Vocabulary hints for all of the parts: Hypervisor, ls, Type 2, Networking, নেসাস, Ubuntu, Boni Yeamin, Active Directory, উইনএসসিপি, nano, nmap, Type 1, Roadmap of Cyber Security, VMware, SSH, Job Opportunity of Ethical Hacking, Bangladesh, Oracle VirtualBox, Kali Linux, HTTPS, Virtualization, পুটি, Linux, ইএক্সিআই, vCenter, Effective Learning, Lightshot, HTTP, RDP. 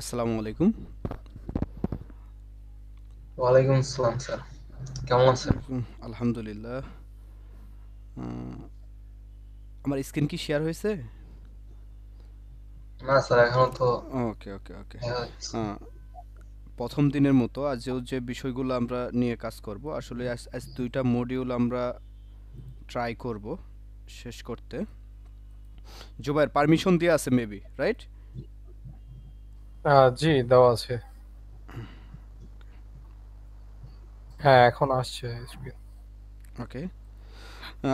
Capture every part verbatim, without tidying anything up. আসসালামু আলাইকুম। ওয়ালাইকুম আসসালাম স্যার, কেমন আছেন? আলহামদুলিল্লাহ। আমার স্ক্রিন কি শেয়ার হয়েছে? না স্যার, এখন তো ওকে ওকে ওকে। প্রথম দিনের মতো আজও যে বিষয়গুলো আমরা নিয়ে কাজ করব, আসলে আজ দুইটা মডিউল আমরা ট্রাই করব শেষ করতে। জুবায়ের পারমিশন দিয়ে আছে মেবি, রাইট? জি দাও আছে, হ্যাঁ এখন আসছে। ওকে,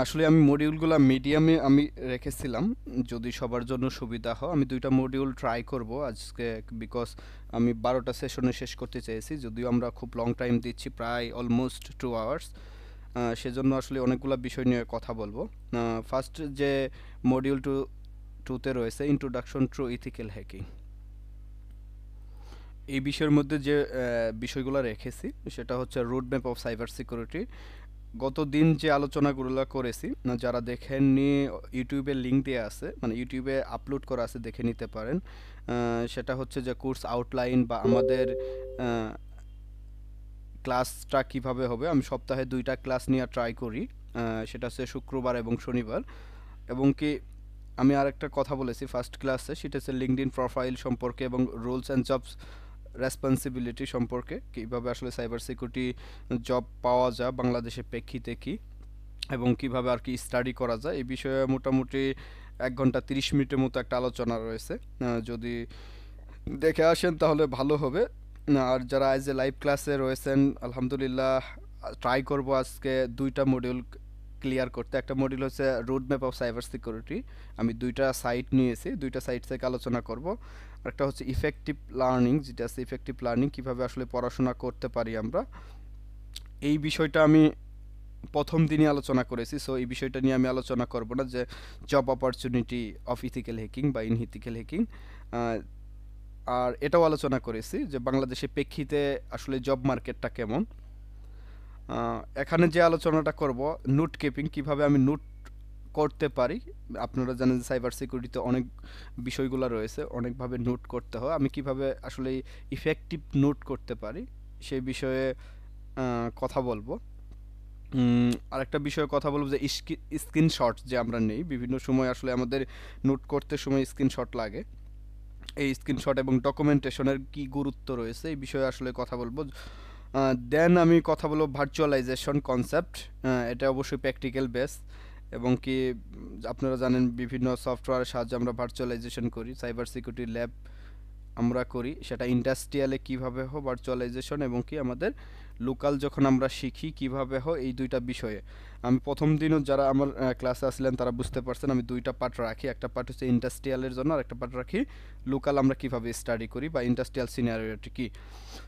আসলে আমি মডিউলগুলো মিডিয়ামে আমি রেখেছিলাম, যদি সবার জন্য সুবিধা হয়। আমি দুইটা মডিউল ট্রাই করব আজকে, বিকজ আমি বারোটা সেশনে শেষ করতে চেয়েছি, যদিও আমরা খুব লং টাইম দিচ্ছি, প্রায় অলমোস্ট টু আওয়ার্স। সেজন্য আসলে অনেকগুলো বিষয় নিয়ে কথা বলবো। ফার্স্ট যে মডিউল টু টুতে রয়েছে ইন্ট্রোডাকশন টু ইথিক্যাল হ্যাকিং, এই বিষয়ের মধ্যে যে বিষয়গুলো রেখেছি সেটা হচ্ছে রোডম্যাপ অফ সাইবার সিকিউরিটি। গত দিন যে আলোচনাগুলো করেছি, যারা দেখেননি ইউটিউবে লিঙ্ক দেওয়া আছে, মানে ইউটিউবে আপলোড করা আছে, দেখে নিতে পারেন। সেটা হচ্ছে যে কোর্স আউটলাইন বা আমাদের ক্লাসটা কিভাবে হবে। আমি সপ্তাহে দুইটা ক্লাস নিয়ে ট্রাই করি, সেটা হচ্ছে শুক্রবার এবং শনিবার। এবং কি আমি আরেকটা কথা বলেছি ফার্স্ট ক্লাসে, সেটা হচ্ছে লিঙ্কডইন প্রোফাইল সম্পর্কে এবং রোলস অ্যান্ড জবস রেসপন্সিবিলিটি সম্পর্কে, কীভাবে আসলে সাইবার সিকিউরিটি জব পাওয়া যায় বাংলাদেশের প্রেক্ষিতে কী এবং কিভাবে আর কি স্টাডি করা যায়, এই বিষয়ে মোটামুটি এক ঘন্টা তিরিশ মিনিটের মতো একটা আলোচনা রয়েছে। যদি দেখে আসেন তাহলে ভালো হবে। আর যারা আজ যে লাইভ ক্লাসে রয়েছেন, আলহামদুলিল্লাহ ট্রাই করব আজকে দুইটা মডিউল ক্লিয়ার করতে। একটা মডিউল হচ্ছে রোডম্যাপ অফ সাইবার সিকিউরিটি, আমি দুইটা সাইট নিয়েছি, দুইটা সাইট থেকে আলোচনা করব। একটা হচ্ছে ইফেক্টিভ লার্নিং, যেটা আছে ইফেক্টিভ লার্নিং কীভাবে আসলে পড়াশোনা করতে পারি আমরা, এই বিষয়টা আমি প্রথম দিনই আলোচনা করেছি। সো এই বিষয়টা নিয়ে আমি আলোচনা করব না, যে job opportunity of ethical hacking বা ইন ইথিক্যাল হ্যাকিং। আর এটাও আলোচনা করেছি যে বাংলাদেশের প্রেক্ষিতে আসলে জব মার্কেটটা কেমন। এখানে যে আলোচনাটা করব নোট কিপিং, কীভাবে আমি নোট করতে পারি। আপনারা জানেন যে সাইবার সিকিউরিটিতে অনেক বিষয়গুলো রয়েছে, অনেকভাবে নোট করতে হয়। আমি কিভাবে আসলে ইফেক্টিভ নোট করতে পারি সেই বিষয়ে কথা বলবো। আরেকটা বিষয়ে কথা বলবো যে স্ক্রিনশট যে আমরা নেই, বিভিন্ন সময় আসলে আমাদের নোট করতে সময় স্ক্রিনশট লাগে, এই স্ক্রিনশট এবং ডকুমেন্টেশনের কি গুরুত্ব রয়েছে এই বিষয়ে আসলে কথা বলবো। দেন আমি কথা বলবো ভার্চুয়ালাইজেশন কনসেপ্ট, এটা অবশ্যই প্র্যাকটিক্যাল বেস, এবং কি আপনারা জানেন বিভিন্ন সফটওয়্যারের সাহায্যে আমরা ভার্চুয়ালাইজেশন করি, সাইবার সিকিউরিটি ল্যাব আমরা করি, সেটা ইন্ডাস্ট্রিয়ালে কীভাবে হয় ভার্চুয়ালাইজেশন এবং কি আমাদের লোকাল যখন আমরা শিখি কীভাবে হয়, এই দুইটা বিষয়ে আমি প্রথম দিনও যারা আমার ক্লাসে আসলেন তারা বুঝতে পারছেন আমি দুইটা পার্ট রাখি। একটা পার্ট হচ্ছে ইন্ডাস্ট্রিয়ালের জন্য, আর একটা পার্ট রাখি লোকাল আমরা কীভাবে স্টাডি করি বা ইন্ডাস্ট্রিয়াল সিনারিওটি কী।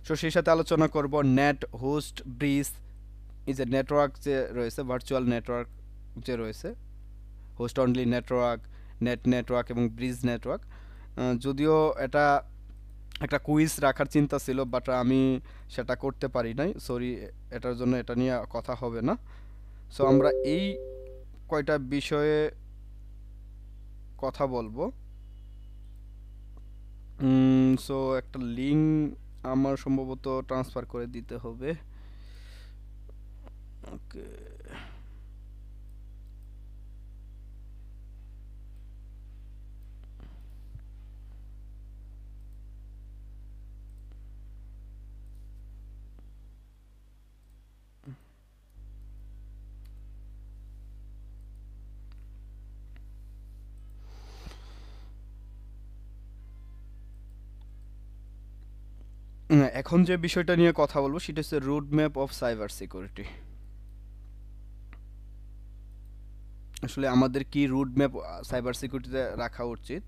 সো সেই সাথে আলোচনা করব নেট হোস্ট ব্রিজ, এই যে নেটওয়ার্ক যে রয়েছে, ভার্চুয়াল নেটওয়ার্ক যে রয়েছে, host only network, net network এবং ব্রিজ নেটওয়ার্ক। যদিও এটা একটা কুইজ রাখার চিন্তা ছিল, বাট আমি সেটা করতে পারি নাই, সরি, এটার জন্য এটা নিয়ে কথা হবে না। সো আমরা এই কয়টা বিষয়ে কথা বলবো। সো একটা লিঙ্ক আমার সম্ভবত ট্রান্সফার করে দিতে হবে। ওকে, এখন যে বিষয়টা নিয়ে কথা বলবো সেটা হচ্ছে রোডম্যাপ অফ সাইবার সিকিউরিটি। আসলে আমাদের কি রোডম্যাপ সাইবার সিকিউরিটিতে রাখা উচিত?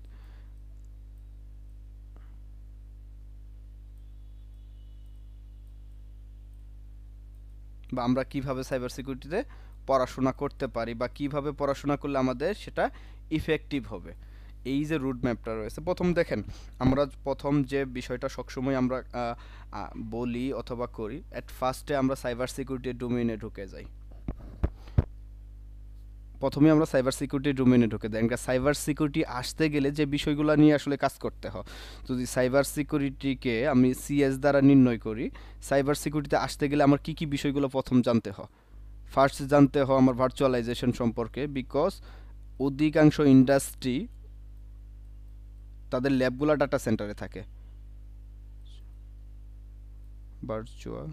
বা আমরা কিভাবে সাইবার সিকিউরিটিতে পড়াশোনা করতে পারি বা কিভাবে পড়াশোনা করলে আমাদের সেটা ইফেক্টিভ হবে, এই যে রুটম্যাপটা রয়েছে। প্রথম দেখেন, আমরা প্রথম যে বিষয়টা সবসময় আমরা বলি অথবা করি, অ্যাট ফার্স্টে আমরা সাইবার সিকিউরিটি ডোমেইনে ঢুকে যাই। প্রথমে আমরা সাইবার সিকিউরিটি ডোমেনে ঢুকে দেন কারণ সাইবার সিকিউরিটি আসতে গেলে যে বিষয়গুলো নিয়ে আসলে কাজ করতে হয় যদি সাইবার সিকিউরিটিকে আমি সিএস দ্বারা নির্ণয় করি সাইবার সিকিউরিটিতে আসতে গেলে আমার কি কি বিষয়গুলো প্রথম জানতে হয় ফার্স্ট জানতে হয় আমার ভার্চুয়ালাইজেশন সম্পর্কে বিকজ অধিকাংশ ইন্ডাস্ট্রি তাদের ল্যাবগুলো ডাটা সেন্টারে থাকে ভার্চুয়াল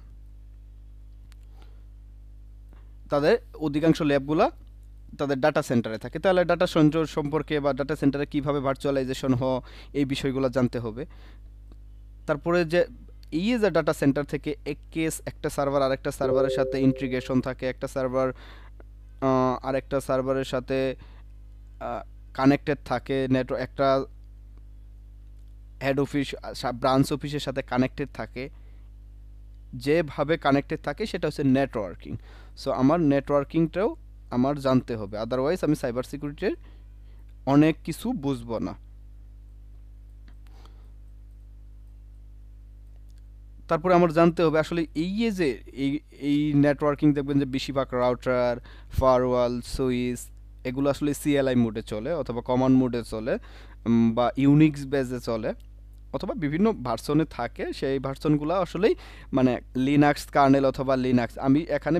তাদের অধিকাংশ ল্যাবগুলো তাদের ডাটা সেন্টারে থাকে তাহলে ডাটা সঞ্চয় সম্পর্কে বা ডাটা সেন্টারে কিভাবে ভার্চুয়ালাইজেশন হয় এই বিষয়গুলো জানতে হবে তারপরে যে এই যে ডাটা সেন্টার থেকে এক কেস একটা সার্ভার আরেকটা সার্ভারের সাথে ইন্টিগ্রেশন থাকে একটা সার্ভার আরেকটা সার্ভারের সাথে কানেক্টেড থাকে নেটওয়ার্ক একটা হেড অফিস ব্রাঞ্চ অফিসের সাথে কানেক্টেড থাকে যেভাবে কানেক্টেড থাকে সেটা হচ্ছে নেটওয়ার্কিং সো আমার নেটওয়ার্কিংটাও আমার জানতে হবে আদারওয়াইজ আমি সাইবার সিকিউরিটির অনেক কিছু বুঝবো না তারপরে আমার জানতে হবে আসলে এই যে এই এই নেটওয়ার্কিং দেখবেন যে বেশিরভাগ রাউটার ফায়ারওয়াল সুইচ এগুলো আসলে সিএলআই মোডে চলে অথবা কমান্ড মোডে চলে বা ইউনিক্স বেসে চলে অথবা বিভিন্ন ভার্সনে থাকে সেই ভার্সনগুলো আসলে মানে লিনাক্স কার্নেল অথবা লিনাক্স আমি এখানে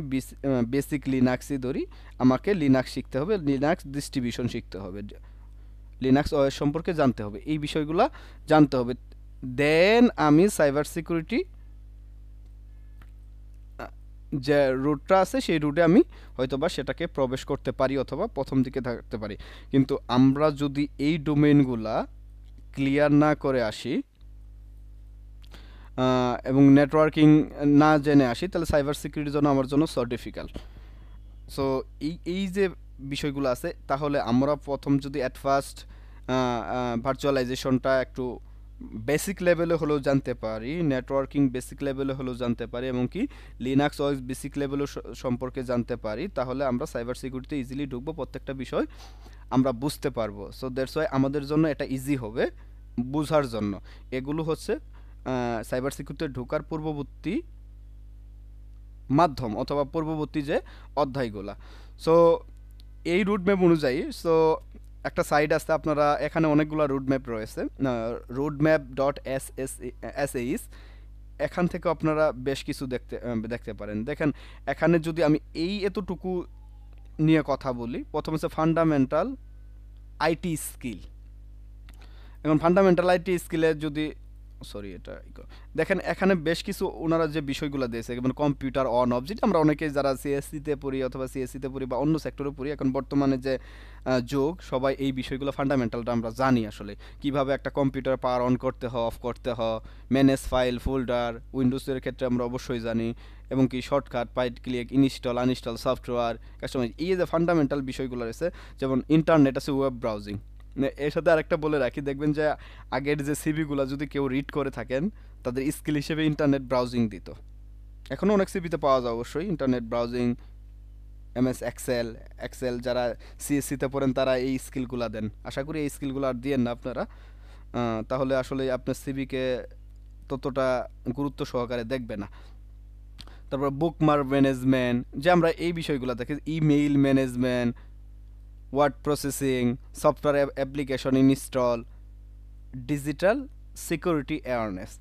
বেসিক লিনাক্সই ধরি আমাকে লিনাক্স শিখতে হবে লিনাক্স ডিস্ট্রিবিউশন শিখতে হবে লিনাক্স ওএস সম্পর্কে জানতে হবে এই বিষয়গুলো জানতে হবে দেন আমি সাইবার সিকিউরিটি যে রুটটা আছে সেই রুটে আমি হয়তোবা সেটাকে প্রবেশ করতে পারি অথবা প্রথম দিকে থাকতে পারি কিন্তু আমরা যদি এই ডোমেইনগুলা ক্লিয়ার না করে আসি এবং নেটওয়ার্কিং না জেনে আসি তাহলে সাইবার সিকিউরিটির জন্য আমার জন্য সো ডিফিকাল্ট সো এই এই যে বিষয়গুলো আছে তাহলে আমরা প্রথম যদি অ্যাট ফার্স্ট ভার্চুয়ালাইজেশনটা একটু বেসিক লেভেলে হলো জানতে পারি নেটওয়ার্কিং বেসিক লেভেলে হলো জানতে পারি এবং কি লিনাক্স ওএস বেসিক লেভেলে সম্পর্কে জানতে পারি তাহলে আমরা সাইবার সিকিউরিটিতে ইজিলি ঢুকবো প্রত্যেকটা বিষয় আমরা বুঝতে পারবো সো দ্যাটস ওয়াই আমাদের জন্য এটা ইজি হবে বোঝার জন্য এগুলো হচ্ছে সাইবার সিকিউরিটিতে ঢোকার পূর্ববর্তী মাধ্যম অথবা পূর্ববর্তী যে অধ্যায়গুলা সো এই রুটম্যাপ অনুযায়ী সো একটা সাইট আছে আপনারা এখানে অনেকগুলা রোডম্যাপ রয়েছে roadmap.ssh এখান থেকে আপনারা বেশ কিছু দেখতে দেখতে পারেন দেখেন এখানে যদি আমি এই এতটুকু নিয়ে কথা বলি প্রথমে হচ্ছে ফান্ডামেন্টাল আইটি স্কিল এখন ফান্ডামেন্টাল আইটি স্কিলে যদি সরি এটা দেখেন এখানে বেশ কিছু ওনারা যে বিষয়গুলো দিয়েছে মানে কম্পিউটার অন অফ যেটা আমরা অনেকেই যারা সিএসসিতে পড়ি অথবা সিএসসিতে পড়ি বা অন্য সেক্টরে পড়ি এখন বর্তমানে যে যোগ সবাই এই বিষয়গুলো ফান্ডামেন্টালটা আমরা জানি আসলে কিভাবে একটা কম্পিউটার পাওয়ার অন করতে হয় অফ করতে হয় ম্যানেজ ফাইল ফোল্ডার উইন্ডোজের ক্ষেত্রে আমরা অবশ্যই জানি এবং কি shortcut right click install uninstall software customise এই যে ফান্ডামেন্টাল বিষয়গুলো রয়েছে যেমন ইন্টারনেট আছে ওয়েব ব্রাউজিং এর সাথে আরেকটা বলে রাখি দেখবেন যে আগের যে সিভিগুলো যদি কেউ রিড করে থাকেন তাদের স্কিল হিসেবে ইন্টারনেট ব্রাউজিং দিত এখনও অনেক সিভিতে পাওয়া যায় অবশ্যই internet browsing MS Excel Excel যারা সিএসসিতে পড়েন তারা এই স্কিলগুলো দেন আশা করি এই স্কিলগুলো আর দিয়েন না আপনারা তাহলে আসলে আপনার সিভিকে ততটা গুরুত্ব সহকারে দেখবে না তারপর বুকমার্ক ম্যানেজমেন্ট যে আমরা এই বিষয়গুলো দেখি email management word processing software application install digital security awareness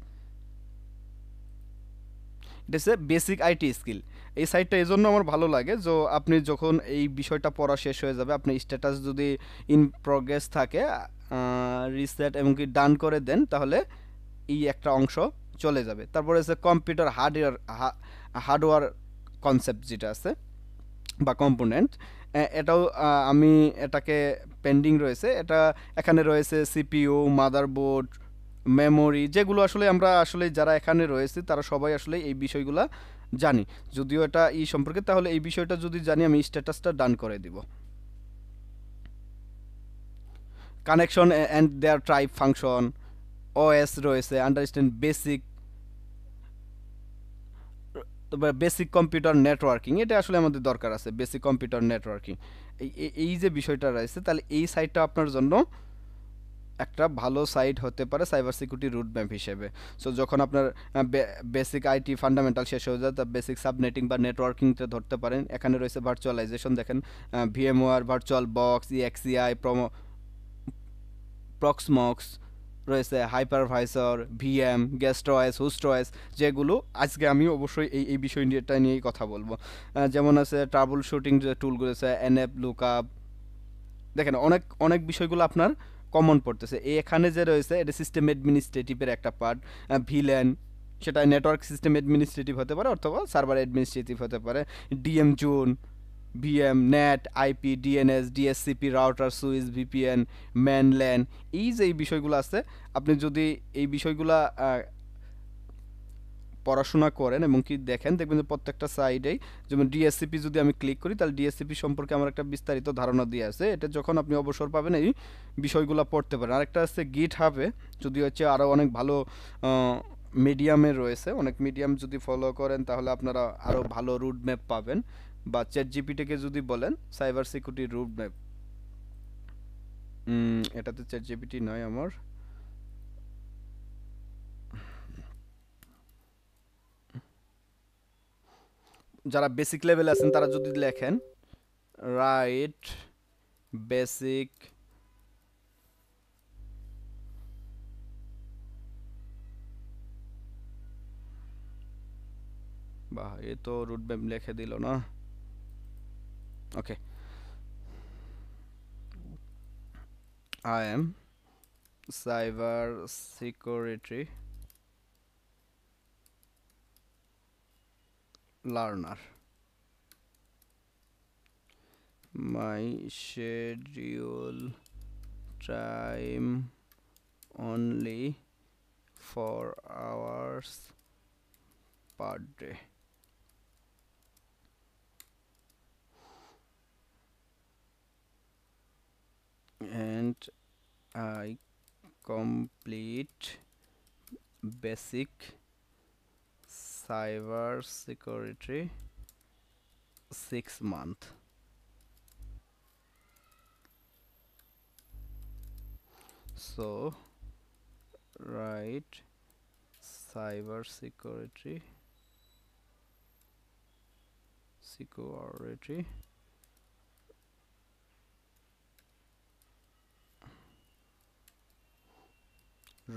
এটা হচ্ছে বেসিক আইটি স্কিল এই সাইটটা এই জন্য আমার ভালো লাগে যে আপনি যখন এই বিষয়টা পড়া শেষ হয়ে যাবে আপনি স্ট্যাটাস যদি ইন প্রোগ্রেস থাকে রিসেট এবং কি ডান করে দেন তাহলে এই একটা অংশ চলে যাবে তারপরে হচ্ছে কম্পিউটার হার্ডওয়্যার হার্ডওয়্যার কনসেপ্ট যেটা আছে বা কম্পোনেন্ট এটাও আমি এটাকে পেন্ডিং রয়েছে এটা এখানে রয়েছে সিপিইউ মাদারবোর্ড মেমোরি যেগুলো আসলে আমরা আসলে যারা এখানে রয়েছে তারা সবাই আসলে এই বিষয়গুলো জানি যদিও এটা এই সম্পর্কে তাহলে এই বিষয়টা যদি জানি আমি স্ট্যাটাসটা ডান করে দিব connection and their type function OS রয়েছে আন্ডারস্ট্যান্ড বেসিক তবে বেসিক কম্পিউটার নেটওয়ার্কিং এটা আসলে আমাদের দরকার আছে বেসিক কম্পিউটার নেটওয়ার্কিং এই এই যে বিষয়টা রয়েছে তাহলে এই সাইটটা আপনার জন্য একটা ভালো সাইট হতে পারে সাইবার সিকিউরিটি রুট ম্যাপ হিসেবে সো যখন আপনার বেসিক আইটি ফান্ডামেন্টাল শেষ হয়ে যায় তবে বেসিক সাবনেটিং বা নেটওয়ার্কিংতে ধরতে পারেন এখানে রয়েছে ভার্চুয়ালাইজেশন দেখেন ভিএমওয়ার ভার্চুয়াল বক্স ইএক্সিআই প্রমো প্রক্সমক্স রয়েছে hypervisor VM guest OS host OS যেগুলো আজকে আমি অবশ্যই এই এই বিষয়টা নিয়েই কথা বলবো যেমন আছে ট্রাবল শুটিং যে টুলগুলো আছে এনএপ লুকআপ দেখেন অনেক অনেক বিষয়গুলো আপনার কমন পড়তেছে এখানে যে রয়েছে এটা সিস্টেম অ্যাডমিনিস্ট্রেটিভের একটা পার্ট ভিলেন সেটা নেটওয়ার্ক সিস্টেম অ্যাডমিনিস্ট্রেটিভ হতে পারে অথবা সার্ভার অ্যাডমিনিস্ট্রেটিভ হতে পারে DM zone VM NAT IP DNS DHCP router switch VPN MAN LAN এই যে এই বিষয়গুলো আছে আপনি যদি এই বিষয়গুলো পড়াশোনা করেন এবং কি দেখেন দেখবেন যে প্রত্যেকটা সাইডেই যেমন ডিএসসিপি যদি আমি ক্লিক করি তাহলে ডিএসসিপি সম্পর্কে আমার একটা বিস্তারিত ধারণা দিয়ে আছে এটা যখন আপনি অবসর পাবেন এই বিষয়গুলো পড়তে পারেন আরেকটা আছে গিট হাবে যদি হচ্ছে আরও অনেক ভালো মিডিয়ামে রয়েছে অনেক মিডিয়াম যদি ফলো করেন তাহলে আপনারা আরও ভালো রুট ম্যাপ পাবেন বা চ্যাট জিপিটিকে যদি বলেন সাইবার সিকিউরিটি রুট ম্যাপ এটা তো চ্যাট জিপিটি নয় আমার যারা বেসিক লেভেল আছেন তারা যদি লেখেন রাইট বেসিক বাহ এ তো রুট ম্যাপ লিখে দিল না okay I am cyber security learner my schedule time only four hours per day and I complete basic cyber security six month so write cyber security security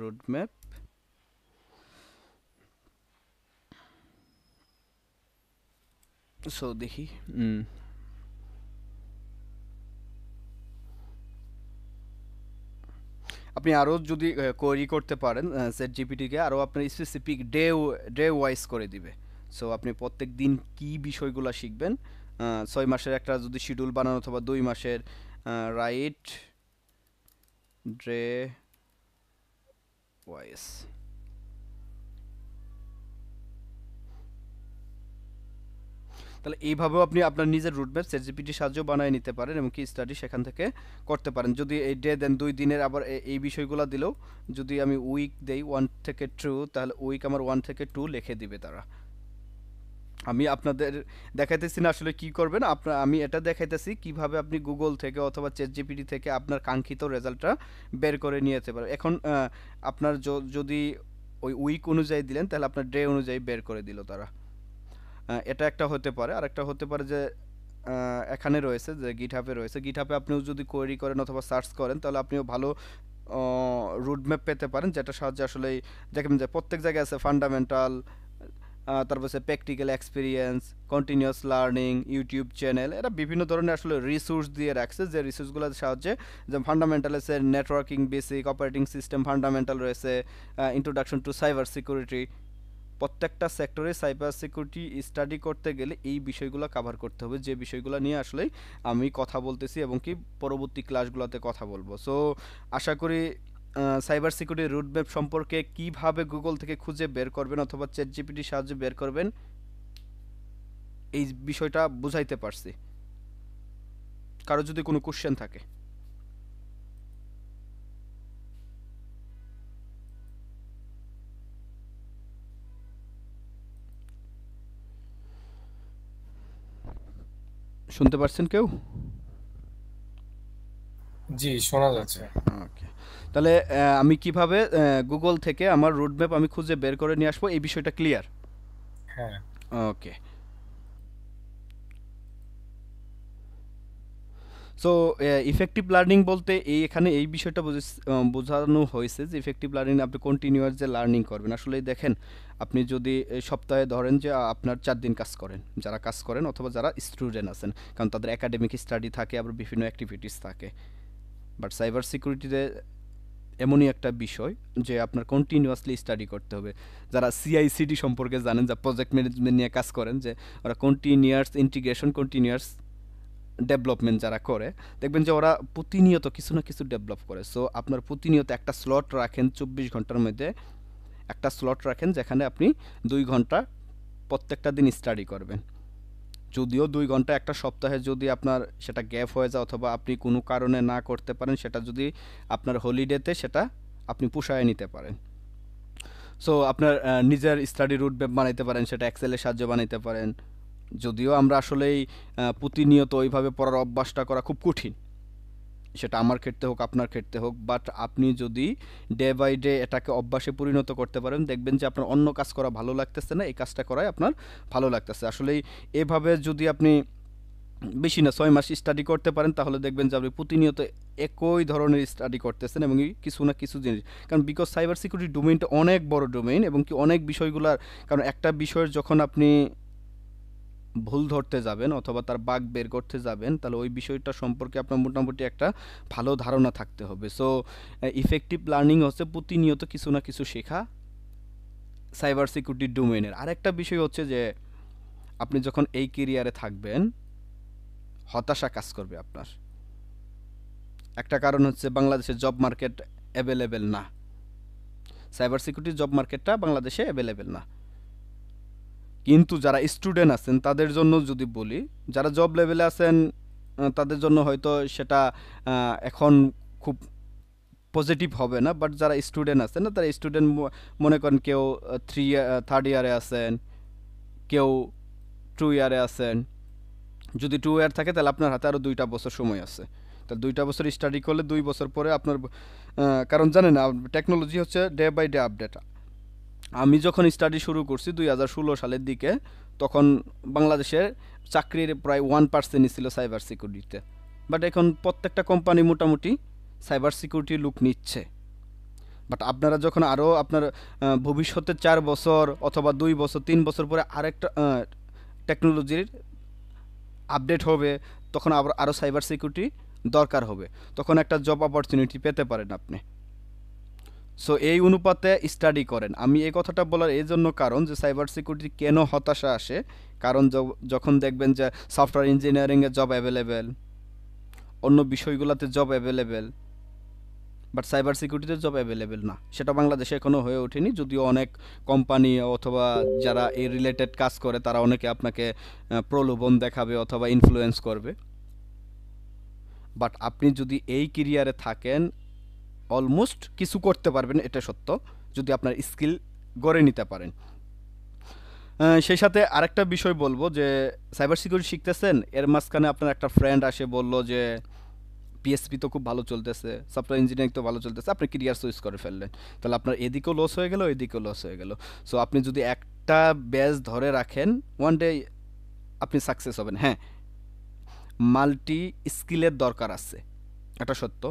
roadmap so dekhi mm. আপনি আরো যদি query করতে পারেন chat GPT কে আরো আপনার specific day day wise করে দিবে so আপনি প্রত্যেক দিন কি বিষয়গুলো শিখবেন ছয় মাসের একটা যদি শিডিউল বানানো অথবা দুই মাসের রাইট ডে ওয়াইজ তাহলে এইভাবেও আপনি আপনার নিজের রুটম্যাপ চ্যাট জিপিটির সাহায্য বানায় নিতে পারেন এবং কি স্টাডি সেখান থেকে করতে পারেন যদি এই ডে দেন দুই দিনের আবার এই বিষয়গুলো দিলেও যদি আমি উইক দেই ওয়ান থেকে টু তাহলে উইক আমার ওয়ান থেকে টু লিখে দিবে তারা আমি আপনাদের দেখাইতেছি না আসলে কি করবেন আপনারা আমি এটা দেখাইতেছি কিভাবে আপনি গুগল থেকে অথবা চ্যাট জিপিটি থেকে আপনার কাঙ্ক্ষিত রেজাল্টটা বের করে নিয়ে যেতে পারেন এখন আপনার যদি ওই উইক অনুযায়ী দিলেন তাহলে আপনার ডে অনুযায়ী বের করে দিল তারা এটা একটা হতে পারে আর একটা হতে পারে যে এখানে রয়েছে যে গিটহাবে রয়েছে গিটহাবে আপনিও যদি কোয়েরি করেন অথবা সার্চ করেন তাহলে আপনিও ভালো রুটম্যাপ পেতে পারেন যেটা সাহায্যে আসলে দেখবেন যে প্রত্যেক জায়গায় আছে ফান্ডামেন্টাল তারপর সে practical experience continuous learning YouTube channel এটা বিভিন্ন ধরনের আসলে রিসোর্স দিয়ে রাখছে যে রিসোর্সগুলোর সাহায্যে যে ফান্ডামেন্টাল আছে networking basic operating system fundamental রয়েছে ইন্ট্রোডাকশন টু সাইবার সিকিউরিটি প্রত্যেকটা সেক্টরে সাইবার সিকিউরিটি স্টাডি করতে গেলে এই বিষয়গুলো কভার করতে হবে যে বিষয়গুলো নিয়ে আসলে আমি কথা বলতেছি এবং কি পরবর্তী ক্লাসগুলোতে কথা বলবো সো আশা করি সাইবার সিকিউরিটি রুটম্যাপ সম্পর্কে কিভাবে গুগল থেকে খুঁজে বের করবেন অথবা চ্যাট জিপিটির সাহায্যে বের করবেন এই বিষয়টা বুঝাইতে পারছি কারো যদি কোনো কোশ্চেন থাকে শুনতে পারছেন কেউ জি শোনা যাচ্ছে ওকে তাহলে আমি কিভাবে গুগল থেকে আমার রোডম্যাপ আমি খুঁজে বের করে নিয়ে আসব এই বিষয়টা ক্লিয়ার? হ্যাঁ, ওকে। সো ইফেক্টিভ লার্নিং বলতে এই এখানে এই বিষয়টা বোঝানো হয়েছে যে ইফেক্টিভ লার্নিং আপনি কন্টিনিউয়াস যে লার্নিং করবেন। আসলে দেখেন আপনি যদি সপ্তাহে ধরেন যে আপনার চার দিন কাজ করেন, যারা কাজ করেন অথবা যারা স্টুডেন্ট আছেন, কারণ তাদের একাডেমিক স্টাডি থাকে, আবার বিভিন্ন অ্যাক্টিভিটিস থাকে। বাট সাইবার সিকিউরিটিতে এমনই একটা বিষয় যে আপনার কন্টিনিউয়াসলি স্টাডি করতে হবে। যারা সিআইসিডি সম্পর্কে জানেন, যা প্রজেক্ট ম্যানেজমেন্ট নিয়ে কাজ করেন, যে ওরা কন্টিনিউয়াস ইন্টিগ্রেশন কন্টিনিউয়াস ডেভেলপমেন্ট যারা করে, দেখবেন যে ওরা প্রতিনিয়ত কিছু না কিছু ডেভেলপ করে। সো আপনার প্রতিনিয়ত একটা স্লট রাখেন, চব্বিশ ঘন্টার মধ্যে একটা স্লট রাখেন যেখানে আপনি দুই ঘন্টা প্রত্যেকটা দিন স্টাডি করবেন। যদিও দুই ঘন্টা একটা সপ্তাহে যদি আপনার সেটা গ্যাপ হয়ে যায় অথবা আপনি কোনো কারণে না করতে পারেন, সেটা যদি আপনার হলিডেতে সেটা আপনি পুষায় নিতে পারেন। সো আপনার নিজের স্টাডি রুটম্যাপ বানাইতে পারেন, সেটা এক্সেলের সাহায্যে বানাইতে পারেন। যদিও আমরা আসলেই প্রতিনিয়ত ওইভাবে পড়ার অভ্যাসটা করা খুব কঠিন, সেটা আমার ক্ষেত্রে হোক আপনার ক্ষেত্রে হোক, বাট আপনি যদি ডে বাই ডে এটাকে অভ্যাসে পরিণত করতে পারেন, দেখবেন যে আপনার অন্য কাজ করা ভালো লাগতেছে না, এই কাজটা করায় আপনার ভালো লাগতেছে। আসলেই এভাবে যদি আপনি বেশি না ছয় মাস স্টাডি করতে পারেন, তাহলে দেখবেন যে আপনি প্রতিনিয়ত একই ধরনের স্টাডি করতেছেন এবং কিছু না কিছু জিনিস। কারণ বিকজ সাইবার সিকিউরিটি ডোমেইনটা অনেক বড় ডোমেইন এবং কি অনেক বিষয়গুলোর, কারণ একটা বিষয়ের যখন আপনি ভুল ধরতে যাবেন অথবা তার বাগ বের করতে যাবেন, তাহলে ওই বিষয়টা সম্পর্কে আপনার মোটামুটি একটা ভালো ধারণা থাকতে হবে। সো ইফেক্টিভ লার্নিং হচ্ছে প্রতিনিয়ত কিছু না কিছু শেখা সাইবার সিকিউরিটি ডোমেনের। আরেকটা বিষয় হচ্ছে যে আপনি যখন এই ক্যারিয়ারে থাকবেন, হতাশা কাজ করবে আপনার। একটা কারণ হচ্ছে বাংলাদেশের জব মার্কেট অ্যাভেলেবেল না, সাইবার সিকিউরিটি জব মার্কেটটা বাংলাদেশে অ্যাভেলেবেল না। কিন্তু যারা স্টুডেন্ট আছেন তাদের জন্য যদি বলি, যারা জব লেভেলে আছেন তাদের জন্য হয়তো সেটা এখন খুব পজিটিভ হবে না, বাট যারা স্টুডেন্ট আছেন না, তারা স্টুডেন্ট মনে করেন কেউ থ্রি থার্ড ইয়ারে আছেন, কেউ টু ইয়ারে আছেন। যদি টু ইয়ার থাকে তাহলে আপনার হাতে আরও দুইটা বছর সময় আছে, তাহলে দুইটা বছর স্টাডি করলে দুই বছর পরে আপনার, কারণ জানেন টেকনোলজি হচ্ছে ডে বাই ডে আপডেট। আমি যখন স্টাডি শুরু করছি দুই হাজার ষোলো সালের দিকে, তখন বাংলাদেশের চাকরির প্রায় ওয়ান পার্সেন্টই ছিল সাইবার সিকিউরিটিতে, বাট এখন প্রত্যেকটা কোম্পানি মোটামুটি সাইবার সিকিউরিটি লুক নিচ্ছে। বাট আপনারা যখন আরও আপনার ভবিষ্যতে চার বছর অথবা দুই বছর তিন বছর পরে আরেকটা টেকনোলজির আপডেট হবে, তখন আবার আরও সাইবার সিকিউরিটি দরকার হবে, তখন একটা জব অপরচুনিটি পেতে পারেন আপনি। সো এই অনুপাতে স্টাডি করেন। আমি এই কথাটা বলার এই জন্য কারণ যে সাইবার সিকিউরিটি কেন হতাশা আসে, কারণ যখন দেখবেন যে সফটওয়্যার ইঞ্জিনিয়ারিংয়ে জব অ্যাভেলেবেল, অন্য বিষয়গুলোতে জব অ্যাভেলেবেল, বাট সাইবার সিকিউরিটিতে জব অ্যাভেলেবেল না। সেটা বাংলাদেশে এখনও হয়ে ওঠেনি, যদিও অনেক কোম্পানি অথবা যারা এই রিলেটেড কাজ করে তারা অনেকে আপনাকে প্রলোভন দেখাবে অথবা ইনফ্লুয়েন্স করবে। বাট আপনি যদি এই ক্যারিয়ারে থাকেন, অলমোস্ট কিছু করতে পারবেন, এটা সত্য, যদি আপনার স্কিল গড়ে নিতে পারেন। সেই সাথে আরেকটা বিষয় বলবো যে সাইবার সিকিউরিটি শিখতেছেন, এর মাঝখানে আপনার একটা ফ্রেন্ড আসে বলল যে পিএসপি তো খুব ভালো চলতেছে, সফটওয়্যার ইঞ্জিনিয়ারিং তো ভালো চলতেছে, আপনি ক্যারিয়ার সুইচ করে ফেললেন, তাহলে আপনার এদিকেও লস হয়ে গেল এদিকেও লস হয়ে গেল। সো আপনি যদি একটা ব্যাচ ধরে রাখেন, ওয়ান ডে আপনি সাকসেস হবেন। হ্যাঁ, মাল্টি স্কিলের দরকার আছে, এটা সত্য,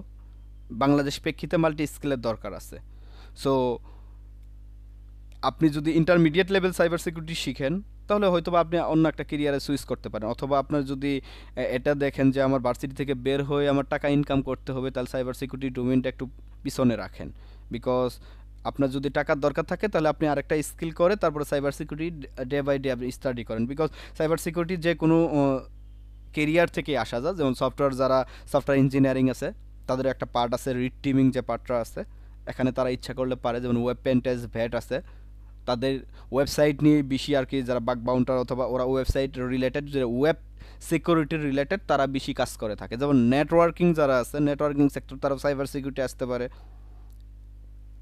বাংলাদেশ প্রেক্ষিতে মাল্টি স্কিলের দরকার আছে। সো আপনি যদি ইন্টারমিডিয়েট লেভেল সাইবার সিকিউরিটি শিখেন, তাহলে হয়তো আপনি অন্য একটা ক্যারিয়ারে সুইচ করতে পারেন, অথবা আপনার যদি এটা দেখেন যে আমার ভার্সিটি থেকে বের হয়ে আমার টাকা ইনকাম করতে হবে, তাহলে সাইবার সিকিউরিটি ডোমেইনটা একটু পিছনে রাখেন। বিকজ আপনার যদি টাকার দরকার থাকে তাহলে আপনি আরেকটা স্কিল করে তারপরে cyber security day by day আপনি স্টাডি করেন। বিকজ সাইবার সিকিউরিটি যে কোনো ক্যারিয়ার থেকে আসা যায়, যেমন সফটওয়্যার, যারা সফটওয়্যার ইঞ্জিনিয়ারিং আছে তাদের একটা পার্ট আছে রিড টিমিং যে পার্টটা আছে, এখানে তারা ইচ্ছা করলে পারে। যেমন ওয়েব পেন্টেস্ট ভ্যাট আছে, তাদের ওয়েবসাইট নিয়ে বেশি আর কি, যারা বাগ বাউন্টার অথবা ওরা ওয়েবসাইট রিলেটেড যে ওয়েব সিকিউরিটি রিলেটেড তারা বেশি কাজ করে থাকে। যেমন নেটওয়ার্কিং যারা আছে, নেটওয়ার্কিং সেক্টর তারা সাইবার সিকিউরিটি আসতে পারে,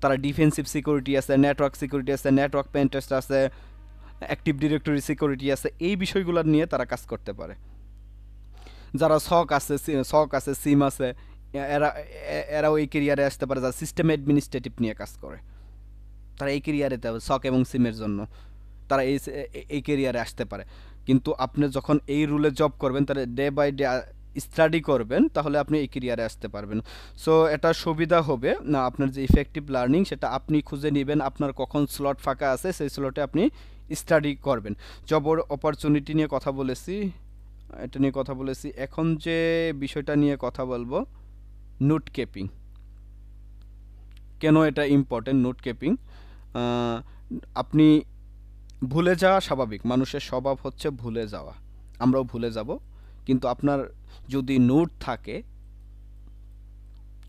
তারা ডিফেন্সিভ সিকিউরিটি আছে, নেটওয়ার্ক সিকিউরিটি আছে, নেটওয়ার্ক পেন্টেস্ট আছে, অ্যাক্টিভ ডিরেক্টরি সিকিউরিটি আছে, এই বিষয়গুলো নিয়ে তারা কাজ করতে পারে। যারা সক আছে সক আছে সিম আছে, এরা এরা ওই ক্যারিয়ারে আসতে পারে যা সিস্টেম অ্যাডমিনিস্ট্রেটিভ নিয়ে কাজ করে, তারা এই ক্যারিয়ারে সক এবং সিমের জন্য তারা এই এই ক্যারিয়ারে আসতে পারে। কিন্তু আপনি যখন এই রুলে জব করবেন তাহলে ডে বাই ডে স্টাডি করবেন, তাহলে আপনি এই ক্যারিয়ারে আসতে পারবেন। সো এটা সুবিধা হবে না, আপনার যে ইফেক্টিভ লার্নিং সেটা আপনি খুঁজে নেবেন, আপনার কখন স্লট ফাঁকা আছে সেই স্লটে আপনি স্টাডি করবেন। জব অপরচুনিটি নিয়ে কথা বলেছি, এটা নিয়ে কথা বলেছি। এখন যে বিষয়টা নিয়ে কথা বলবো নোট কিপিং, কেন এটা ইম্পর্টেন্ট। নোট কিপিং আপনি ভুলে যাওয়া স্বাভাবিক, মানুষের স্বভাব হচ্ছে ভুলে যাওয়া, আমরাও ভুলে যাব। কিন্তু আপনার যদি নোট থাকে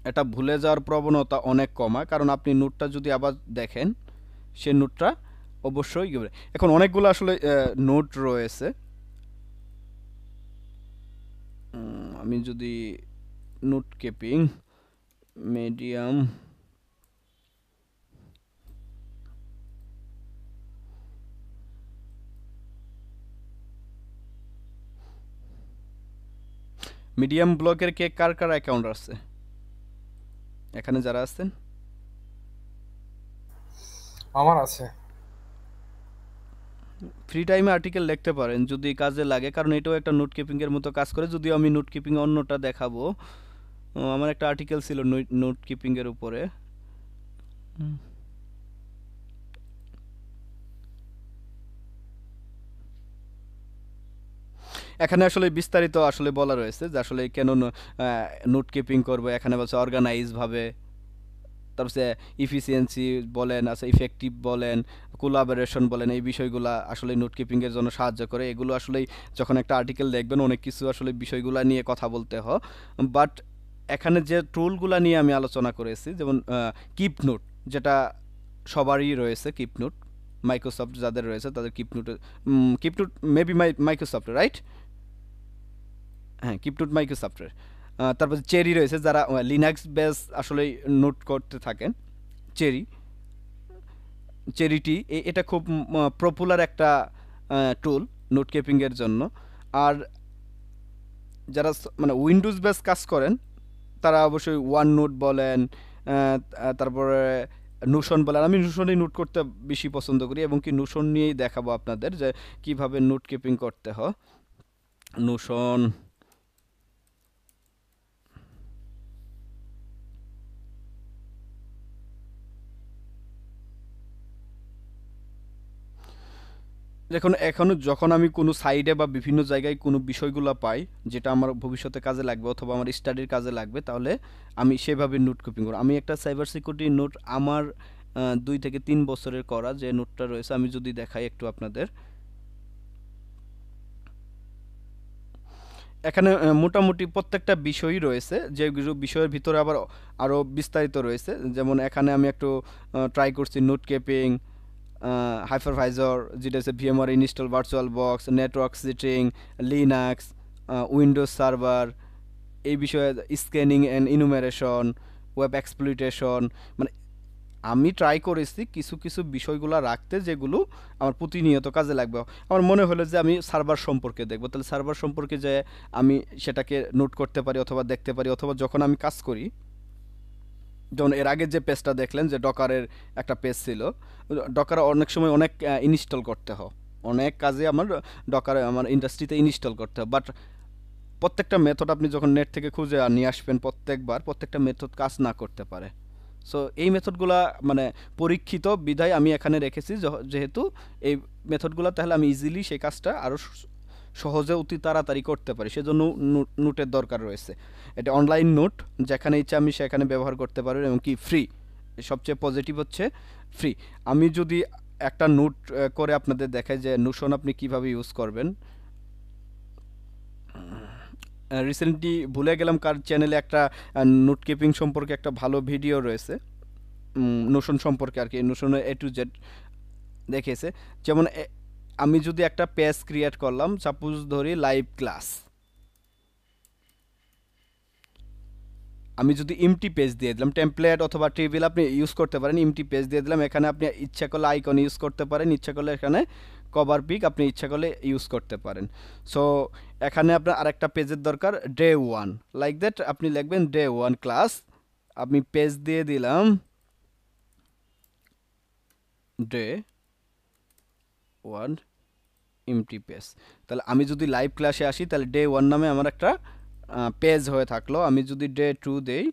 এটা ভুলে যাওয়ার প্রবণতা অনেক কমায়, কারণ আপনি নোটটা যদি আবার দেখেন সে নোটটা অবশ্যই। এখন অনেকগুলো আসলে নোট রয়েছে, আমি যদি নোট কিপিং মিডিয়াম মিডিয়াম ব্লকের কে কার কার অ্যাকাউন্ট আছে এখানে যারা আছেন? আমার আছে। ফ্রি টাইমে আর্টিকেল লিখতে পারেন যদি কাজে লাগে, কারণ এটাও একটা নোট কিপিং এর মতো কাজ করে। যদিও আমি নোট কিপিং অন্যটা দেখাবো, আমার একটা আর্টিকেল ছিল নোট কিপিং এর উপরে। এখানে আসলে বিস্তারিত আসলে বলা রয়েছে যে আসলে কেন নোট কিপিং করবো। এখানে বলছে অর্গানাইজভাবে, তারপরে ইফিসিয়েন্সি বলেন, আচ্ছা ইফেক্টিভ বলেন, কোলাবোরেশন বলেন, এই বিষয়গুলো আসলে নোট কিপিংয়ের জন্য সাহায্য করে। এগুলো আসলে যখন একটা আর্টিকেল দেখবেন অনেক কিছু আসলে বিষয়গুলো নিয়ে কথা বলতে হয়। বাট এখানে যে টুলগুলো নিয়ে আমি আলোচনা করেছি, যেমন কিপ নোট যেটা সবারই রয়েছে, কিপ নোট মাইক্রোসফট যাদের রয়েছে তাদের keep note, keep note maybe my Microsoft right, হ্যাঁ কিপ নোট মাইক্রোসফটের। তারপর চেরি রয়েছে যারা লিনাক্স বেস আসলে নোট করতে থাকেন, চেরি চেরিটি এটা খুব পপুলার একটা টুল নোট কিপিংয়ের জন্য। আর যারা মানে উইন্ডোজ বেস কাজ করেন তারা অবশ্যই ওয়ান নোট বলেন, তারপরে নোশন বলেন। আমি নোশনেই নোট করতে বেশি পছন্দ করি, এবং কি নোশন নিয়েই দেখাবো আপনাদের যে কীভাবে নোট কিপিং করতে হয়। নোশন দেখুন, এখনও যখন আমি কোনো সাইডে বা বিভিন্ন জায়গায় কোনো বিষয়গুলো পাই যেটা আমার ভবিষ্যতে কাজে লাগবে অথবা আমার স্টাডির কাজে লাগবে, তাহলে আমি সেভাবে নোট কিপিং করি। আমি একটা সাইবার সিকিউরিটি নোট আমার দুই থেকে তিন বছরের করা যে নোটটা রয়েছে, আমি যদি দেখাই একটু আপনাদের। এখানে মোটামুটি প্রত্যেকটা বিষয়ই রয়েছে, যে বিষয়ের ভিতরে আবার আরও বিস্তারিত রয়েছে। যেমন এখানে আমি একটু ট্রাই করছি নোট কিপিং, হাইপারভাইজার যেটা হচ্ছে VMware install, virtual box, network setting, Linux, Windows server, এই বিষয়ে scanning and enumeration, web exploitation. মানে আমি ট্রাই করেছি কিছু কিছু বিষয়গুলো রাখতে যেগুলো আমার প্রতিনিয়ত কাজে লাগবে। আমার মনে হলো যে আমি সার্ভার সম্পর্কে দেখবো, তাহলে সার্ভার সম্পর্কে যে আমি সেটাকে নোট করতে পারি অথবা দেখতে পারি। অথবা যখন আমি কাজ করি, যেমন এর আগে যে পেজটা দেখলেন যে ডকারের একটা পেজ ছিল, ডকার অনেক সময় অনেক ইনস্টল করতে হয়, অনেক কাজে আমার ডকার আমার ইন্ডাস্ট্রিতে ইনস্টল করতে হয়। বাট প্রত্যেকটা মেথড আপনি যখন নেট থেকে খুঁজে নিয়ে আসবেন প্রত্যেকবার প্রত্যেকটা মেথড কাজ না করতে পারে। সো এই মেথডগুলা মানে পরীক্ষিত বিধায় আমি এখানে রেখেছি, যেহেতু এই মেথডগুলা তাহলে আমি ইজিলি সেই কাজটা আরও সহজে অতি তাড়াতাড়ি করতে পারি, সেজন্য নোটের দরকার রয়েছে। এটা অনলাইন নোট, যেখানে ইচ্ছা আমি সেখানে ব্যবহার করতে পারবেন, এবং কি ফ্রি। সবচেয়ে পজিটিভ হচ্ছে ফ্রি। আমি যদি একটা নোট করে আপনাদের দেখাই যে নোশন আপনি কিভাবে ইউজ করবেন। রিসেন্টলি ভুলে গেলাম কার চ্যানেলে একটা নোট কিপিং সম্পর্কে একটা ভালো ভিডিও রয়েছে, নোশন সম্পর্কে আর কি, নোশনের এ টু জেড দেখেছে। যেমন আমি যদি একটা পেজ ক্রিয়েট করলাম, সাপোজ ধরি লাইভ ক্লাস, আমি যদি এমটি পেজ দিয়ে দিলাম টেমপ্লেট অথবা টেবিল আপনি ইউজ করতে পারেন এমটি পেজ দিয়ে দিলাম এখানে আপনি ইচ্ছা করলে আইকন ইউজ করতে পারেন ইচ্ছা করলে এখানে কভার পিক আপনি ইচ্ছা করলে ইউজ করতে পারেন সো এখানে আপনার আরেকটা পেজের দরকার ডে ওয়ান লাইক দ্যাট আপনি লিখবেন ডে ওয়ান ক্লাস আমি পেজ দিয়ে দিলাম ডে ওয়ান এমটি পেজ তাহলে আমি যদি লাইভ ক্লাসে আসি তাহলে ডে ওয়ান নামে আমার একটা পেজ হয়ে থাকলো আমি যদি ডে টু দেই তাহলে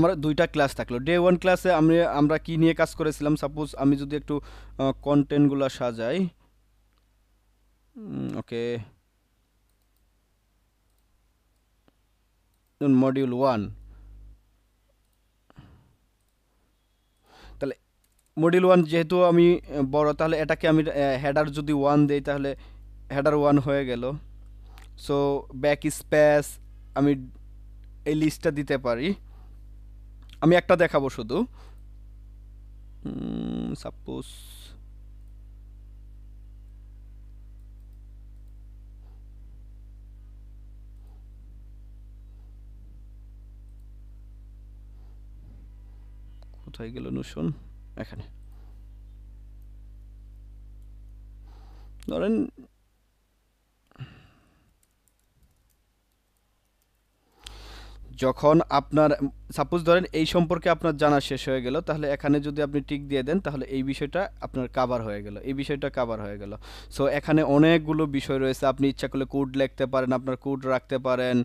আমরা দুইটা ক্লাস থাকলো ডে ওয়ান ক্লাসে আমি আমরা কি নিয়ে কাজ করেছিলাম সাপোজ আমি যদি একটু কন্টেন্টগুলো সাজাই okay module one module one যেহেতু আমি বড় তাহলে এটাকে আমি হেডার যদি ওয়ান দেই তাহলে হেডার ওয়ান হয়ে গেল সো ব্যাক স্পেস আমি এই লিস্টটা দিতে পারি আমি একটা দেখাবো শুধু সাপোজ কোথায় গেল নোশন এখানে ধরেন যখন আপনার সাপোজ ধরেন এই সম্পর্কে আপনার জানা শেষ হয়ে গেল তাহলে এখানে যদি আপনি টিক দিয়ে দেন তাহলে এই বিষয়টা আপনার কভার হয়ে গেল এই বিষয়টা কভার হয়ে গেল সো এখানে অনেকগুলো বিষয় রয়েছে আপনি ইচ্ছা করলে কোড লিখতে পারেন আপনার কোড রাখতে পারেন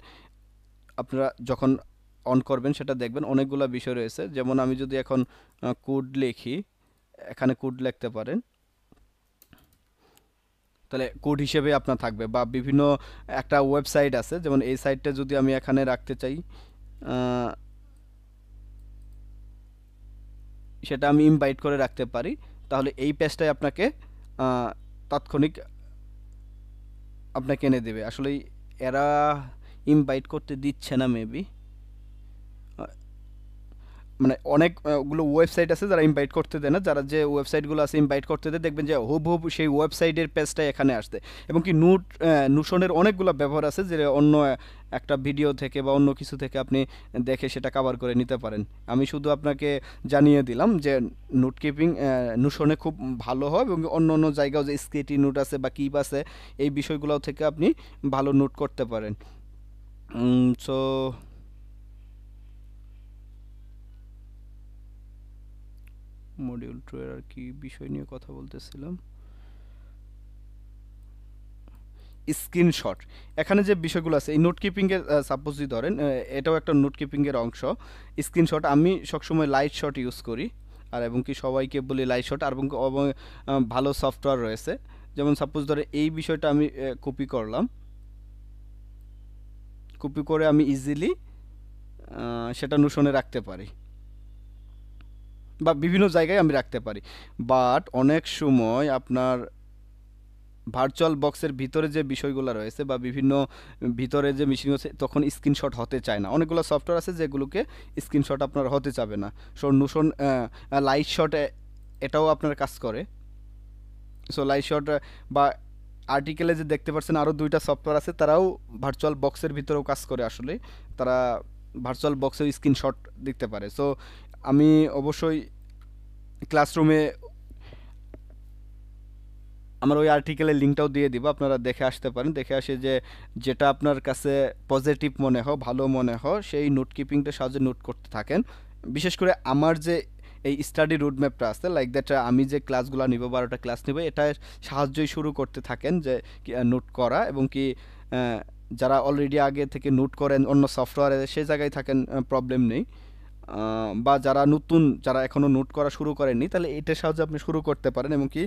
আপনারা যখন অন করবেন সেটা দেখবেন অনেকগুলা বিষয় রয়েছে যেমন আমি যদি এখন কোড লিখি এখানে কোড লিখতে পারেন তাহলে কোড হিসেবে আপনার থাকবে বা বিভিন্ন একটা ওয়েবসাইট আছে যেমন এই সাইটটা যদি আমি এখানে রাখতে চাই সেটা আমি ইনভাইট করে রাখতে পারি তাহলে এই পেজটাই আপনাকে তাৎক্ষণিক আপনাকে এনে দেবে আসলে এরা ইনভাইট করতে দিচ্ছে না মেবি মানে অনেকগুলো ওয়েবসাইট আছে যারা ইনভাইট করতে দেয় না যারা যে ওয়েবসাইটগুলো আছে ইনভাইট করতে দেয় দেখবেন যে হুবহুব সেই ওয়েবসাইটের পেজটা এখানে আসছে এবং কি নোট নোশনের অনেকগুলো ব্যবহার আছে যে অন্য একটা ভিডিও থেকে বা অন্য কিছু থেকে আপনি দেখে সেটা কভার করে নিতে পারেন আমি শুধু আপনাকে জানিয়ে দিলাম যে নোট কিপিং নোশনে খুব ভালো হয় এবং অন্য অন্য জায়গাও যে স্কেটি নোট আছে বা কিপ আছে এই বিষয়গুলো থেকে আপনি ভালো নোট করতে পারেন সো মডিউল টু এর আর কি বিষয় নিয়ে কথা বলতেছিলাম স্ক্রিনশট এখানে যে বিষয়গুলো আছে এই নোট কিপিং এর সাপোজই ধরেন এটাও একটা নোট কিপিং এর অংশ স্ক্রিনশট আমি সবসময় লাইট শট ইউজ করি আর এবং কি সবাইকে বলি লাইট শট আর এবং ভালো সফটওয়্যার রয়েছে যেমন সাপোজ ধরে এই বিষয়টা আমি কপি করলাম কপি করে আমি ইজিলি সেটা নোশনে রাখতে পারি বা বিভিন্ন জায়গায় আমি রাখতে পারি বাট অনেক সময় আপনার ভার্চুয়াল বক্সের ভিতরে যে বিষয়গুলো রয়েছে বা বিভিন্ন ভিতরে যে মেশিন আছে তখন স্ক্রিনশট হতে চায় না অনেকগুলো সফটওয়্যার আছে যেগুলোকে স্ক্রিনশট আপনার হতে চাবে না সো নোশন লাইটশট এটাও আপনার কাজ করে সো লাইটশট বা আর্টিকেলে যে দেখতে পাচ্ছেন আরও দুইটা সফটওয়্যার আছে তারাও ভার্চুয়াল বক্সের ভিতরেও কাজ করে আসলে তারা ভার্চুয়াল বক্সেও স্ক্রিনশট দেখতে পারে সো আমি অবশ্যই ক্লাসরুমে আমার ওই আর্টিকেলের লিঙ্কটাও দিয়ে দিব আপনারা দেখে আসতে পারেন দেখে আসে যে যেটা আপনার কাছে পজিটিভ মনে হয় ভালো মনে হয় সেই নোট কিপিংটা সাহায্যে নোট করতে থাকেন বিশেষ করে আমার যে এই স্টাডি রোডম্যাপটা আছে লাইক দ্যাট আমি যে ক্লাসগুলো নিব বারোটা ক্লাস নিব এটা সাহায্যই শুরু করতে থাকেন যে নোট করা এবং কি যারা অলরেডি আগে থেকে নোট করেন অন্য সফটওয়্যারে সেই জায়গায় থাকেন প্রবলেম নেই বা যারা নতুন যারা এখনও নোট করা শুরু করেননি তাহলে এটার সাহায্যে আপনি শুরু করতে পারেন এবং কি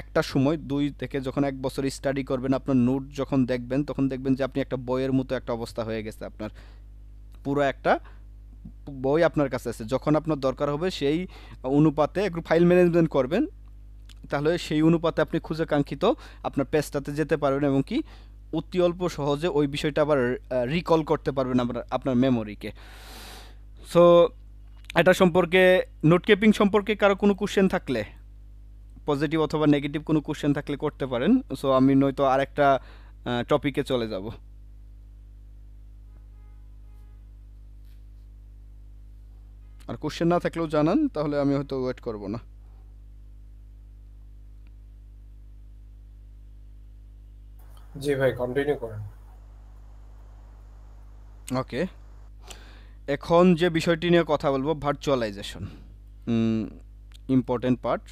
একটা সময় দুই থেকে যখন এক বছর স্টাডি করবেন আপনার নোট যখন দেখবেন তখন দেখবেন যে আপনি একটা বইয়ের মতো একটা অবস্থা হয়ে গেছে আপনার পুরো একটা বই আপনার কাছে আছে যখন আপনার দরকার হবে সেই অনুপাতে একটু ফাইল ম্যানেজমেন্ট করবেন তাহলে সেই অনুপাতে আপনি খুঁজে কাঙ্ক্ষিত আপনার পেজটাতে যেতে পারবেন এবং কি অতি অল্প সহজে ওই বিষয়টা আবার রিকল করতে পারবেন আপনার আপনার মেমোরিকে সো এটা সম্পর্কে নোট কিপিং সম্পর্কে কারো কোনো কোশ্চেন থাকলে পজিটিভ অথবা নেগেটিভ কোনো কোশ্চেন থাকলে করতে পারেন সো আমি নয়তো আরেকটা টপিকে চলে যাব আর কোশ্চেন না থাকলেও জানান তাহলে আমি হয়তো ওয়েট করব না জি ভাই কন্টিনিউ করুন ওকে এখন যে বিষয়টি নিয়ে কথা বলবো virtualisation important part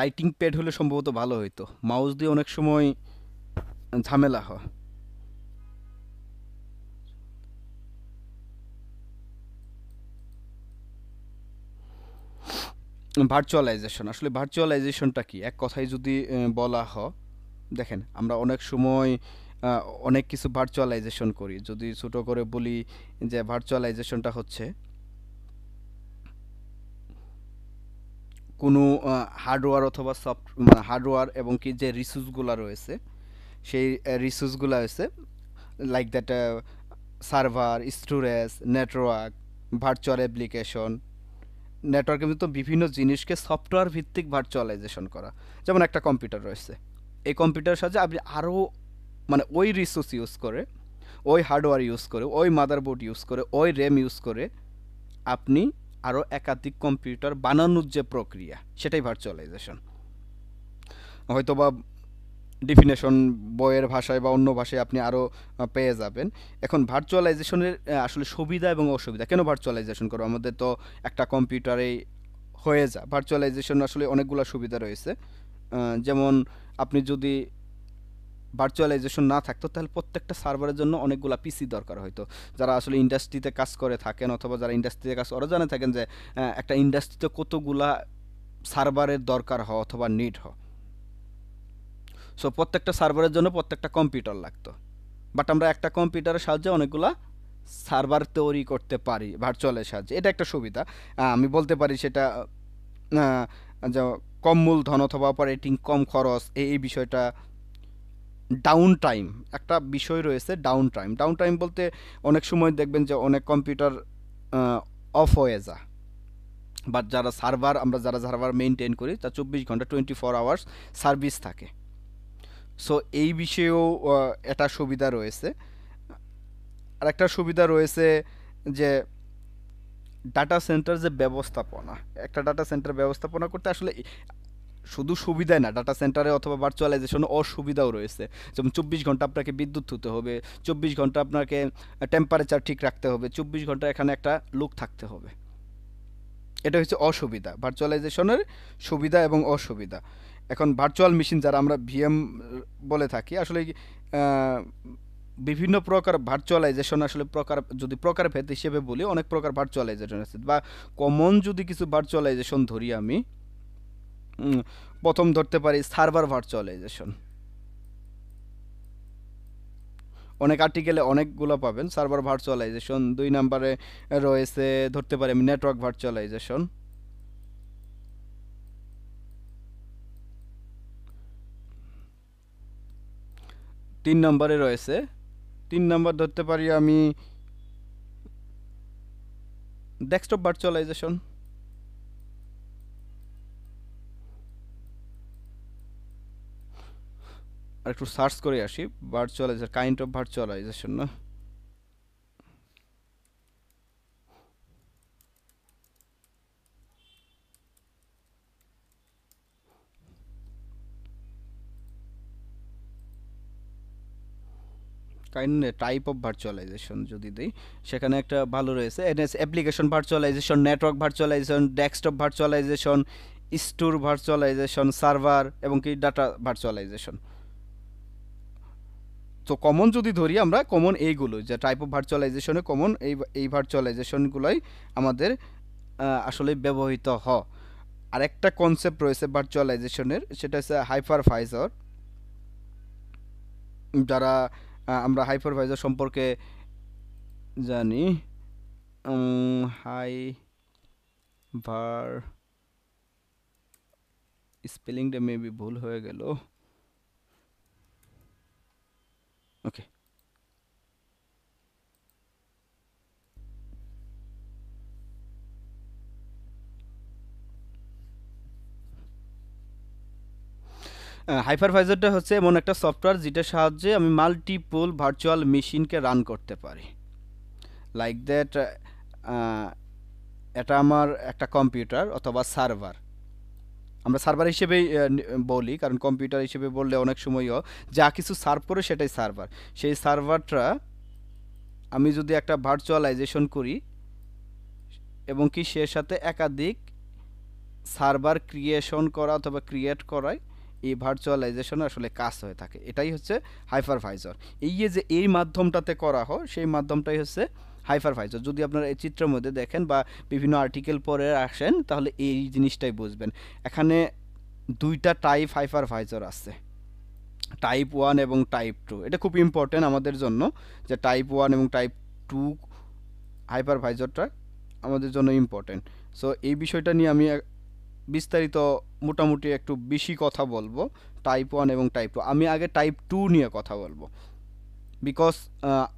writing pad হলে সম্ভবত ভালো হইতো মাউস দিয়ে অনেক সময় ঝামেলা হয় ভার্চুয়ালাইজেশন আসলে ভার্চুয়ালাইজেশনটা কি এক কথাই যদি বলা হয় দেখেন আমরা অনেক সময় অনেক কিছু ভার্চুয়ালাইজেশন করি যদি ছোট করে বলি যে ভার্চুয়ালাইজেশনটা হচ্ছে কোনো হার্ডওয়্যার অথবা সফট মানে হার্ডওয়্যার এবং কি যে রিসোর্সগুলো রয়েছে সেই রিসোর্সগুলো আছে like that server storage network virtual application নেটওয়ার্কে কিন্তু বিভিন্ন জিনিসকে সফটওয়্যার ভিত্তিক ভার্চুয়ালাইজেশন করা যেমন একটা কম্পিউটার রয়েছে এই কম্পিউটারের সাথে আপনি আরো মানে ওই রিসোর্স ইউজ করে ওই হার্ডওয়্যার ইউজ করে ওই মাদারবোর্ড ইউজ করে ওই র্যাম ইউজ করে আপনি আরো একাধিক কম্পিউটার বানানোর যে প্রক্রিয়া সেটাই ভার্চুয়ালাইজেশন হয়তোবা ডেফিনিশন বইয়ের ভাষায় বা অন্য ভাষায় আপনি আরো পেয়ে যাবেন এখন ভার্চুয়ালাইজেশনের আসলে সুবিধা এবং অসুবিধা কেন ভার্চুয়ালাইজেশন করব আমাদের তো একটা কম্পিউটারেই হয়ে যায় ভার্চুয়ালাইজেশন আসলে অনেকগুলা সুবিধা রয়েছে যেমন আপনি যদি ভার্চুয়ালাইজেশন না থাকতো তাহলে প্রত্যেকটা সার্ভারের জন্য অনেকগুলা পিসি দরকার হয়তো যারা আসলে ইন্ডাস্ট্রিতে কাজ করে থাকেন অথবা যারা ইন্ডাস্ট্রিতে কাজ করে জানেন থাকেন যে একটা ইন্ডাস্ট্রিতে কতগুলা সার্ভারের দরকার হয় অথবা নিড হয় সো প্রত্যেকটা সার্ভারের জন্য প্রত্যেকটা কম্পিউটার লাগতো বাট আমরা একটা কম্পিউটারের সাহায্যে অনেকগুলা সার্ভার তৈরি করতে পারি ভার্চুয়ালের সাহায্যে এটা একটা সুবিধা আমি বলতে পারি সেটা যে কম মূলধন অথবা অপারেটিং কম খরচ এই বিষয়টা ডাউন টাইম একটা বিষয় রয়েছে ডাউন টাইম ডাউন টাইম বলতে অনেক সময় দেখবেন যে অনেক কম্পিউটার অফ হয়ে যায় বাট যারা সার্ভার আমরা যারা সার্ভার মেইনটেইন করি তা চব্বিশ ঘন্টা টোয়েন্টি ফোর আওয়ার্স সার্ভিস থাকে সো এই বিষয়েও এটা সুবিধা রয়েছে আর একটা সুবিধা রয়েছে যে ডাটা সেন্টার যে ব্যবস্থাপনা একটা ডাটা সেন্টার ব্যবস্থাপনা করতে আসলে শুধু সুবিধা না ডাটা সেন্টারে অথবা ভার্চুয়ালাইজেশন অসুবিধাও রয়েছে যেমন চব্বিশ ঘন্টা আপনাকে বিদ্যুৎ হতে হবে চব্বিশ ঘন্টা আপনাকে টেম্পারেচার ঠিক রাখতে হবে চব্বিশ ঘন্টা এখানে একটা লুক থাকতে হবে এটা হচ্ছে অসুবিধা ভার্চুয়ালাইজেশনের সুবিধা এবং অসুবিধা এখন ভার্চুয়াল মেশিন যারা আমরা ভিএম বলে থাকি আসলে বিভিন্ন প্রকার ভার্চুয়ালাইজেশন আসলে প্রকার যদি প্রকারভেদ হিসেবে বলি অনেক প্রকার ভার্চুয়ালাইজেশন আছে বা কমন যদি কিছু ভার্চুয়ালাইজেশন ধরি আমি প্রথম ধরতে পারি সার্ভার ভার্চুয়ালাইজেশন অনেক আর্টিকেলে অনেকগুলো পাবেন সার্ভার ভার্চুয়ালাইজেশন দুই নম্বরে রয়েছে ধরতে পারি আমি নেটওয়ার্ক ভার্চুয়ালাইজেশন তিন নম্বরে রয়েছে তিন নম্বর ধরতে পারি আমি ডেস্কটপ ভার্চুয়ালাইজেশন আর একটু সার্চ করে আসি ভার্চুয়ালাইজেশন কাইন্ড অফ ভার্চুয়ালাইজেশন না kind type of virtualization যদি দেই সেখানে একটা ভালো রয়েছে NS application virtualisation network virtualisation desktop virtualisation store virtualisation server এবং কি ডাটা ভার্চুয়ালাইজেশন তো কমন যদি ধরি আমরা কমন এইগুলো যে টাইপ অফ ভার্চুয়ালাইজেশনে কমন এই এই ভার্চুয়ালাইজেশনগুলাই আমাদের আসলে ব্যবহৃত হয় আরেকটা কনসেপ্ট রয়েছে ভার্চুয়ালাইজেশনের সেটা হচ্ছে হাইপারভাইজার যারা আমরা হাইপারভাইজার সম্পর্কে জানি হাই ভার স্পেলিংটা মেবি ভুল হয়ে গেল ওকে হাইপারভাইজারটা হচ্ছে এমন একটা সফটওয়্যার যেটা সাহায্যে আমি মাল্টিপল ভার্চুয়াল মেশিনকে রান করতে পারি লাইক দ্যাট এটা আমার একটা কম্পিউটার অথবা সার্ভার আমরা সার্ভার হিসেবে বলি কারণ কম্পিউটার হিসেবে বললে অনেক সময়ও যা কিছু সার্ভ করে সেটাই সার্ভার সেই সার্ভারটা আমি যদি একটা ভার্চুয়ালাইজেশন করি এবং কি এর সাথে একাধিক সার্ভার ক্রিয়েশন করা অথবা ক্রিয়েট করায় এই ভার্চুয়ালাইজেশন আসলে কাজ হয়ে থাকে এটাই হচ্ছে হাইপারভাইজার এই যে এই মাধ্যমটাতে করা হয় সেই মাধ্যমটাই হচ্ছে হাইপারভাইজার যদি আপনারা এই চিত্রের মধ্যে দেখেন বা বিভিন্ন আর্টিকেল পড়ে আসেন তাহলে এই জিনিসটাই বুঝবেন এখানে দুইটা টাইপ হাইপারভাইজার আছে টাইপ one এবং টাইপ two এটা খুব ইম্পর্টেন্ট আমাদের জন্য যে টাইপ one এবং টাইপ two হাইপারভাইজারটা আমাদের জন্য ইম্পর্টেন্ট সো এই বিষয়টা নিয়ে আমি বিস্তারিত মোটামুটি একটু বেশি কথা বলবো টাইপ one এবং টাইপ two আমি আগে টাইপ two নিয়ে কথা বলবো বিকজ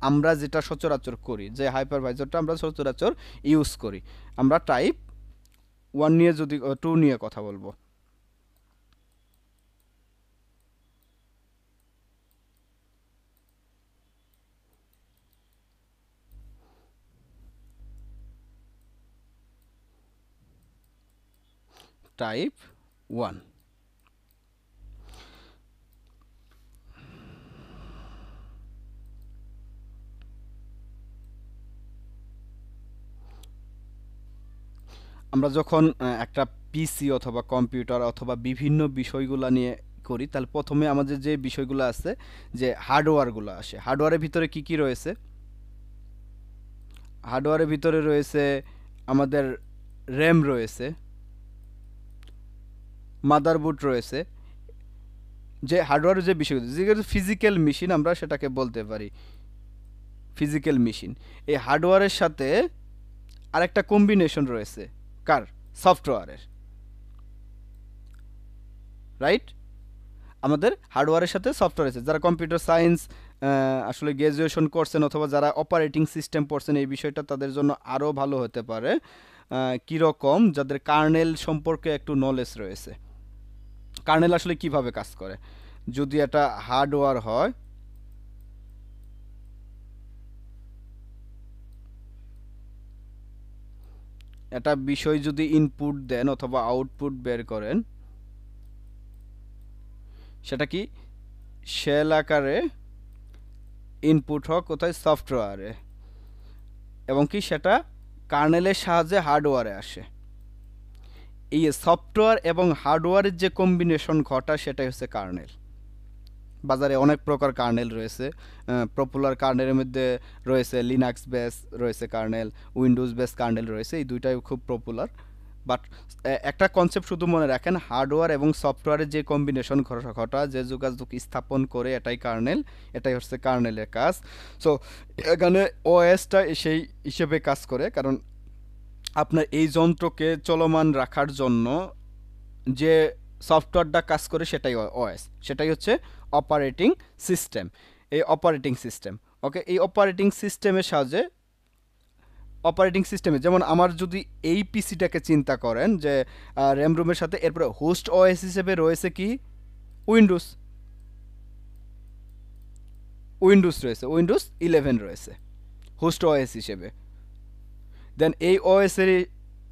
আমরা যেটা সচরাচর করি যে হাইপারভাইজারটা আমরা সচরাচর ইউজ করি আমরা টাইপ one নিয়ে যদি two নিয়ে কথা বলবো type one আমরা যখন একটা পিসি অথবা কম্পিউটার অথবা বিভিন্ন বিষয়গুলো নিয়ে করি তাহলে প্রথমে আমাদের যে বিষয়গুলো আছে যে হার্ডওয়্যারগুলো আসে হার্ডওয়্যারের ভিতরে কি কি রয়েছে হার্ডওয়্যারের ভিতরে রয়েছে আমাদের RAM রয়েছে মাদারবোর্ড রয়েছে যে হার্ডওয়্যারের যে বিষয় যেগুলো ফিজিক্যাল মেশিন আমরা সেটাকে বলতে পারি ফিজিক্যাল মেশিন এই হার্ডওয়্যারের সাথে আরেকটা কম্বিনেশন রয়েছে কার সফটওয়্যারের রাইট আমাদের হার্ডওয়্যারের সাথে সফটওয়্যার আছে যারা কম্পিউটার সায়েন্স আসলে গ্র্যাজুয়েশন করছেন অথবা যারা অপারেটিং সিস্টেম পড়ছেন এই বিষয়টা তাদের জন্য আরো ভালো হতে পারে কি রকম যাদের কার্নেল সম্পর্কে একটু নলেজ রয়েছে কার্নেল আসলে কিভাবে কাজ করে যদি এটা হার্ডওয়্যার হয় এটা বিষয় যদি ইনপুট দেন অথবা আউটপুট বের করেন সেটা কি শেল আকারে ইনপুট হয় কোথায় সফটওয়্যারে এবং কি সেটা কার্নেলের সাহায্যে হার্ডওয়্যারে আসে এই সফটওয়্যার এবং হার্ডওয়্যারের যে কম্বিনেশন ঘটা সেটাই হচ্ছে কার্নেল বাজারে অনেক প্রকার কার্নেল রয়েছে পপুলার কার্নেলের মধ্যে রয়েছে লিনাক্স বেস রয়েছে কার্নেল উইন্ডোজ বেস কার্নেল রয়েছে এই দুইটাই খুব পপুলার বাট একটা কনসেপ্ট শুধু মনে রাখেন হার্ডওয়্যার এবং সফটওয়্যারের যে কম্বিনেশন ঘটা যে যোগাযোগ স্থাপন করে এটাই কার্নেল এটাই হচ্ছে কার্নেলের কাজ সো এখানে ওএসটা সেই হিসেবে কাজ করে কারণ আপনার এই যন্ত্রকে চলমান রাখার জন্য যে সফটওয়্যারটা কাজ করে সেটাই ওএস সেটাই হচ্ছে অপারেটিং সিস্টেম এই অপারেটিং সিস্টেম ওকে এই অপারেটিং সিস্টেমের সাহায্যে অপারেটিং সিস্টেমে যেমন আমার যদি এই পিসিটাকে চিন্তা করেন যে RAM রুমের সাথে এরপরে হোস্ট ওএস হিসেবে রয়েছে কি উইন্ডোজ উইন্ডোজ রয়েছে উইন্ডোজ eleven রয়েছে হোস্ট ওএস হিসেবে দেন এই ওএস এর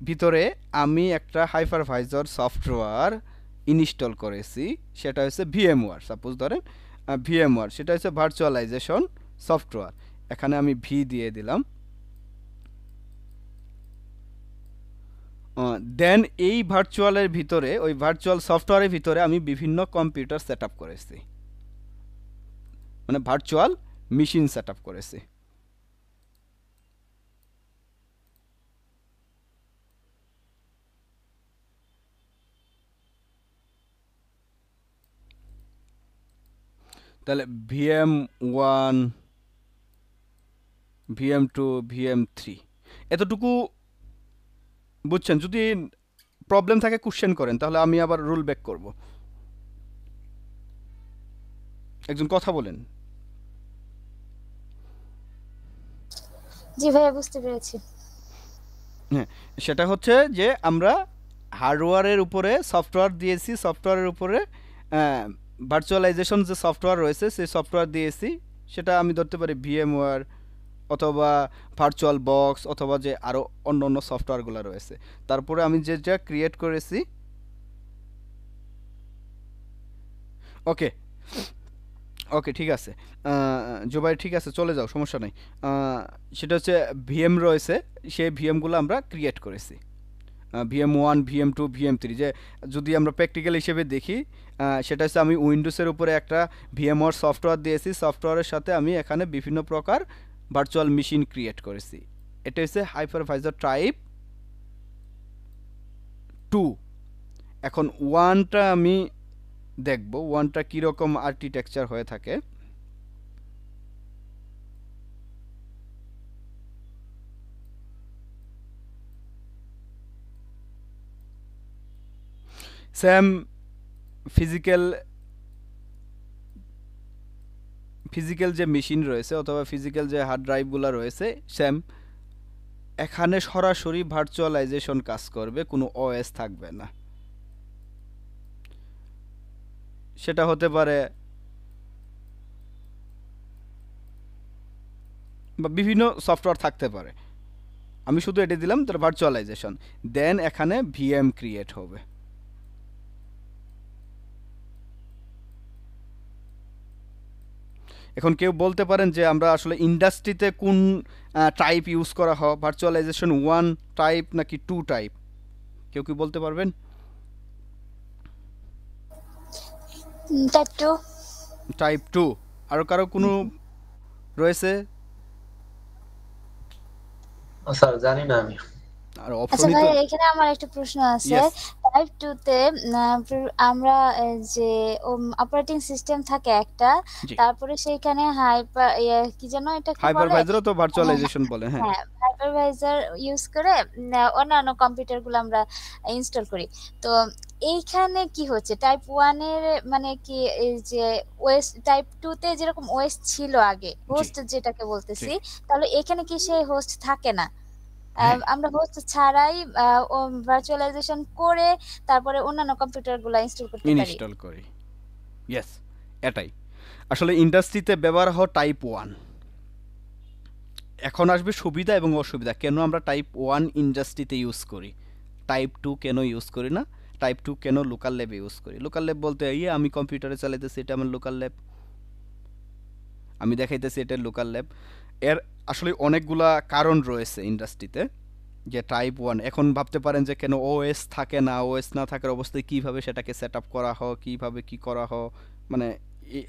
ভিতরে আমি একটা হাইপারভাইজার সফটওয়্যার ইনস্টল করেছি সেটা হচ্ছে VMware সাপোজ ধরেন VMware সেটা হচ্ছে ভার্চুয়ালাইজেশন সফটওয়্যার এখানে আমি V দিয়ে দিলাম দেন এই ভার্চুয়ালের ভিতরে ওই ভার্চুয়াল সফটওয়্যারের ভিতরে আমি বিভিন্ন কম্পিউটার সেটআপ করেছি মানে ভার্চুয়াল মেশিন সেটআপ করেছি তাহলে VM one VM two VM three এতটুকু বুঝছেন যদি প্রবলেম থাকে কোশ্চেন করেন, তাহলে আমি আবার রুল ব্যাক করব। একজন কথা বলেন। জি ভাই বুঝতে পেরেছি। হ্যাঁ, সেটা হচ্ছে যে আমরা হার্ডওয়্যারের উপরে সফটওয়্যার দিয়েছি, সফটওয়্যারের উপরে ভার্চুয়ালাইজেশন যে সফটওয়্যার রয়েছে সেই সফটওয়্যার দিয়েছি, সেটা আমি ধরতে পারি ভিএমওয়্যার অথবা ভার্চুয়াল বক্স অথবা যে আরও অন্য অন্য সফটওয়্যারগুলো রয়েছে। তারপরে আমি যে যা ক্রিয়েট করেছি, ওকে ওকে ঠিক আছে জুবাই, ঠিক আছে চলে যাও, সমস্যা নাই। সেটা হচ্ছে ভিএম রয়েছে, সেই ভিএমগুলো আমরা ক্রিয়েট করেছি, VM one VM two VM three. যে যদি আমরা প্র্যাকটিক্যাল হিসেবে দেখি, সেটা হচ্ছে আমি উইন্ডোজের উপরে একটা ভিএমওয়ার সফটওয়্যার দিয়েছি, সফটওয়্যারের সাথে আমি এখানে বিভিন্ন প্রকার ভার্চুয়াল মেশিন ক্রিয়েট করেছি। এটা হচ্ছে হাইপারভাইজার টাইপ টু। এখন ওয়ানটা আমি দেখব ওয়ানটা কীরকম আর্কিটেকচার হয়ে থাকে। সেম ফিজিক্যাল ফিজিক্যাল যে মেশিন রয়েছে অথবা ফিজিক্যাল যে হার্ড ড্রাইভগুলো রয়েছে সেম, এখানে সরাসরি ভার্চুয়ালাইজেশন কাজ করবে, কোনো ওএস থাকবে না। সেটা হতে পারে বা বিভিন্ন সফটওয়্যার থাকতে পারে, আমি শুধু এটা দিলাম তার ভার্চুয়ালাইজেশন। দেন এখানে ভিএম ক্রিয়েট হবে। এখন কেউ বলতে পারেন যে আমরা আসলে ইন্ডাস্ট্রিতে কোন টাইপ ইউজ করা হয়, ভার্চুয়ালাইজেশন ওয়ান টাইপ নাকি টু টাইপ, কেউ কি বলতে পারবেন? Type two. Type two. আর কারো কোনো রয়েছে? স্যার জানি না আমি। আর অপশন তো এখানে আমার একটা প্রশ্ন আছে, টাইপ টু তে আমরা যে অপারেটিং সিস্টেম থাকে একটা, তারপরে সেইখানে হাইপার কি জানো এটা কি বলে, হাইপারভাইজার তো ভার্চুয়ালাইজেশন বলে। হ্যাঁ হাইপারভাইজার ইউজ করে অন্যান্য কম্পিউটারগুলো আমরা ইনস্টল করি। তো এইখানে কি হচ্ছে টাইপ ওয়ান এর মানে কি যে ওএস, টাইপ টু তে যেরকম ওএস ছিল আগে হোস্ট যেটাকে বলতেছি, তাহলে এখানে কি সেই হোস্ট থাকে না, আমরা হোস্ট ছাড়াই ভার্চুয়ালাইজেশন করে তারপরে অন্যান্য কম্পিউটারগুলো ইনস্টল করতে পারি, ইনস্টল করি। यस এটাই আসলে ইন্ডাস্ট্রিতে ব্যবহার হয় টাইপ ওয়ান। এখন আসবে সুবিধা এবং অসুবিধা, কেন আমরা টাইপ ওয়ান ইন্ডাস্ট্রিতে ইউজ করি, টাইপ টু কেন ইউজ করি না, টাইপ টু কেন লোকাল ল্যাবে ইউজ করি। লোকাল ল্যাব বলতে এই আমি কম্পিউটারে চালাইতেছি এটা আমার লোকাল ল্যাব, আমি দেখাইতেছি এটা লোকাল ল্যাব। এর আসলে অনেকগুলা কারণ রয়েছে ইন্ডাস্ট্রিতে যে টাইপ ওয়ান। এখন ভাবতে পারেন যে কেন ওএস থাকে না, ওএস না থাকার অবস্থায় কীভাবে সেটাকে সেট আপ করা হয়, কীভাবে কী করা হয়, মানে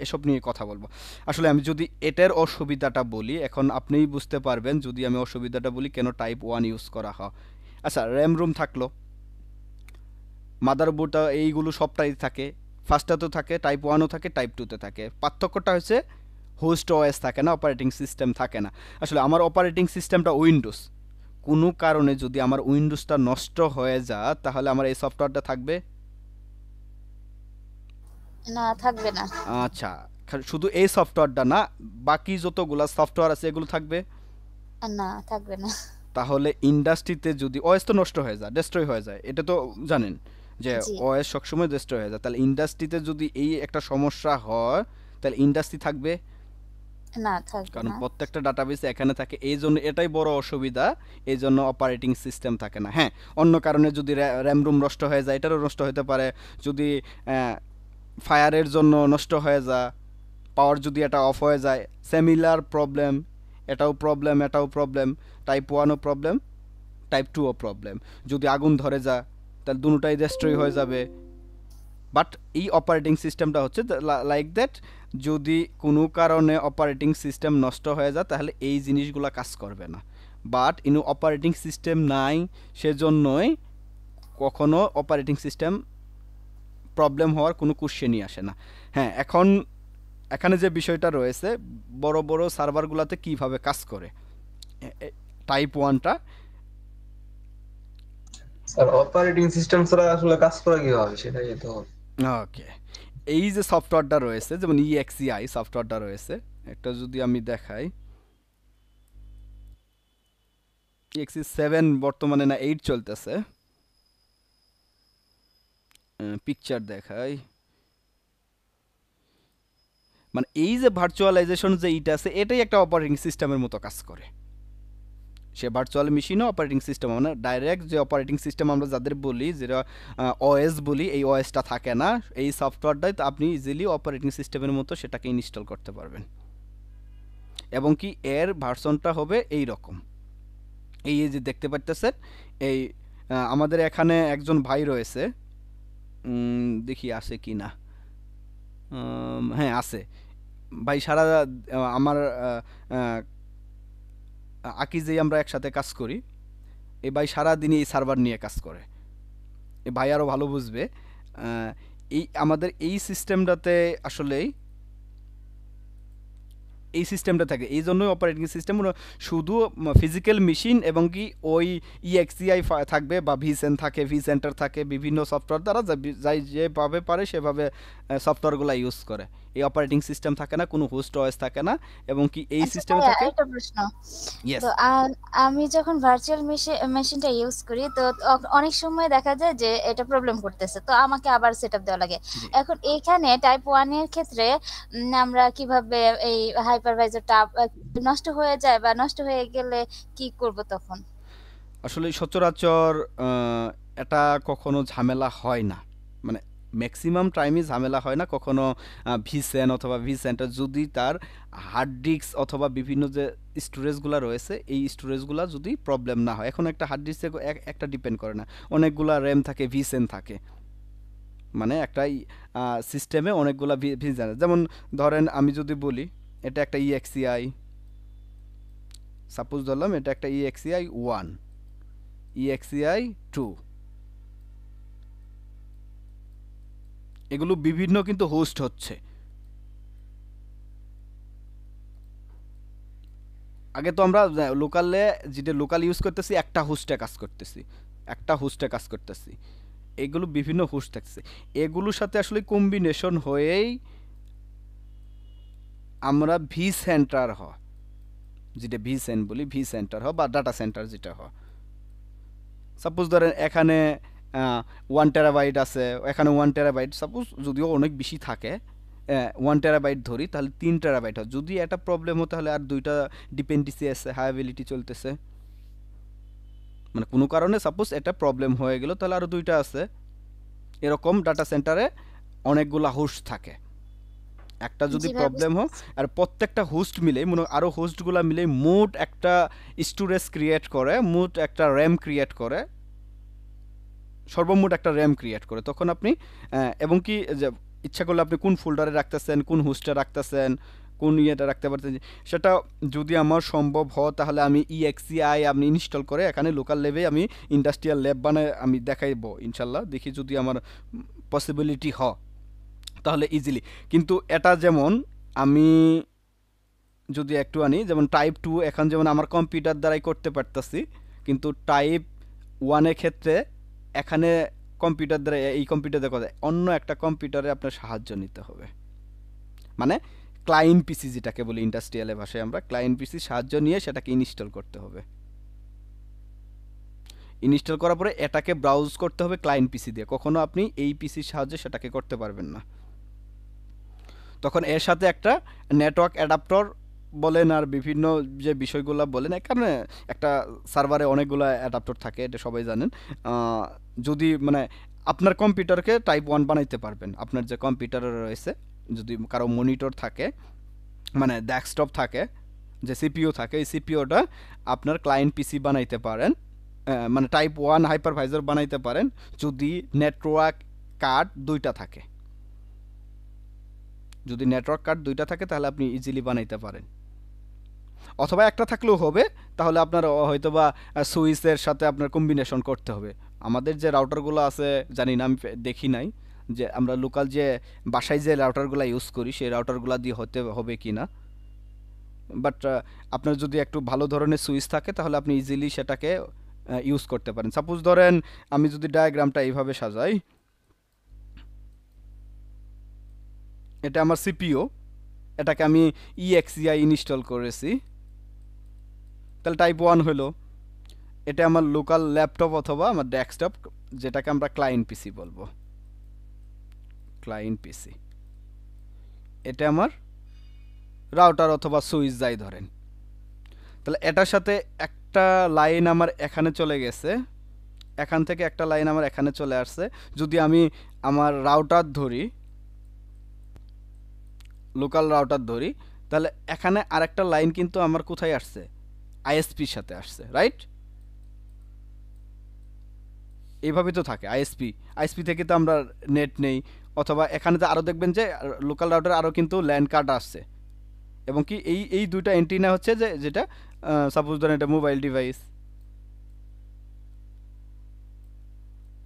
এসব নিয়ে কথা বলবো। আসলে আমি যদি এটার অসুবিধাটা বলি, এখন আপনিই বুঝতে পারবেন যদি আমি অসুবিধাটা বলি কেন টাইপ ওয়ান ইউজ করা হয়। আচ্ছা, র্যাম রুম থাকলো, মাদারবোর্ড এইগুলো সবটাই থাকে, ফার্স্টটাতেও থাকে, টাইপ ওয়ানও থাকে, টাইপ টুতে থাকে। পার্থক্যটা হচ্ছে হোস্ট ওএস থাকে না, অপারেটিং সিস্টেম থাকে না। আসলে আমার অপারেটিং সিস্টেমটা উইন্ডোজ, কোনো কারণে যদি আমার উইন্ডোজটা নষ্ট হয়ে যায় তাহলে আমার এই সফটওয়্যারটা থাকবে না, থাকবে না। আচ্ছা, শুধু এই সফটওয়্যারটা না, বাকি যতগুলো সফটওয়্যার আছে এগুলো থাকবে না, থাকবে না। তাহলে ইন্ডাস্ট্রিতে যদি ওএস তো নষ্ট হয়ে যায়, ডিস্ট্রয় হয়ে যায়, এটা তো জানেন যে ওএস সবসময় ডিস্ট্রয় হয়ে যায়। তাহলে ইন্ডাস্ট্রিতে যদি এই একটা সমস্যা হয় তাহলে ইন্ডাস্ট্রি থাকবে না, থাকবে না, কারণ প্রত্যেকটা ডাটাবেস এখানে থাকে। এইজন্য এটাই বড় অসুবিধা, এইজন্য অপারেটিং সিস্টেম থাকে না। হ্যাঁ, অন্য কারণে যদি র্যাম রুম নষ্ট হয়ে যায় এটারও নষ্ট হতে পারে, যদি ফায়ারের জন্য নষ্ট হয়ে যায়, পাওয়ার যদি এটা অফ হয়ে যায়, সিমিলার প্রবলেম, এটাও প্রবলেম, এটাও প্রবলেম, টাইপ ওয়ানও প্রবলেম, টাইপ টুও প্রবলেম। যদি আগুন ধরে যায় তাহলে দুটাই ডিস্ট্রয় হয়ে যাবে। বাট এই অপারেটিং সিস্টেমটা হচ্ছে লাইক দ্যাট, যদি কোনো কারণে অপারেটিং সিস্টেম নষ্ট হয়ে যায় তাহলে এই জিনিসগুলো কাজ করবে না। বাট ইনো অপারেটিং সিস্টেম নাই, সেজন্যই কখনো অপারেটিং সিস্টেম প্রবলেম হওয়ার কোনো কোশ্চেনই আসে না। হ্যাঁ, এখন এখানে যে বিষয়টা রয়েছে বড় বড় সার্ভারগুলোতে কিভাবে কাজ করে টাইপ ওয়ানটা, স্যার অপারেটিং সিস্টেম ছাড়া আসলে কাজ করা কিভাবে সেটাই তো ওকে এই যে সফটওয়্যারটা রয়েছে যেমন ইএক্সিআই সফটওয়্যারটা রয়েছে একটা যদি আমি দেখাই ইএক্সি সেভেন বর্তমানে না eight চলতেছে পিকচার দেখাই মানে এই যে ভার্চুয়ালাইজেশন যে এটা আছে এটাই একটা অপারেটিং সিস্টেমের মতো কাজ করে সে ভার্চুয়াল মেশিন অপারেটিং সিস্টেম মানে ডাইরেক্ট যে অপারেটিং সিস্টেম আমরা যাদের বলি যেটা ওএস বলি এই ওএসটা থাকে না এই সফটওয়্যারটাই আপনি ইজিলি অপারেটিং সিস্টেমের মতো সেটাকে ইনস্টল করতে পারবেন এবং কি এর ভার্সনটা হবে এই রকম এই যে দেখতে পাচ্ছেন এই আমাদের এখানে একজন ভাই রয়েছে দেখি আসে কিনা হ্যাঁ আছে ভাই সারা আমার আকিজে আমরা একসাথে কাজ করি এই ভাই সারা দিনই এই সার্ভার নিয়ে কাজ করে এই ভাই আরো ভালো বুঝবে এই আমাদের এই সিস্টেমটাতে আসলে এই সিস্টেমটা থাকে এইজন্য অপারেটিং সিস্টেম শুধু ফিজিক্যাল মেশিন এবং কি ওই ইএক্সিআই থাকবে বা ভিসেন থাকে ভিসেন্টার থাকে বিভিন্ন সফটওয়্যার দ্বারা যাই যে ভাবে পারে সেভাবে সফটওয়্যারগুলো ইউজ করে এই অপারেটিং সিস্টেম থাকে না কোনো হোস্ট ওএস থাকে না এবং কি এই সিস্টেমে থাকে একটা প্রশ্ন তো আমি যখন ভার্চুয়াল মেশিনটা ইউজ করি তো অনেক সময় দেখা যায় যে এটা প্রবলেম করতেছে তো আমাকে আবার সেটআপ দেওয়া লাগে এখন এইখানে টাইপ one এর ক্ষেত্রে আমরা কিভাবে এই হাইপারভাইজারটা নষ্ট হয়ে যায় বা নষ্ট হয়ে গেলে কি করব তখন আসলে সচরাচর এটা কখনো ঝামেলা হয় না মানে ম্যাক্সিমাম টাইমই ঝামেলা হয় না কখনো ভিসেন অথবা ভিসেন্টার যদি তার হার্ড ডিস্ক অথবা বিভিন্ন যে স্টোরেজগুলো রয়েছে এই স্টোরেজগুলো যদি প্রবলেম না হয় এখন একটা হার্ড ডিস্কে একটা ডিপেন্ড করে না অনেকগুলা র্যাম থাকে ভিসেন থাকে মানে একটা সিস্টেমে অনেকগুলা ভিসেন যেমন ধরেন আমি যদি বলি এটা একটা ইএক্সিআই সাপোজ ধরলাম এটা একটা ইএক্সিআই one ইএক্সিআই two এগুলো বিভিন্ন কিন্তু হোস্ট হচ্ছে আগে তো আমরা লোকালে যেটা লোকাল ইউজ করতেছি একটা হোস্টে কাজ করতেছি একটা হোস্টে কাজ করতেছি এগুলো বিভিন্ন হোস্ট থাকছে এগুলোর সাথে আসলে কম্বিনেশন হয়েই আমরা ভি সেন্টার হ যেটা ভি সেন বলি ভি সেন্টার হ বা ডাটা সেন্টার যেটা হ সাপোজ ধরেন এখানে one টেরাবাইট আছে এখানে one টেরাবাইট সাপোজ যদিও অনেক বেশি থাকে one টেরাবাইট ধরি তাহলে three টেরাবাইট হয় যদি এটা প্রবলেম হয় তাহলে আর দুইটা ডিপেন্ডেন্সি আছে হাইবিলিটি চলতেছে মানে কোনো কারণে সাপোজ এটা প্রবলেম হয়ে গেল তাহলে আর দুইটা আছে এরকম ডাটা সেন্টারে অনেকগুলা হোস্ট থাকে একটা যদি প্রবলেম হয় আর প্রত্যেকটা হোস্ট মিলে মানে আরো হোস্টগুলা মিলে মোট একটা স্টোরেজ ক্রিয়েট করে মোট একটা র‍্যাম ক্রিয়েট করে সর্বমোট একটা র‍্যাম ক্রিয়েট করে তখন আপনি এবং কি ইচ্ছা করলে আপনি কোন ফোল্ডারে রাখতেছেন কোন হোস্টে রাখতেছেন কোন ইয়েটা রাখতে পারতেছেন সেটা যদি আমার সম্ভব হয় তাহলে আমি ইএক্সিআই আমি ইনস্টল করে এখানে লোকাল লেভে আমি ইন্ডাস্ট্রিয়াল ল্যাব বানায় আমি দেখাইব ইনশাআল্লাহ দেখি যদি আমার পসিবিলিটি হয় তাহলে ইজিলি কিন্তু এটা যেমন আমি যদি একটু আনি যেমন টাইপ two এখন যেমন আমার কম্পিউটার দ্বারাই করতে পারতাছি কিন্তু টাইপ one এর ক্ষেত্রে এখানে কম্পিউটার দ্বারা এই কম্পিউটার দেখা যায় অন্য একটা কম্পিউটারে আপনার সাহায্য নিতে হবে মানে ক্লায়েন্ট পিসি যেটাকে বলি ইন্ডাস্ট্রিয়াল ভাষায় আমরা ক্লায়েন্ট পিসি সাহায্য নিয়ে সেটাকে ইনস্টল করতে হবে ইনস্টল করার পরে এটাকে ব্রাউজ করতে হবে ক্লায়েন্ট পিসি দিয়ে কখনো আপনি এই পিসির সাহায্যে সেটাকে করতে পারবেন না তখন এর সাথে একটা নেটওয়ার্ক অ্যাডাপ্টর বলেন আর বিভিন্ন যে বিষয়গুলো বলেন কারণ একটা সার্ভারে অনেকগুলা অ্যাডাপ্টর থাকে এটা সবাই জানেন যদি মানে আপনার কম্পিউটারকে টাইপ one বানাইতে পারবেন আপনার যে কম্পিউটার রয়েছে যদি কারো মনিটর থাকে মানে ডেস্কটপ থাকে যে সিপিইউ থাকে এই সিপিইউটা আপনার ক্লায়েন্ট পিসি বানাইতে পারেন মানে টাইপ one হাইপারভাইজার বানাইতে পারেন যদি নেটওয়ার্ক কার্ড দুইটা থাকে যদি নেটওয়ার্ক কার্ড দুইটা থাকে তাহলে আপনি ইজিলি বানাইতে পারেন অথবা একটা থাকলেও হবে তাহলে আপনার হয়তোবা সুইচের সাথে আপনার কম্বিনেশন করতে হবে আমাদের যে রাউটারগুলো আছে জানি না আমি দেখি নাই যে আমরা লোকাল যে বাসায় যে রাউটারগুলো ইউজ করি সেই রাউটারগুলো দিয়ে হতে হবে কিনা বাট আপনার যদি একটু ভালো ধরনের সুইচ থাকে তাহলে আপনি ইজিলি সেটাকে ইউজ করতে পারেন সাপোজ ধরেন আমি যদি ডায়াগ্রামটা এইভাবে সাজাই এটা আমার সিপিইউ এটাকে আমি ইএক্সিআই ইনস্টল করেছি তাহলে টাইপ ওয়ান হলো এটা আমার লোকাল ল্যাপটপ অথবা আমার ডেস্কটপ যেটাকে আমরা ক্লায়েন্ট পিসি বলবো ক্লায়েন্ট পিসি এটা আমার রাউটার অথবা সুইচ যাই ধরেন তাহলে এটার সাথে একটা লাইন আমার এখানে চলে গেছে এখান থেকে একটা লাইন আমার এখানে চলে আসছে যদি আমি আমার রাউটার ধরি লোকাল রাউটার ধরি তাহলে এখানে আরেকটা লাইন কিন্তু আমার কোথায় আসছে আইএসপির সাথে আসছে রাইট এইভাবেই তো থাকে আইএসপি আইএসপি থেকে তো আমরা নেট নেই অথবা এখানে তো আরো দেখবেন যে লোকাল রাউটার আরো কিন্তু ল্যান কার্ড আসছে এবং কি এই এই দুইটা অ্যান্টেনা হচ্ছে যে যেটা সাপোজ ধরেন এটা মোবাইল ডিভাইস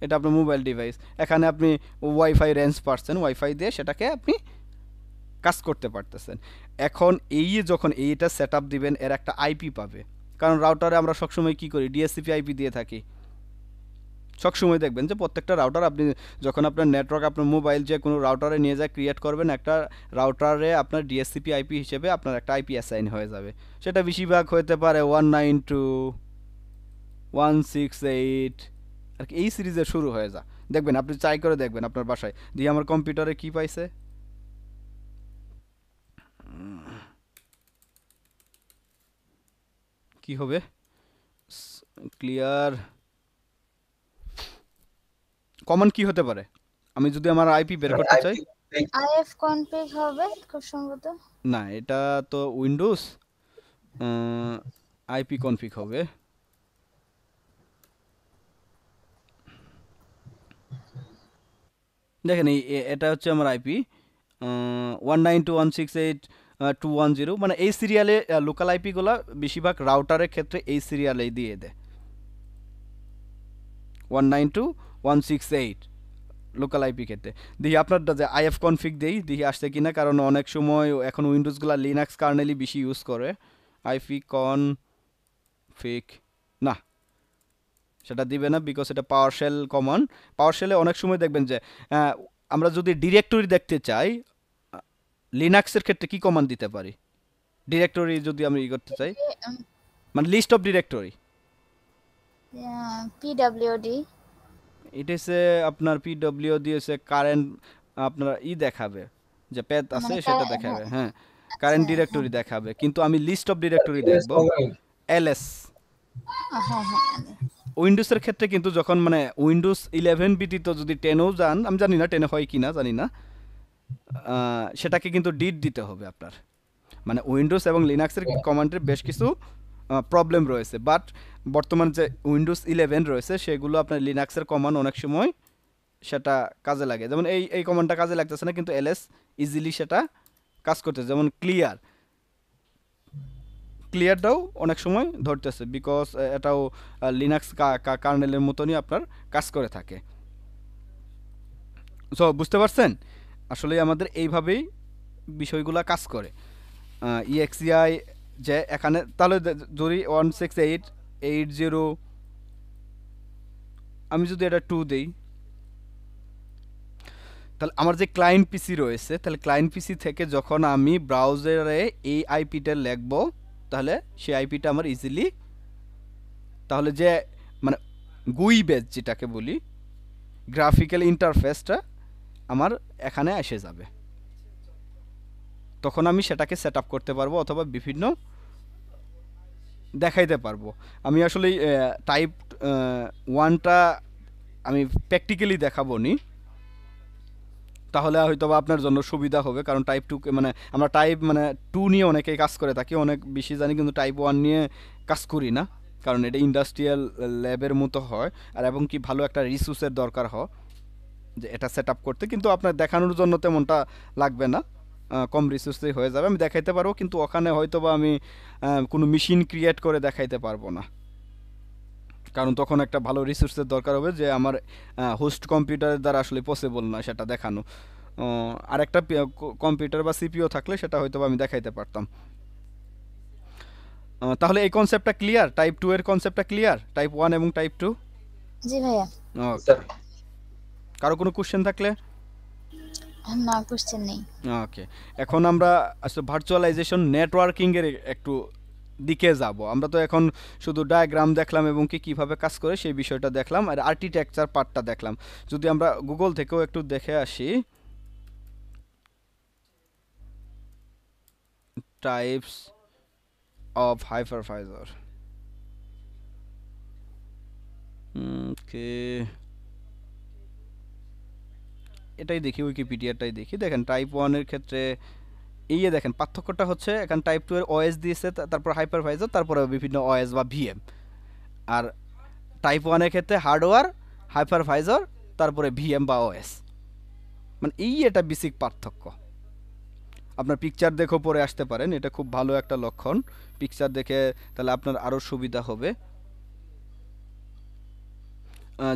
এটা আপনার মোবাইল ডিভাইস এখানে আপনি ওয়াইফাই রেঞ্জ পাচ্ছেন ওয়াইফাই দিয়ে সেটাকে আপনি কাজ করতে পারতেছেন এখন এই যখন এইটা সেটআপ দিবেন এর একটা আইপি পাবে কারণ রাউটারে আমরা সব সময় কি করি ডিএসসিপি আইপি দিয়ে থাকি সব সময় দেখবেন যে প্রত্যেকটা রাউটার আপনি যখন আপনার নেটওয়ার্ক আপনার মোবাইল যে কোনো রাউটারে নিয়ে যায় ক্রিয়েট করবেন একটা রাউটারে আপনার ডিএসসিপি আইপি হিসেবে আপনার একটা আইপি অ্যাসাইন হয়ে যাবে সেটা বেশিরভাগ হতে পারে one ninety-two dot one sixty-eight আর এই সিরিজে শুরু হয়ে যায় দেখবেন আপনি ট্রাই করে দেখবেন আপনার বাসায় দিয়ে আমার কম্পিউটারে কি পাইছে কি হবে ক্লিয়ার কমন কি হতে পারে আমি যদি আমার আইপি বের করতে চাই আইএফ কনফিগ হবে খুব সম্ভবত না এটা তো উইন্ডোজ আইপি কনফিগ হবে দেখেন এটা হচ্ছে আমার IP one ninety-two dot one sixty-eight dot two ten মানে এই সিরিয়ালে লোকাল আইপি গুলো বেশিরভাগ রাউটারের ক্ষেত্রে এই সিরিয়ালেই দিয়ে দেয় one ninety-two dot one sixty-eight local IP ক্ষেত্রে দেখি আপনারটা যে আইএফ কনফিগ দেই দেখি আসছে কিনা কারণ অনেক সময় এখন উইন্ডোজগুলো লিনাক্স কার্নেলি বেশি ইউজ করে আইপি কনফিগ না সেটা দিবে না বিকজ এটা পাওয়ার শেল কমন পাওয়ার শেলে অনেক সময় দেখবেন যে আমরা যদি ডিরেক্টরি দেখতে চাই লিনাক্সের ক্ষেত্রে কি কমান্ড দিতে পারি ডিরেক্টরি যদি আমি ই করতে চাই মানে list of directory pwd It is a apnar pwd is a current apnar e dekhabe je path ache seta dekhabe ha current directory dekhabe kintu ami list of directory dekhbo ls aha ha windows er khetre kintu jokhon mane windows eleven bit to jodi ten o jan ami jani na ten e hoy kina jani na seta ke kintu did dite hobe apnar mane windows ebong linux er command er besh kichu problem রয়েছে but বর্তমান যে Windows eleven রয়েছে সেগুলো আপনার লিনাক্সের command অনেক সময় সেটা কাজে লাগে যেমন এই এই কমান্ডটা কাজে লাগতেছে না কিন্তু এলএস ইজিলি সেটা কাজ করতে যেমন ক্লিয়ার ক্লিয়ারটাও অনেক সময় ধরতেছে বিকজ এটাও লিনাক্স কার্নেলের মতনই আপনার কাজ করে থাকে সো বুঝতে পারছেন আসলে আমাদের এইভাবেই বিষয়গুলো কাজ করে ইএক্সিআই যে এখানে তাহলে যদি one sixty-eight dot eighty আমি যদি এটা two দেই তাহলে আমার যে ক্লায়েন্ট পিসি রয়েছে তাহলে ক্লায়েন্ট পিসি থেকে যখন আমি ব্রাউজারে এই আইপিটা লিখব তাহলে সেই আইপিটা আমার ইজিলি তাহলে যে মানে গুই বেস যেটাকে বলি গ্রাফিক্যাল ইন্টারফেসটা আমার এখানে এসে যাবে তখন আমি সেটাকে সেটআপ করতে পারবো অথবা বিভিন্ন দেখাইতে পারবো আমি আসলে টাইপ ওয়ানটা আমি প্র্যাকটিক্যালি দেখাবো নি তাহলে হয়তোবা আপনার জন্য সুবিধা হবে কারণ টাইপ টু মানে আমরা টাইপ মানে two নিয়ে অনেকে কাজ করে থাকি অনেক বেশি জানি কিন্তু টাইপ one নিয়ে কাজ করি না কারণ এটা ইন্ডাস্ট্রিয়াল ল্যাবের মতো হয় আর এবং কি ভালো একটা রিসোর্সের দরকার হয় যে এটা সেটআপ করতে কিন্তু আপনার দেখানোর জন্য তেমনটা লাগবে না কম রিসোর্সই হয়ে যাবে আমি দেখাইতে পারবো কিন্তু ওখানে হয়তোবা আমি কোনো মেশিন ক্রিয়েট করে দেখাইতে পারবো না কারণ তখন একটা ভালো রিসোর্সের দরকার হবে যে আমার হোস্ট কম্পিউটারের দ্বারা আসলে পসিবল না সেটা দেখানো আর একটা কম্পিউটার বা সিপিইউ থাকলে সেটা হয়তোবা আমি দেখাইতে পারতাম তাহলে এই কনসেপ্টটা ক্লিয়ার? টাইপ টু এর কনসেপ্টটা ক্লিয়ার, টাইপ ওয়ান এবং টাইপ টু? জি ভাইয়া। ওকে, কারো কোনো কোশ্চেন থাকলে? না, কোশ্চেন নেই। ওকে, এখন আমরা আসলে ভার্চুয়ালাইজেশন নেটওয়ার্কিং এর একটু দিকে যাব। আমরা তো এখন শুধু ডায়াগ্রাম দেখলাম এবং কি কীভাবে কাজ করে সেই বিষয়টা দেখলাম, আর আর্কিটেকচার পার্টটা দেখলাম। যদি আমরা গুগল থেকেও একটু দেখে আসি, টাইপস অফ হাইপারভাইজার। ওকে, এটাই দেখি, উইকিপিডিয়াটাই দেখি। দেখেন টাইপ ওয়ান এর ক্ষেত্রে এই যে দেখেন পার্থক্যটা হচ্ছে, এখন টাইপ টু এর ওএস দিয়েছে, তারপর হাইপারভাইজার, তারপরে বিভিন্ন ওএস বা ভিএম। আর টাইপ ওয়ান এর ক্ষেত্রে হার্ডওয়্যার, হাইপারভাইজার, তারপরে ভিএম বা ওএস, মানে এই এটা বেসিক পার্থক্য। আপনার পিকচার দেখো পরে আসতে পারেন, এটা খুব ভালো একটা লক্ষণ, পিকচার দেখে তাহলে আপনার আরও সুবিধা হবে।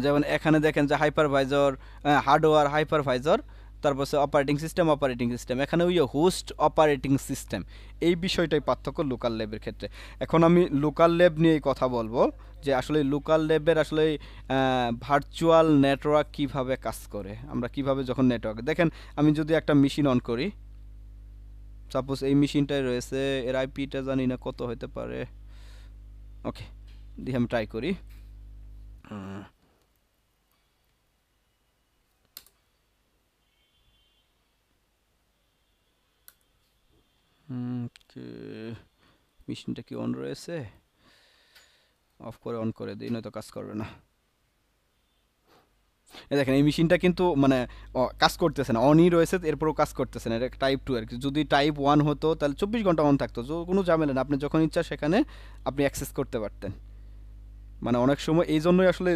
যেমন এখানে দেখেন যে হাইপারভাইজার, হার্ডওয়্যার হাইপারভাইজার, তারপর হচ্ছে অপারেটিং সিস্টেম অপারেটিং সিস্টেম এখানে ওই হোস্ট অপারেটিং সিস্টেম। এই বিষয়টাই পার্থক্য লোকাল ল্যাবের ক্ষেত্রে। এখন আমি লোকাল ল্যাব নিয়েই কথা বলবো যে আসলে লোকাল ল্যাবের আসলে ভার্চুয়াল নেটওয়ার্ক কিভাবে কাজ করে, আমরা কিভাবে যখন নেটওয়ার্ক দেখেন, আমি যদি একটা মেশিন অন করি, সাপোজ এই মেশিনটাই রয়েছে, এর আইপিটা জানি না কত হইতে পারে। ওকে, দিয়ে আমি ট্রাই করি। মেশিনটা কি অন রয়েছে? অফ করে অন করে দিই, নয়তো কাজ করবে না। এই দেখেন এই মেশিনটা কিন্তু মানে কাজ করতেছে না, অনই রয়েছে, এরপরও কাজ করতেছে না। এটা টাইপ টু। আর যদি টাইপ ওয়ান হতো তাহলে চব্বিশ ঘন্টা অন থাকতো, কোনো ঝামেলা না, আপনি যখন ইচ্ছা সেখানে আপনি অ্যাক্সেস করতে পারতেন। মানে অনেক সময় এই জন্যই আসলে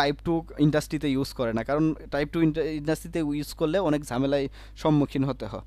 টাইপ টু ইন্ডাস্ট্রিতে ইউজ করে না, কারণ টাইপ টু ইন্ডাস্ট্রিতে ইউজ করলে অনেক ঝামেলায় সম্মুখীন হতে হয়।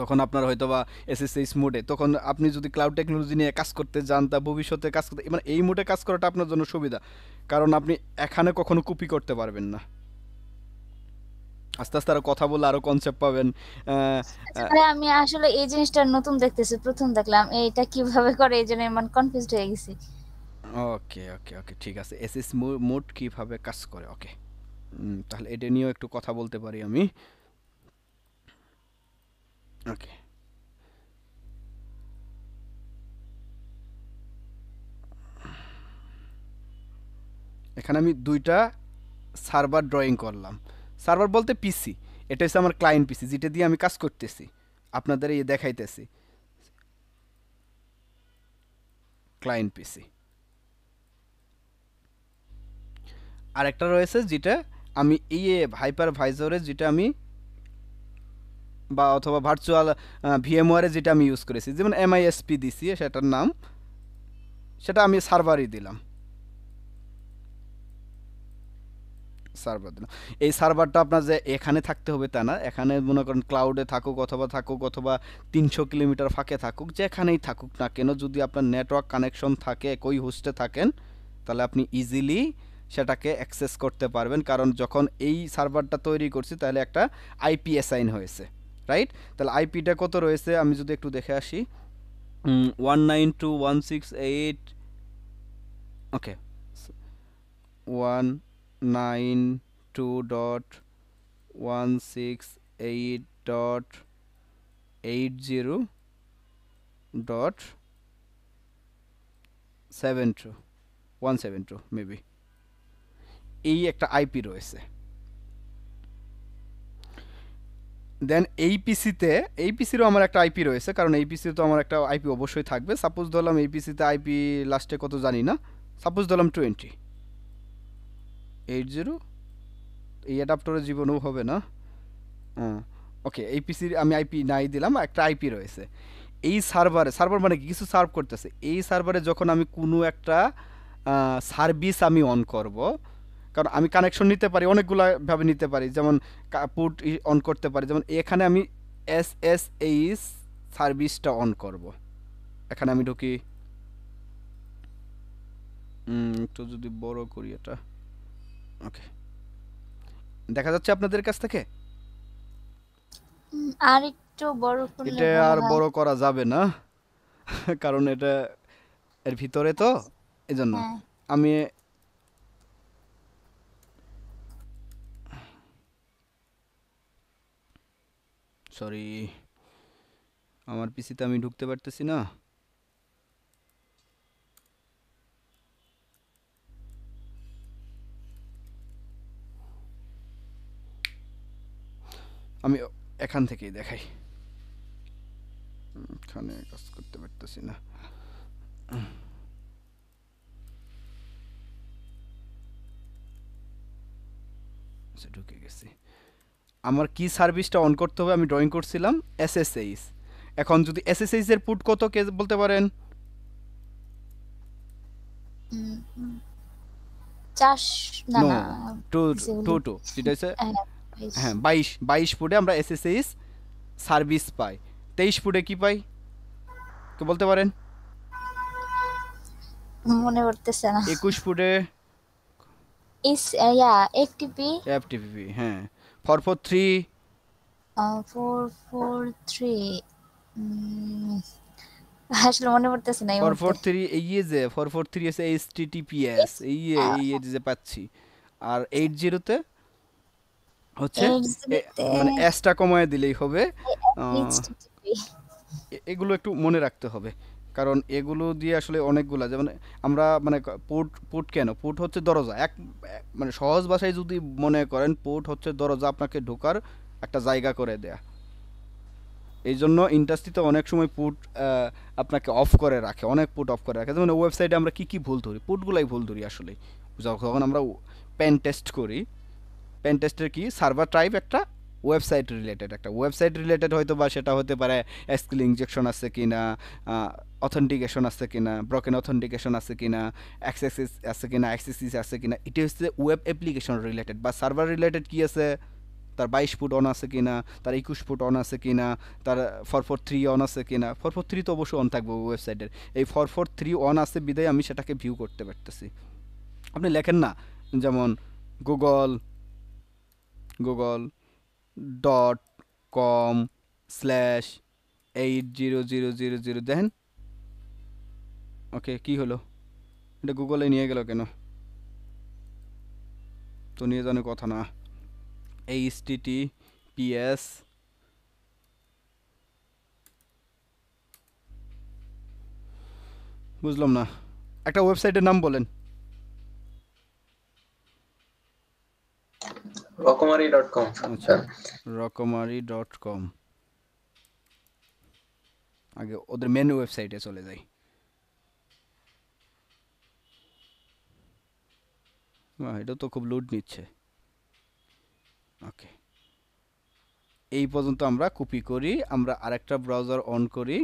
তখন আপনার হয়তো বা এসএসএইচ মোডে। তখন আপনি যদি ক্লাউড টেকনোলজি নিয়ে কাজ করতে যান, তা ভবিষ্যতে কাজ করতে মানে এই মোডে কাজ করাটা আপনার জন্য সুবিধা, কারণ আপনি এখানে কখনো কপি করতে পারবেন না। আস্তে আস্তে আরো কথা বলে আরো কনসেপ্ট পাবেন। আমি আসলে এই জিনিসটা নতুন দেখতেছি, প্রথম দেখলাম, এটা কিভাবে করে এইজন্য আমি কনফিউজড হয়ে গেছি। ওকে ওকে ওকে ঠিক আছে, এসএস মোড কিভাবে কাজ করে, ওকে তাহলে এটা নিয়েও একটু কথা বলতে পারি আমি। ওকে, এখানে আমি দুইটা সার্ভার ড্রয়িং করলাম। সার্ভার বলতে পিসি, এটা হচ্ছে আমার ক্লায়েন্ট পিসি, যেটা দিয়ে আমি কাজ করতেছি, আপনাদের এই দেখাইতেছি ক্লায়েন্ট পিসি। আর একটা রয়েছে যেটা আমি এই হাইপারভাইজারে যেটা আমি বা অথবা ভার্চুয়াল ভিএমওয়ারে যেটা আমি ইউজ করেছি, যেমন এমআইএসপি দিছি সেটার নাম, সেটা আমি সার্ভারই দিলাম, সার্ভার দিলাম। এই সার্ভারটা আপনার যে এখানে থাকতে হবে তা না, এখানে মনে করেন ক্লাউডে থাকুক অথবা থাকুক অথবা তিনশো কিলোমিটার ফাঁকে থাকুক, যেখানেই থাকুক না কেন, যদি আপনার নেটওয়ার্ক কানেকশন থাকে, একই হোস্টে থাকেন, তাহলে আপনি ইজিলি সেটাকে অ্যাক্সেস করতে পারবেন। কারণ যখন এই সার্ভারটা তৈরি করছি তাহলে একটা আইপি অ্যাসাইন হয়েছে, রাইট? তাহলে আইপিটা কত রয়েছে আমি যদি একটু দেখে আসি, one nine two one six eight, okay one nine two dot one six eight dot eight zero dot seven two one seven two maybe, এই একটা আইপি রয়েছে। then apc তে apc এরও আমার একটা ip রয়েছে কারণ apc তে তো আমার একটা ip অবশ্যই থাকবে সাপোজ ধরলাম apc তে ip লাস্টে কত জানি না সাপোজ ধরলাম twenty eighty এই অ্যাডাপ্টরে জীবনও হবে না ওকে apc এর আমি ip নাই দিলাম একটা ip রয়েছে এই সার্ভারে সার্ভার মানে কিছু সার্ভ করতেছে এই সার্ভারে যখন আমি কোনো একটা সার্ভিস আমি অন করব কারণ আমি কানেকশন নিতে পারি অনেকগুলা ভাবে নিতে পারি যেমন পুট অন করতে পারি যেমন এখানে আমি এসএসএইচ সার্ভিসটা অন করব এখানে আমি ঢুকি একটু যদি বড় করি এটা ওকে দেখা যাচ্ছে আপনাদের কাছ থেকে আর একটু বড় করলে এটা আর বড় করা যাবে না কারণ এটা এর ভিতরে তো এজন্য আমি সরি আমার পিসিতে আমি ঢুকতে পারতেছি না আমি এখান থেকেই দেখাই এখানে কাজ করতে পারতেছি না সে ঢুকে গেছে আমার কি সার্ভিসটা অন করতে হবে আমি ড্রয়িং করছিলাম এসএসএইচ এখন যদি এসএসএইচ এর পুট কত কে বলতে পারেন four না না two two সেটা হইছে হ্যাঁ twenty-two পুটে আমরা এসএসএইচ সার্ভিস পাই twenty-three পুটে কি পাই তো বলতে পারেন মনে করতেছে না twenty-one পুটে ইস ইয়া এফটিপি এফটিপি হ্যাঁ four forty-three uh, four forty-three আসলে মনে পড়তেছে না four forty-three এই যে four forty-three এসে H T T P S এই এই এই যে পাচ্ছি আর eighty তে হচ্ছে মানে s টা কমায় দিলেই হবে এগুলো একটু মনে রাখতে হবে কারণ এগুলো দিয়ে আসলে অনেকগুলা যেমন আমরা মানে পোর্ট পোর্ট কেন পোর্ট হচ্ছে দরজা এক মানে সহজ ভাষায় যদি মনে করেন পোর্ট হচ্ছে দরজা আপনাকে ঢোকার একটা জায়গা করে দেয়া এইজন্য ইন্ডাস্ট্রিতে অনেক সময় পোর্ট আপনাকে অফ করে রাখে অনেক পোর্ট অফ করে রাখে যেমন ওয়েবসাইটে আমরা কি কি ভুল ধরি পোর্টগুলাই ভুল ধরি আসলে যখন আমরা পেন টেস্ট করি পেন টেস্টের কি সার্ভার টাইপ একটা ওয়েবসাইট রিলেটেড একটা ওয়েবসাইট রিলেটেড হয়তো বা সেটা হতে পারে এসকিউএল ইনজেকশন আছে কিনা অথেন্টিকেশন আছে কিনা ব্রোকেন অথেন্টিকেশন আছে কিনা অ্যাক্সেস আছে কিনা অ্যাক্সেসিস আছে কিনা এটা হচ্ছে ওয়েব অ্যাপ্লিকেশন রিলেটেড বা সার্ভার রিলেটেড কি আছে তার twenty-two ফুট অন আছে কিনা তার twenty-one ফুট অন আছে কিনা তার four forty-three অন আছে কিনা four forty-three তো অবশ্যই অন থাকবে ওয়েবসাইটের এই four forty-three অন আছে বিদায় আমি সেটাকে ভিউ করতে পারতেছি আপনি লেখেন না যেমন Google Google dot com slash eight zero zero zero zero then okay কি হলো এটা গুগলে নিয়ে গেল কেন তো নিয়ে জানার কথা না H T T P S বুঝলাম না একটা ওয়েবসাইটের নাম বলেন rocomary dot com আচ্ছা rocomary dot com আগে ওদের মেন ওয়েবসাইটে চলে যাই না এটা তো খুব লোড নিচ্ছে ওকে এই পর্যন্ত আমরা কপি করি আমরা আরেকটা ব্রাউজার অন করি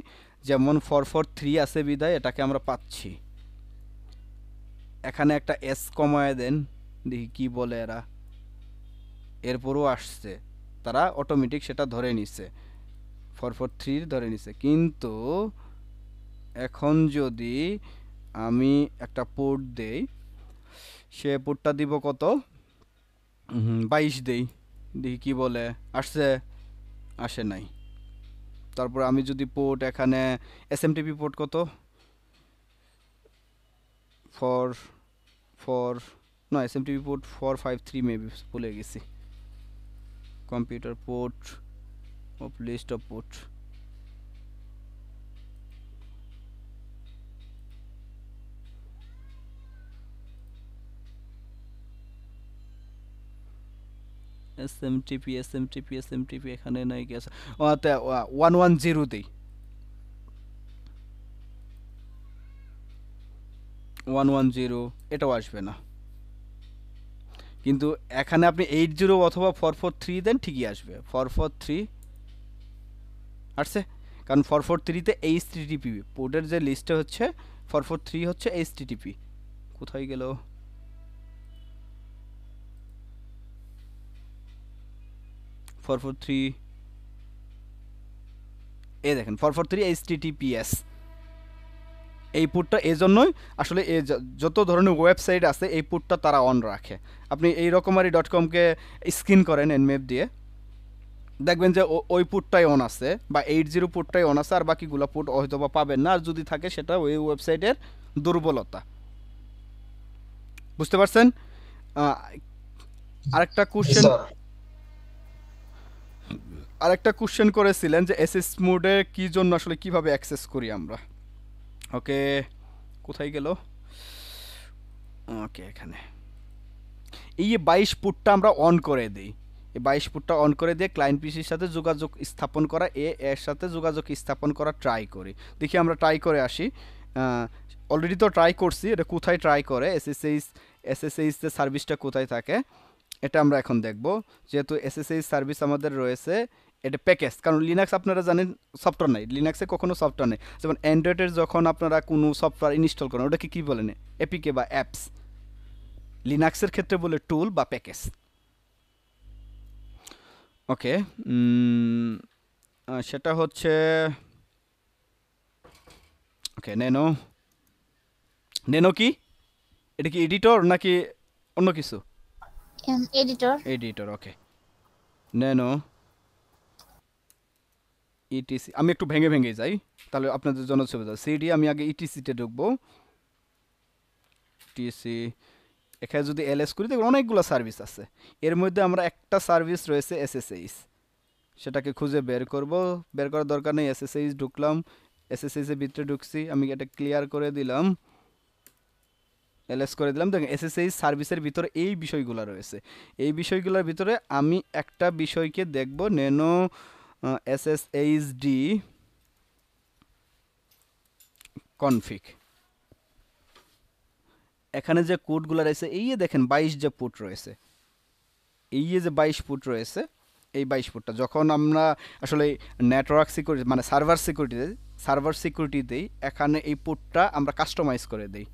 যেমন four forty-three আছে বিদায় এটাকে আমরা পাচ্ছি এখানে একটা s কমায় দেন দেখি কি বলে এরা এরপরও আসছে তারা অটোমেটিক সেটা ধরে নিছে four forty-three ধরে নিছে কিন্তু এখন যদি আমি একটা পোর্ট দেই সে পোর্টটা দিব কত twenty-two দেই দেখি কি বলে আসছে আসে নাই তারপর আমি যদি পোর্ট এখানে S M T P port কত four four না S M T P port four fifty-three maybe ভুলে গেছি computer port of list of port SMTP SMTP SMTP এখানে নাই গেছে ওতে one ten দেই one ten এটাও আসবে না কিন্তু এখানে আপনি eighty অথবা four forty-three দেন ঠিকই আসবে four forty-three আসছে কারণ four forty-three তে http পোর্টের যে লিস্টে হচ্ছে four forty-three হচ্ছে http কোথায় গেল four forty-three এই দেখেন four forty-three https এই পোর্টটা এজন্যই আসলে যত ধরনের ওয়েবসাইট আছে এই পোর্টটা তারা অন রাখে আপনি এই রকমারি .com কে স্ক্রিন করেন nmap দিয়ে দেখবেন যে ওই পোর্টটাই অন আছে বা eighty পোর্টটাই অন আছে আর বাকিগুলা পোর্ট হয়তোবা পাবেন না আর যদি থাকে সেটা ওই ওয়েবসাইটের দুর্বলতা বুঝতে পারছেন আরেকটা কোশ্চেন আরেকটা কোশ্চেন করেছিলেন যে এসএস মোডে কি জন্য আসলে কিভাবে অ্যাক্সেস করি আমরা ওকে কোথায় গেল ওকে এখানে এই twenty-two পুটটা আমরা অন করে দেই এই twenty-two পুটটা অন করে দিয়ে ক্লায়েন্ট পিসির সাথে যোগাযোগ স্থাপন করা এ এর সাথে যোগাযোগ স্থাপন করা ট্রাই করি দেখি আমরা ট্রাই করে আসি অলরেডি তো ট্রাই করছি এটা কোথায় ট্রাই করে এসএসএইচ এসএসএইচ এর সার্ভিসটা কোথায় থাকে এটা আমরা এখন দেখব যেহেতু এসএসএইচ সার্ভিস আমাদের রয়েছে এটা প্যাকেজ কারণ লিনাক্স আপনারা জানেন সফটওয়্যার নাই লিনাক্সে কখনো সফটওয়্যার নাই যেমন অ্যান্ড্রয়েড এর যখন আপনারা কোনো সফটওয়্যার ইনস্টল করেন ওটাকে কি বলেন এপিকে বা অ্যাপস লিনাক্সের ক্ষেত্রে বলে টুল বা প্যাকেজ ওকে সেটা হচ্ছে ওকে ন্যানো ন্যানো কি এটা কি এডিটর নাকি অন্য কিছু editor editor okay nano etc আমি একটু ভেঙে ভেঙে যাই তাহলে আপনাদের জন্য সুবিধা সিডি আমি আগে etc তে ঢুকব tc এখানে যদি ls করি দেখুন অনেকগুলা সার্ভিস আছে এর মধ্যে আমরা একটা সার্ভিস রয়েছে ssh সেটাকে খুঁজে বের করব বের করার দরকার নেই ssh ঢুকলাম ssh এর ভিতরে ঢুকছি আমি এটা ক্লিয়ার করে দিলাম ls করে দিলাম দেখুন ssh সার্ভিসের ভিতরে এই বিষয়গুলো রয়েছে এই বিষয়গুলোর ভিতরে আমি একটা বিষয়কে দেখব nano Uh, sshd config এখানে যে কোডগুলো রয়েছে এই দেখেন twenty-two যে পুট রয়েছে এই যে twenty-two পুট রয়েছে এই twenty-two পুটটা যখন আমরা আসলে নেটওয়ার্ক সিকিউরিটি মানে সার্ভার সিকিউরিটি সার্ভার সিকিউরিটি দেই এখানে এই পুটটা আমরা কাস্টমাইজ করে দেই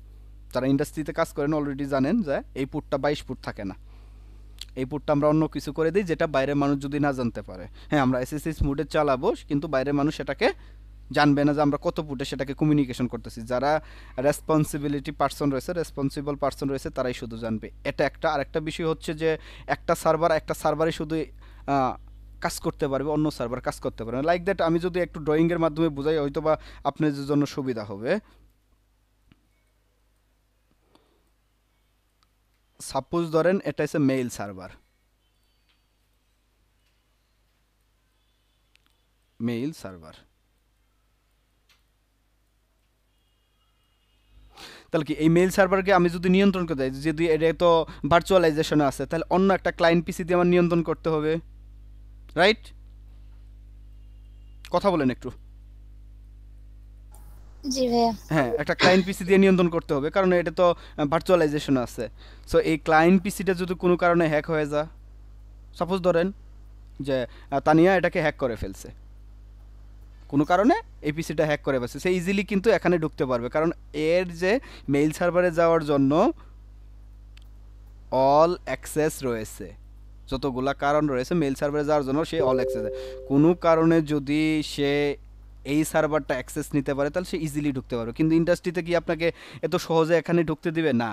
যারা ইন্ডাস্ট্রিতে কাজ করেন অলরেডি জানেন যে এই পুটটা twenty-two পুট থাকে না এই পোর্টটা আমরা অন্য কিছু করে দেই যেটা বাইরে মানুষ যদি না জানতে পারে হ্যাঁ আমরা এসএসএস মোডে চালাবো কিন্তু বাইরে মানুষ এটাকে জানবে না যে আমরা কত পুটে সেটাকে কমিউনিকেশন করতেছি যারা রেসপন্সিবিলিটি পারসন রয়েছে রেসপন্সিবল পারসন রয়েছে তারাই শুধু জানবে এটা একটা আরেকটা বিষয় হচ্ছে যে একটা সার্ভার একটা সার্ভারই শুধু কাজ করতে পারবে অন্য সার্ভার কাজ করতে পারবে না লাইক দ্যাট আমি যদি একটু ড্রয়িং এর মাধ্যমে বুঝাই হয়তোবা আপনাদের জন্য সুবিধা হবে Suppose ধরেন এটা হচ্ছে মেইল সার্ভার মেইল সার্ভার তাহলে কি এই মেইল সার্ভারকে আমি যদি নিয়ন্ত্রণ করতে চাই যদি এটা তো ভার্চুয়ালাইজেশন আছে তাহলে অন্য একটা ক্লায়েন্ট পিসি দিয়ে আমার নিয়ন্ত্রণ করতে হবে রাইট কথা বলেন একটু জি ভাই হ্যাঁ একটা ক্লায়েন্ট পিসি দিয়ে নিয়ন্ত্রণ করতে হবে কারণ এটা তো ভার্চুয়ালাইজেশন আছে সো এই ক্লায়েন্ট পিসিটা যদি কোনো কারণে হ্যাক হয়ে যায় সাপোজ ধরেন যে তানিয়া এটাকে হ্যাক করে ফেলছে কোনো কারণে এই পিসিটা হ্যাক করে বসে সে ইজিলি কিন্তু এখানে ঢুকতে পারবে কারণ এর যে মেইল সার্ভারে যাওয়ার জন্য অল অ্যাক্সেস রয়েছে যতগুলা কারণ রয়েছে মেইল সার্ভারে যাওয়ার জন্য সে অল অ্যাক্সেস কোনো কারণে যদি সে এই সার্ভারটা অ্যাক্সেস নিতে পারে তাহলে সে ইজিলি ঢুকতে পারবে কিন্তু ইন্ডাস্ট্রিতে কি আপনাকে এত সহজে এখানে ঢুকতে দিবে না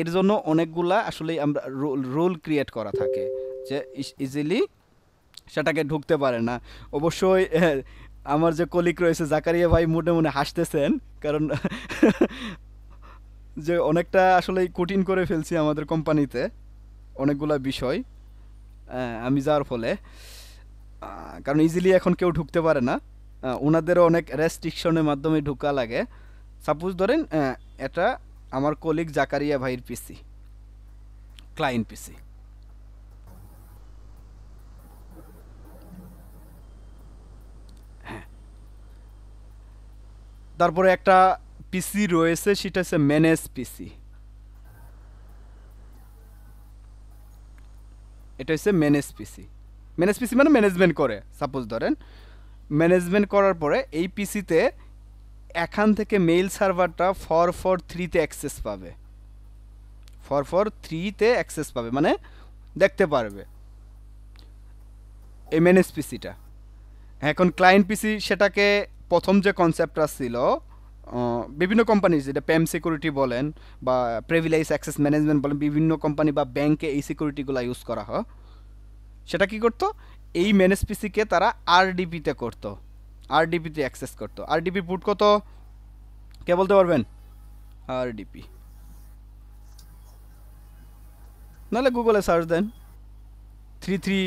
এর জন্য অনেকগুলা আসলে আমরা রুল ক্রিয়েট করা থাকে যে ইজিলি সেটাকে ঢুকতে পারে না অবশ্যই আমার যে কলিগ রয়েছে জাকারিয়া ভাই মনে মনে হাসতেছেন কারণ যে অনেকটা আসলে কঠিন করে ফেলছি আমাদের কোম্পানিতে অনেকগুলা বিষয় আমি যাওয়ার ফলে কারণ ইজিলি এখন কেউ ঢুকতে পারে না ওনাদেরও অনেক রেস্ট্রিকশনের মাধ্যমে ঢোকা লাগে সাপোজ ধরেন এটা আমার কলিগ জাকারিয়া ভাইয়ের পিসি ক্লায়েন্ট পিসি তারপরে একটা পিসি রয়েছে সেটা হচ্ছে ম্যানেজ পিসি, এটা হচ্ছে ম্যানেজ পিসি। ম্যানেজ পিসি মানে ম্যানেজমেন্ট করে, সাপোজ ধরেন ম্যানেজমেন্ট করার পরে এই পিসিতে এখান থেকে মেইল সার্ভারটা ফর ফর থ্রিতে অ্যাক্সেস পাবে, ফর ফর থ্রিতে অ্যাক্সেস পাবে মানে দেখতে পারবে এই ম্যানেজ পিসিটা। এখন ক্লায়েন্ট পিসি সেটাকে প্রথম যে কনসেপ্টটা ছিল বিভিন্ন কোম্পানি যেটা প্যাম সিকিউরিটি বলেন বা প্রিভিলেজ অ্যাক্সেস ম্যানেজমেন্ট বলেন, বিভিন্ন কোম্পানি বা ব্যাংকে এই সিকিউরিটিগুলো ইউজ করা হয়। সেটা কি করতো, এই ম্যানেজ পিসিকে তারা আরডিপিতে করতো, আরডিপিতে অ্যাক্সেস করতো। আরডিপি পুট কত কে বলতে পারবেন? আরডিপি নাহলে গুগলে সার্চ দেন থ্রি থ্রি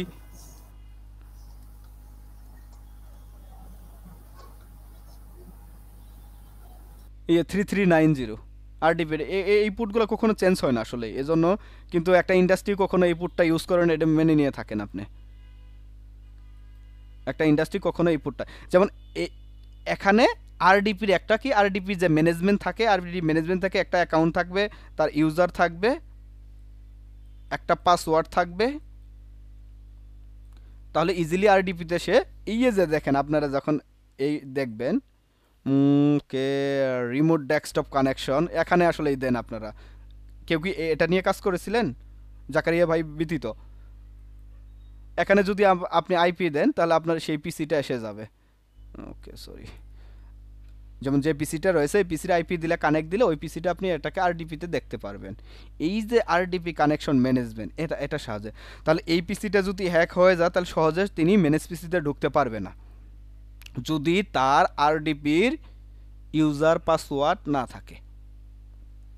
ইয়ে three three nine zero RDP. এই পুটগুলো কখনো চেঞ্জ হয় না আসলে, এজন্য কিন্তু একটা ইন্ডাস্ট্রি কখনো এই পুটটা ইউজ করেন, এটা মেনে নিয়ে থাকেন আপনি। একটা ইন্ডাস্ট্রি কখনো এই পুটটা, যেমন এখানে আরডিপির একটা কি আরডিপি যে ম্যানেজমেন্ট থাকে, আরডিপি ম্যানেজমেন্ট থাকে একটা অ্যাকাউন্ট থাকবে, তার ইউজার থাকবে, একটা পাসওয়ার্ড থাকবে, তাহলে ইজিলি আরডিপিতে সে ইয়ে যে দেখেন আপনারা যখন এই দেখবেন কে রিমোট ডেস্কটপ কানেকশন, এখানে আসলে দেন আপনারা। কেউ কি এটা নিয়ে কাজ করেছিলেন জাকারিয়া ভাই ব্যতীত? এখানে যদি আপনি আইপি দেন তাহলে আপনার সেই পিসিটা এসে যাবে। ওকে সরি, যেমন যে পিসিটা রয়েছে এই পিসির আইপি দিলে কানেক্ট দিলে ওই পিসিটা আপনি এটাকে আরডিপিতে দেখতে পারবেন। এই যে আরডিপি কানেকশন ম্যানেজমেন্ট এটা এটা সাহায্যে, তাহলে এই পিসিটা যদি হ্যাক হয়ে যায় তাহলে সহজে তিনি ম্যানেজ পিসিতে ঢুকতে পারবে না যদি তার আরডিপির ইউজার পাসওয়ার্ড না থাকে।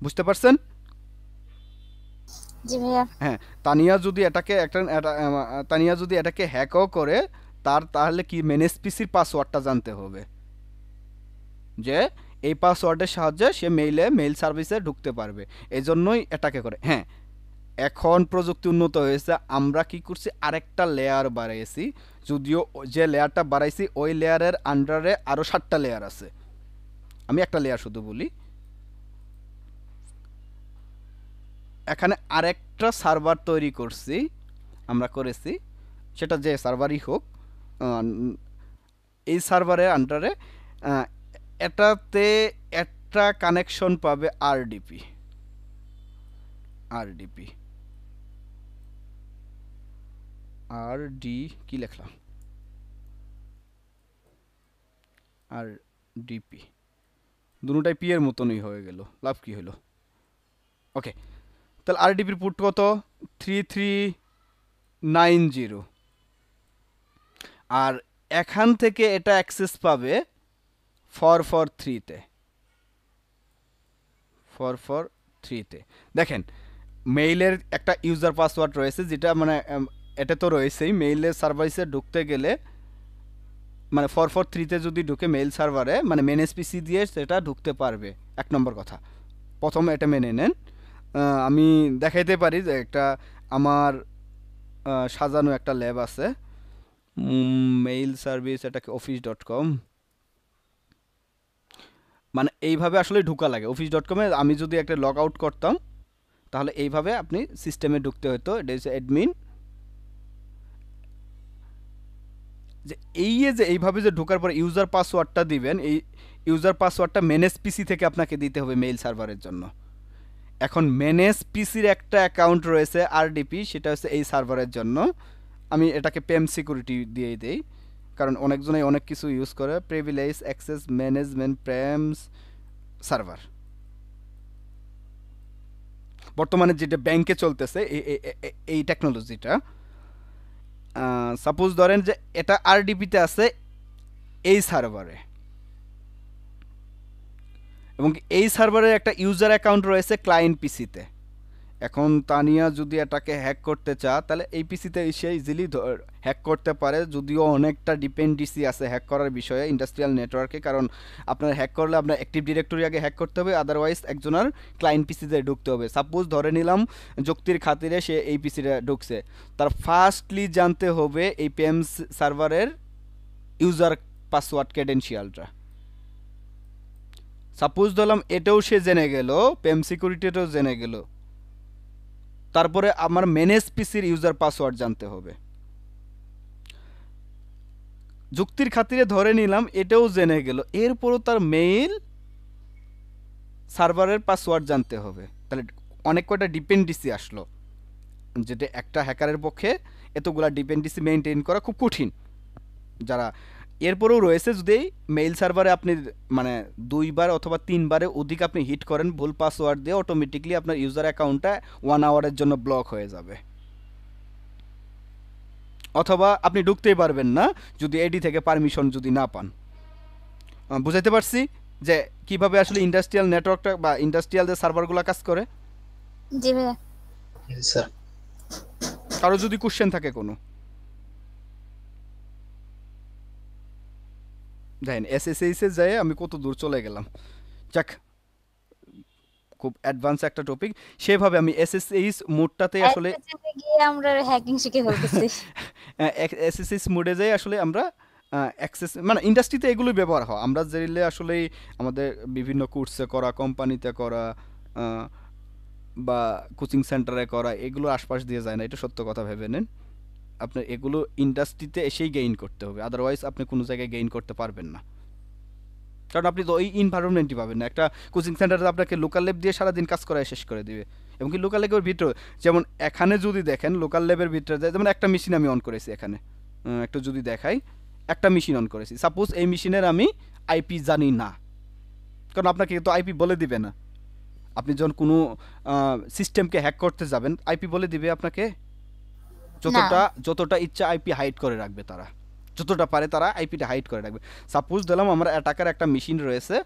বুঝতে পারছেন? হ্যাঁ। তানিয়া যদি এটাকে একটা তানিয়া যদি এটাকে হ্যাকও করে তার তাহলে কি ম্যানেজ পিসির পাসওয়ার্ডটা জানতে হবে, যে এই পাসওয়ার্ডের সাহায্যে সে মেইলে মেইল সার্ভিসে ঢুকতে পারবে, এজন্যই এটাকে করে। হ্যাঁ, এখন প্রযুক্তি উন্নত হয়েছে, আমরা কি করছি আরেকটা লেয়ার বাড়াইছি, যদিও যে লেয়ারটা বাড়াইছি ওই লেয়ারের আন্ডারে আরও সাতটা লেয়ার আছে, আমি একটা লেয়ার শুধু বলি। এখানে আরেকটা সার্ভার তৈরি করছি আমরা, করেছি সেটা যে সার্ভারই হোক, এই সার্ভারের আন্ডারে এটাতে একটা কানেকশন পাবে আরডিপি, আরডিপি আর ডি কি লিখলাম আর ডিপি, দুটোটাই পি এর মতনই হয়ে গেল, লাভ কি হলো? ওকে, তাহলে আরডিপির পুট কত? Three three nine zero. আর এখান থেকে এটা অ্যাক্সেস পাবে ফর ফর থ্রিতে, ফর ফর থ্রিতে। দেখেন মেইলের একটা ইউজার পাসওয়ার্ড রয়েছে, যেটা মানে এটা তো রয়েছেই, মেইলের সার্ভিসে ঢুকতে গেলে মানে ফর ফর থ্রিতে যদি ঢুকে মেইল সার্ভারে মানে ম্যানেজ পিসি দিয়ে সেটা ঢুকতে পারবে। এক নম্বর কথা প্রথম এটা মেনে নেন। আমি দেখাইতে পারি যে একটা আমার সাজানো একটা ল্যাব আছে, মেইল সার্ভিস, এটাকে অফিস ডট কম, মানে এইভাবে আসলে ঢুকা লাগে। অফিস ডট কমে আমি যদি একটা লগ আউট করতাম তাহলে এইভাবে আপনি সিস্টেমে ঢুকতে হতো। এটা হচ্ছে অ্যাডমিন, যে এই যে এইভাবে যে ঢোকার পর ইউজার পাসওয়ার্ডটা দিবেন, এই ইউজার পাসওয়ার্ডটা ম্যানেজ পিসি থেকে আপনাকে দিতে হবে মেইল সার্ভারের জন্য। এখন ম্যানেজ পিসির একটা অ্যাকাউন্ট রয়েছে আরডিপি, সেটা হচ্ছে এই সার্ভারের জন্য। আমি এটাকে পেম সিকিউরিটি দিয়ে দিই, কারণ অনেকজনেই অনেক কিছু ইউজ করে। Privilege access management prems server, বর্তমানে যেটা ব্যাংকে চলতেছে এই টেকনোলজিটা। সাপোজ ধরেন যে এটা আরডিপিতে আছে এই সার্ভারে, এবং এই সার্ভারের একটা ইউজার অ্যাকাউন্ট রয়েছে ক্লায়েন্ট পিসিতে। এখন তানিয়া যদি এটাকে হ্যাক করতে চায় তাহলে এই পিসিতে সে ইজিলি হ্যাক করতে পারে, যদিও অনেকটা ডিপেন্ডেন্সি আছে হ্যাক করার বিষয়ে ইন্ডাস্ট্রিয়াল নেটওয়ার্কে। কারণ আপনার হ্যাক করলে আপনার অ্যাক্টিভ ডিরেক্টরি আগে হ্যাক করতে হবে, আদারওয়াইজ একজনের ক্লায়েন্ট পিসিতে ঢুকতে হবে। সাপোজ ধরে নিলাম যুক্তির খাতিরে সে এই পিসিটা ঢুকছে, তার ফার্স্টলি জানতে হবে এই পিএম সার্ভারের ইউজার পাসওয়ার্ড ক্রেডেনশিয়ালটা। suppose dolam etao she jene gelo pem security to jene gelo tarpore amar manage P C r user password jante hobe যুক্তির খাতিরে ধরে নিলাম এটাও জেনে গেল এরপরও তার মেইল সার্ভারের পাসওয়ার্ড জানতে হবে তাহলে অনেক কয়টা ডিপেন্ডেন্সি আসলো যেটা একটা হ্যাকারের পক্ষে এতগুলা ডিপেন্ডেন্সি মেইনটেইন করা খুব কঠিন যারা এরপরও রয়েছে যদি মেইল সার্ভারে আপনি মানে দুইবার অথবা তিনবারে অধিক আপনি হিট করেন ভুল পাসওয়ার্ড দিয়ে অটোমেটিক্যালি আপনার ইউজার অ্যাকাউন্টটা এক আওয়ারের জন্য ব্লক হয়ে যাবে অথবা আপনি ঢুকতেই পারবেন না যদি আইডি থেকে পারমিশন যদি না পান বুঝাইতে পারছি যে কিভাবে আসলে ইন্ডাস্ট্রিয়াল নেটওয়ার্কটা বা ইন্ডাস্ট্রিয়াল যে সার্ভারগুলো কাজ করে জি ভাইয়া জি স্যার কারো যদি কোশ্চেন থাকে কোনো দেন এসএসএস এ যায় আমি কত দূর চলে গেলাম যাক খুব অ্যাডভান্স একটা টপিক সেভাবে আমি এসএসএস মোডটাতে আসলে গিয়ে আমরা হ্যাকিং শিখে ফেলতেছি এসএসএস মোডে যাই আসলে আমরা অ্যাক্সেস মানে ইন্ডাস্ট্রিতে এগুলো ব্যবহার হয় আমরা জেরিলে আসলে আমাদের বিভিন্ন কোর্সে করা কোম্পানিতে করা বা কোচিং সেন্টারে করা এগুলো আশপাশ দিয়ে যায় না এটা সত্য কথা ভেবে নেন আপনি এগুলো ইন্ডাস্ট্রিতে এসেই গেইন করতে হবে আদারওয়াইজ আপনি কোনো জায়গায় গেইন করতে পারবেন না কারণ আপনি তো ওই এনवायरमेंटই পাবেন না একটা কোচিং সেন্টারে আপনাকে লোকাল ল্যাব দিয়ে সারা দিন কাজ করায় শেষ করে দিবে এবং কি লোকাল ল্যাবের ভিতর যেমন এখানে যদি দেখেন লোকাল ল্যাবের ভিতরে যেমন একটা মেশিন আমি অন করেছি এখানে একটু যদি দেখাই একটা মেশিন অন করেছি সাপোজ এই মেশিনের আমি আইপি জানি না কারণ আপনাকে তো আইপি বলে দিবে না আপনি যখন কোনো সিস্টেমকে হ্যাক করতে যাবেন আইপি বলে দিবে আপনাকে যতটা যতটা ইচ্ছা আইপি হাইড করে রাখবে তারা যতটা পারে তারা আইপিটা হাইড করে রাখবে সাপোজ দিলাম আমার অ্যাটাকার একটা মেশিন রয়েছে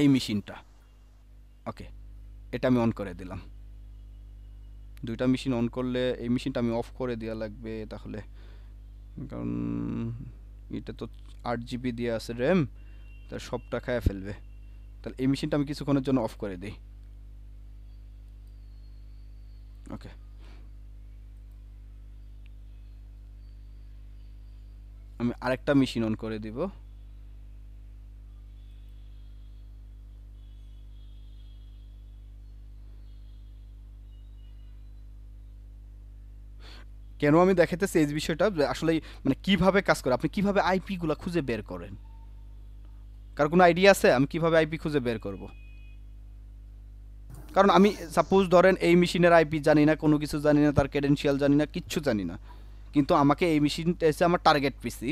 এই মেশিনটা ওকে এটা আমি অন করে দিলাম দুইটা মেশিন অন করলে এই মেশিনটা আমি অফ করে দেয়া লাগবে তাহলে কারণ এটা তো আট জিবি দিয়ে আছে RAM তার সবটা খায় ফেলবে তাহলে এই মেশিনটা আমি কিছুক্ষণের জন্য অফ করে দেই ওকে আমি আরেকটা মেশিন অন করে দিব কেন আমি দেখাতেছি এই বিষয়টা আসলে মানে কিভাবে কাজ করে আপনি কিভাবে আইপি গুলো খুঁজে বের করেন কার কোনো আইডিয়া আছে আমি কিভাবে আইপি খুঁজে বের করব কারণ আমি সাপোজ ধরেন এই মেশিনের আইপি জানি না কোনো কিছু জানি না তার ক্রেডেনশিয়াল জানি না কিচ্ছু জানি না কিন্তু আমাকে এই মেশিনটা এসে আমার টার্গেট পিসি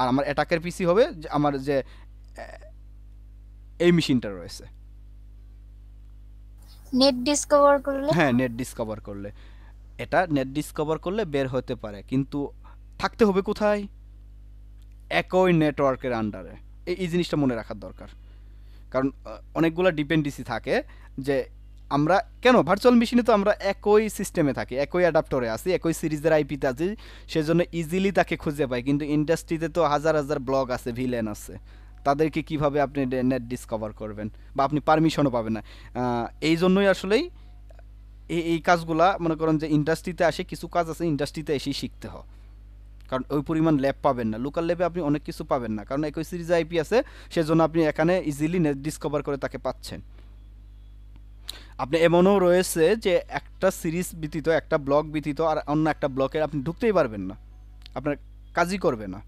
আর আমার অ্যাটাকের পিসি হবে আমার যে এই মেশিনটা রয়েছে নেট ডিসকভার করলে হ্যাঁ নেট ডিসকভার করলে এটা নেট ডিসকভার করলে বের হতে পারে কিন্তু থাকতে হবে কোথায় একই নেটওয়ার্কের আন্ডারে এই জিনিসটা মনে রাখার দরকার কারণ অনেকগুলা ডিপেন্ডেন্সি থাকে যে আমরা কেন ভার্চুয়াল মেশিনে তো আমরা একই সিস্টেমে থাকি একই অ্যাডাপ্টরে আছি একই সিরিজের আইপিতে আছি সেজন্য ইজিলি তাকে খুঁজে পাই কিন্তু ইন্ডাস্ট্রিতে তো হাজার হাজার ব্লগ আছে ভিলেন আছে তাদেরকে কিভাবে আপনি নেট ডিসকভার করবেন বা আপনি পারমিশনও পাবেন না এই জন্যই আসলেই এই এই কাজগুলা মনে করেন যে ইন্ডাস্ট্রিতে আসে কিছু কাজ আছে ইন্ডাস্ট্রিতে এসেই শিখতে হয় কারণ ওই পরিমাণ ল্যাব পাবেন না লোকাল ল্যাবে আপনি অনেক কিছু পাবেন না কারণ একই সিরিজ আইপি আছে সেজন্য আপনি এখানে ইজিলি নেট ডিসকভার করে তাকে পাচ্ছেন আপনি এমনও রয়েছে যে একটা সিরিজ ভিত্তিত একটা ব্লক ভিত্তিত আর অন্য একটা ব্লকে আপনি ঢুকতেই পারবেন না আপনার কাজই করবে না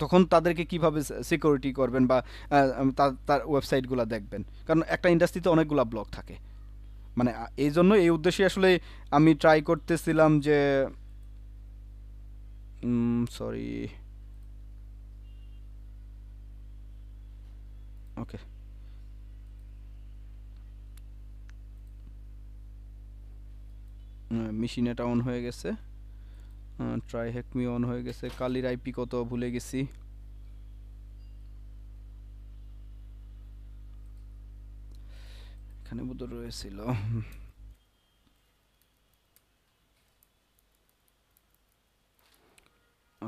তখন তাদেরকে কিভাবে সিকিউরিটি করবেন বা তার ওয়েবসাইটগুলো দেখবেন কারণ একটা ইন্ডাস্ট্রিতে অনেকগুলো ব্লক থাকে মানে এইজন্য এই উদ্দেশ্যে আসলে আমি ট্রাই করতেছিলাম যে সরি ওকে মেশিন এটা অন হয়ে গেছে ট্রাই হ্যাক মি অন হয়ে গেছে কালির আইপি কত ভুলে গেছি এখানে বুদ্ধ রয়েছিল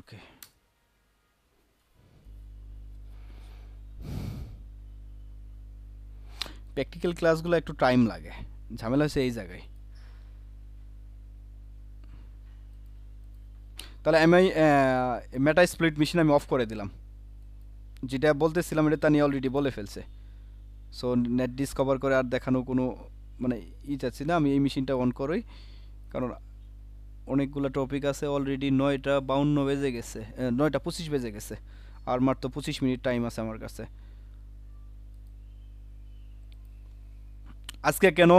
ওকে প্র্যাকটিক্যাল ক্লাসগুলো একটু টাইম লাগে ঝামেলা হয়েছে এই জায়গায় তাহলে আমি মেটা স্প্লিট মেশিন আমি অফ করে দিলাম যেটা বলতেছিলাম এটা তানি অলরেডি বলে ফেলছে সো নেট ডিসকভার করে আর দেখানো কোনো মানে ই যাচ্ছে না আমি এই মেশিনটা অন করি কারণ অনেকগুলা টপিক আছে অলরেডি নয়টা বাউন্ন বেজে গেছে নয়টা পঁচিশ বেজে গেছে আর মাত্র পঁচিশ মিনিট টাইম আছে আমার কাছে আজকে কেন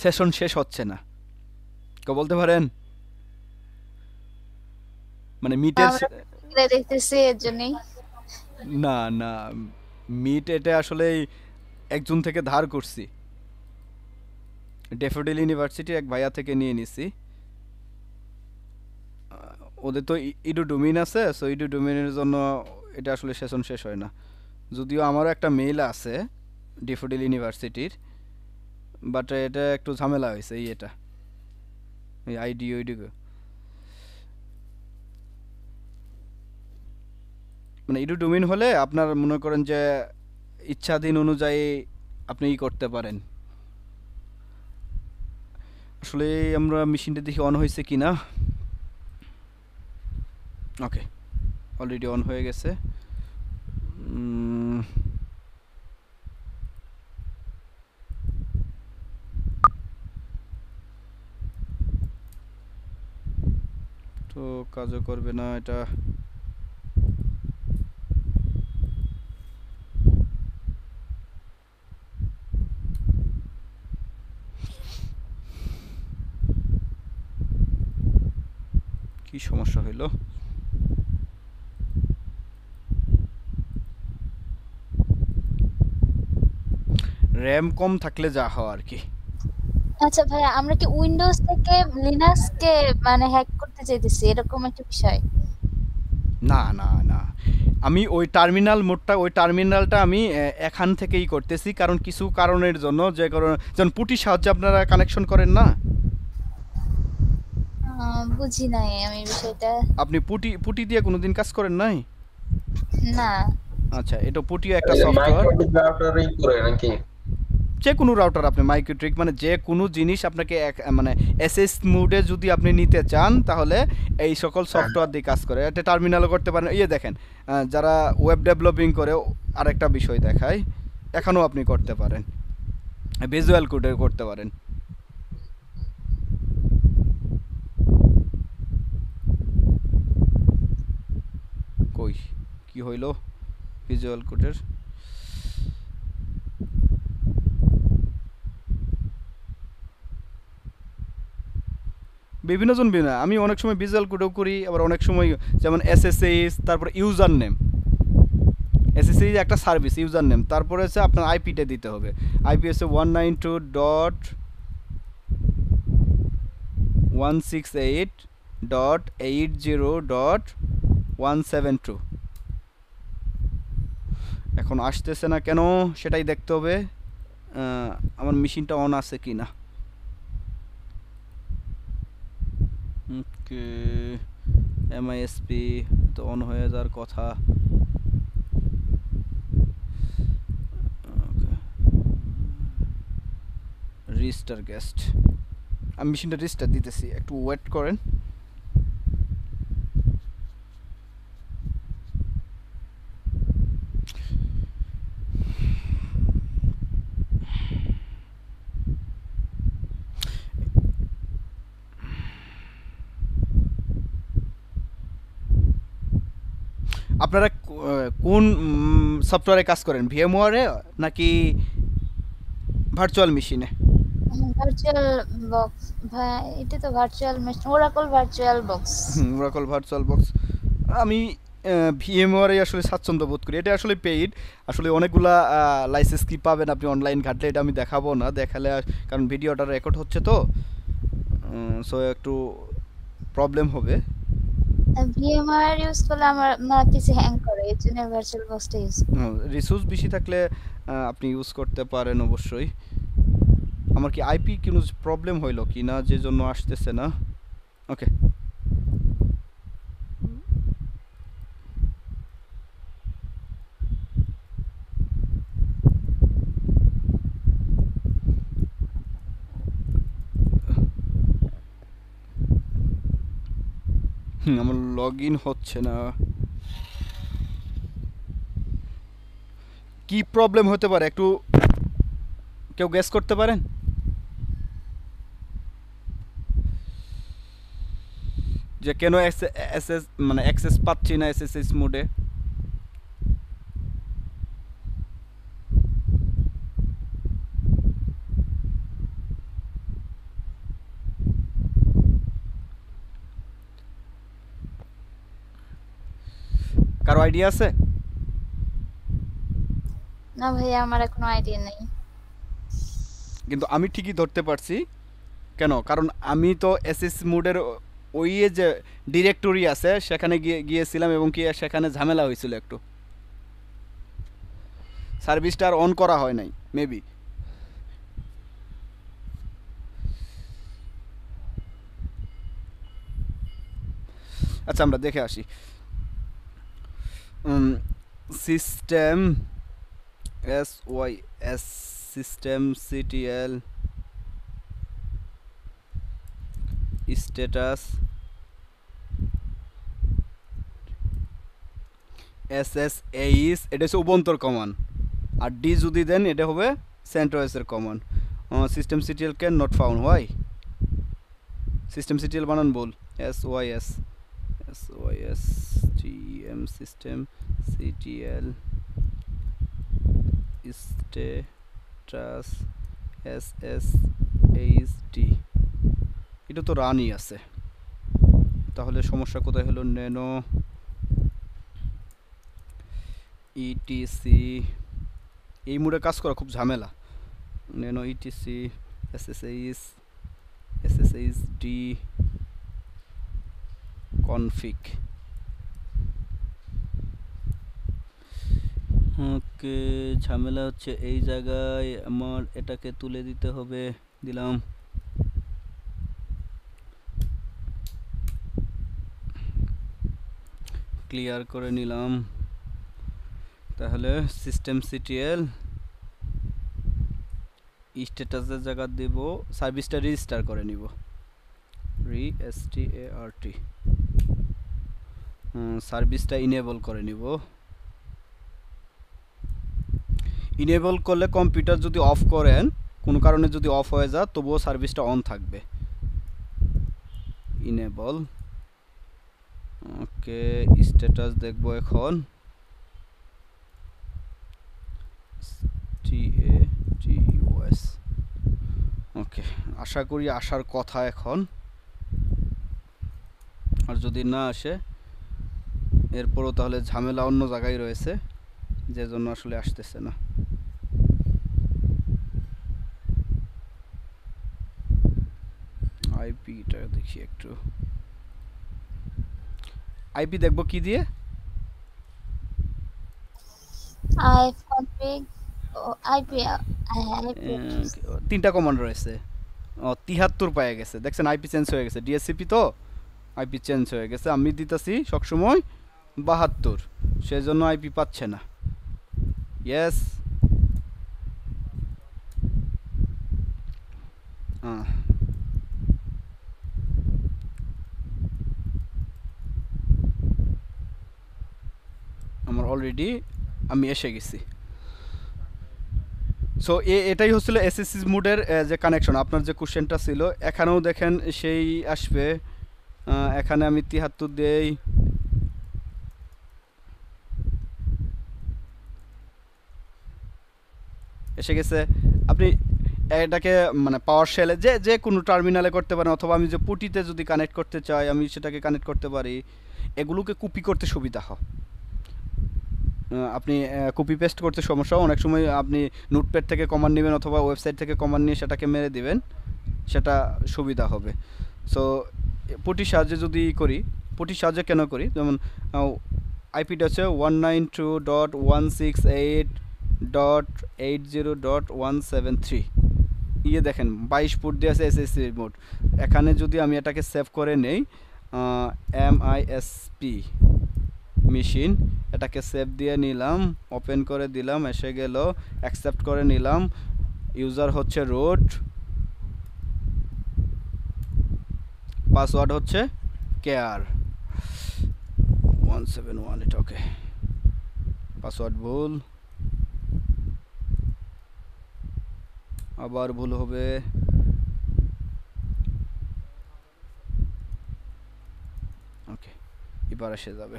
সেশন শেষ হচ্ছে না কে বলতে পারেন মানে মিটের রে দেখতেছি এর জন্য না না মিট এটা আসলে একজন থেকে ধার করছি ড্যাফোডিল ইউনিভার্সিটি এক ভাইয়া থেকে নিয়ে নিছি ওদের তো ইডু ডোমেইন আছে সো ইডু ডোমেইনের জন্য এটা আসলে সেশন শেষ হয় না যদিও আমারও একটা মেইল আছে ড্যাফোডিল ইউনিভার্সিটির বাট এটা একটু ঝামেলা হইছে এই এটা এই আইডি ওইডি মানে ইডু ডোমেইন হলে আপনারা মনে করেন যে ইচ্ছাধীন অনুযায়ী আপনিই করতে পারেন আসলে আমরা মেশিনটা দেখি অন হইছে কিনা ওকে অলরেডি অন হয়ে গেছে তো কাজও করবে না এটা কি সমস্যা হলো RAM কম থাকলে যা হয় আর কি আচ্ছা ভাই আমরা কি উইন্ডোজ থেকে লিনাক্স কে মানে হ্যাক করতে চাইতেছি এরকম একটা বিষয় না না না আমি ওই টার্মিনাল মোডটা ওই টার্মিনালটা আমি এখান থেকেই করতেছি কারণ কিছু কারণের জন্য যে কারণ যখন পুটি সাহায্যে আপনারা কানেকশন করেন না বুঝি নাই আমি বিষয়টা আপনি পুটি পুটি দিয়ে কোনোদিন কাজ করেন নাই না আচ্ছা এটা পুটিও একটা সফটওয়্যার রাউটারিং করে নাকি যে কোনো রাউটার আপনি মাইক্রো ট্রিক মানে যে কোনো জিনিস আপনাকে মানে এসএস মোডে যদি আপনি নিতে চান তাহলে এই সকল সফটওয়্যার দিয়ে কাজ করে এটা টার্মিনালও করতে পারেন এই দেখেন যারা ওয়েব ডেভেলপিং করে আরেকটা বিষয় দেখায় এখনো আপনি করতে পারেন ভিজুয়াল কোডে করতে পারেন কই কি হইলো ভিজুয়াল কোডের বিভিন্ন জন বিনা আমি অনেক সময় ভিজুয়াল কোডও করি আবার অনেক সময় যেমন এসএসএস তারপর ইউজার নেম এসএসএস একটা সার্ভিস ইউজার নেম তারপরে হচ্ছে আপনার আইপিটা দিতে হবে আইপি হচ্ছে one nine two dot one six eight dot eight zero dot one seven two এখন আসতেছে না কেন সেটাই দেখতে হবে আমার মেশিনটা অন আছে কিনা ওকে এমআইএসপি তো অন হয়ে যাওয়ার কথা ওকে রেজিস্টার গেস্ট আমি মেশিনটা রেজিস্টার দিতেছি একটু ওয়েট করেন আপনারা কোন সফটওয়্যারে কাজ করেন VMware এ নাকি ভার্চুয়াল মেশিনে VirtualBox ভাই এটা তো virtual machine Oracle VirtualBox Oracle VirtualBox আমি VMware এ আসলে স্বাচ্ছন্দ্য বোধ করি এটা আসলে পেইড আসলে অনেকগুলা লাইসেন্স কি পাবেন আপনি অনলাইন ঘাটলে এটা আমি দেখাবো না দেখালে কারণ ভিডিওটা রেকর্ড হচ্ছে তো সো একটু প্রবলেম হবে VMware ইউজ করলে আমার পিসি হ্যাং করে এজন্য ভার্চুয়াল বক্সটা ইউজ রিসোর্স বেশি থাকলে আপনি ইউজ করতে পারেন অবশ্যই আমার কি আইপি কোনো প্রবলেম হইলো কিনা যে জন্য আসতেছে না ওকে আমার লগ ইন হচ্ছে না কি প্রবলেম হতে পারে একটু কেউ গেস করতে পারেন যে কেন এসএস মানে অ্যাক্সেস পাচ্ছি না এসএসএস মোডে কারো আইডিয়া আছে না ভাইয়া আমার কোনো আইডিয়া নেই কিন্তু আমি ঠিকই ধরতে পারছি কেন কারণ আমি তো এসএস মোডের ওই যে ডিরেক্টরি আছে সেখানে গিয়েছিলাম এবং কি সেখানে ঝামেলা হয়েছিল একটু সার্ভিসটা আর অন করা হয় নাই মেবি আচ্ছা আমরা দেখে আসি system S Y S systemctl status ssh এটা হচ্ছে উবন্তর কমান্ড আর ডি যদি দেন এটা হবে CentOS এর command systemctl can not found why systemctl বানান ভুল sys sys tm systemctl status Trust S S H D এটা তো রানই আছে তাহলে সমস্যা কোথায় হলো nano etc এই মোডে কাজ করা খুব ঝামেলা nano etc ssh sshd config ওকে ঝামেলা হচ্ছে এই জায়গায় আমার এটাকে তুলে দিতে হবে দিলাম ক্লিয়ার করে নিলাম তাহলে systemctl স্ট্যাটাসের জায়গা দেব সার্ভিসটা রেজিস্টার করে নিব রি এস টি এ আর টি সার্ভিসটা ইনেবল করে নিব ইনেবল করলে কম্পিউটার যদি অফ করেন কোন কারণে যদি অফ হয়ে যায় তবুও সার্ভিসটা অন থাকবে ইনেবল ওকে স্ট্যাটাস দেখব এখন টি এ টি ইউ এস ওকে আশা করি আসার কথা এখন আর যদি না আসে এরপরও তাহলে ঝামেলা অন্য জায়গায় রয়েছে যের জন্য আসলে আসতেছে না আইপি টা দেখি একটু আইপি দেখব কি দিয়ে আইপি কনফিগ আইপি আইপি তিনটা কমান্ড রয়েছে seventy-three পাওয়া গেছে দেখেন আইপি চেঞ্জ হয়ে গেছে ডিএসসিপি তো আইপি চেঞ্জ হয়ে গেছে আমি দিতাছি সব সময় seventy-two সেজন্য আইপি পাচ্ছে না ইয়েস হ্যাঁ আমার অলরেডি আমি এসে গেছি সো এটাই হচ্ছিল এসএসএস মোডের যে কানেকশন আপনার যে কোশ্চেনটা ছিল এখানেও দেখেন সেই আসবে এখানে আমি seventy-three দেই এসে গেছে আপনি এটাকে মানে পাওয়ার শেলে যে যে কোনো টার্মিনালে করতে পারেন অথবা আমি যে পুটিতে যদি কানেক্ট করতে চাই আমি সেটাকে কানেক্ট করতে পারি এগুলোকে কপি করতে সুবিধা হয় আপনি কপি পেস্ট করতে সমস্যা অনেক সময় আপনি নোটপ্যাড থেকে কমান্ড নেবেন অথবা ওয়েবসাইট থেকে কমান্ড নিয়ে সেটাকে মেরে দিবেন সেটা সুবিধা হবে সো পুটির সাহায্যে যদি করি পুটির সাহায্যে কেন করি যেমন আইপিটা হচ্ছে one ninety-two dot one sixty-eight dot eighty dot one seventy-three ये देखें twenty-two पुट दिया से एसएससी रिमोट এখানে যদি আমি এটাকে সেভ করে নেই এমআইএসপি মেশিন এটাকে সেভ দিয়ে নিলাম ওপেন করে দিলাম এসে গেল অ্যাকসেপ্ট করে নিলাম ইউজার হচ্ছে রুট পাসওয়ার্ড হচ্ছে কেআর one seventy-one এটা ওকে পাসওয়ার্ড ভুল আবার ভুল হবে ওকে এবার আসে যাবে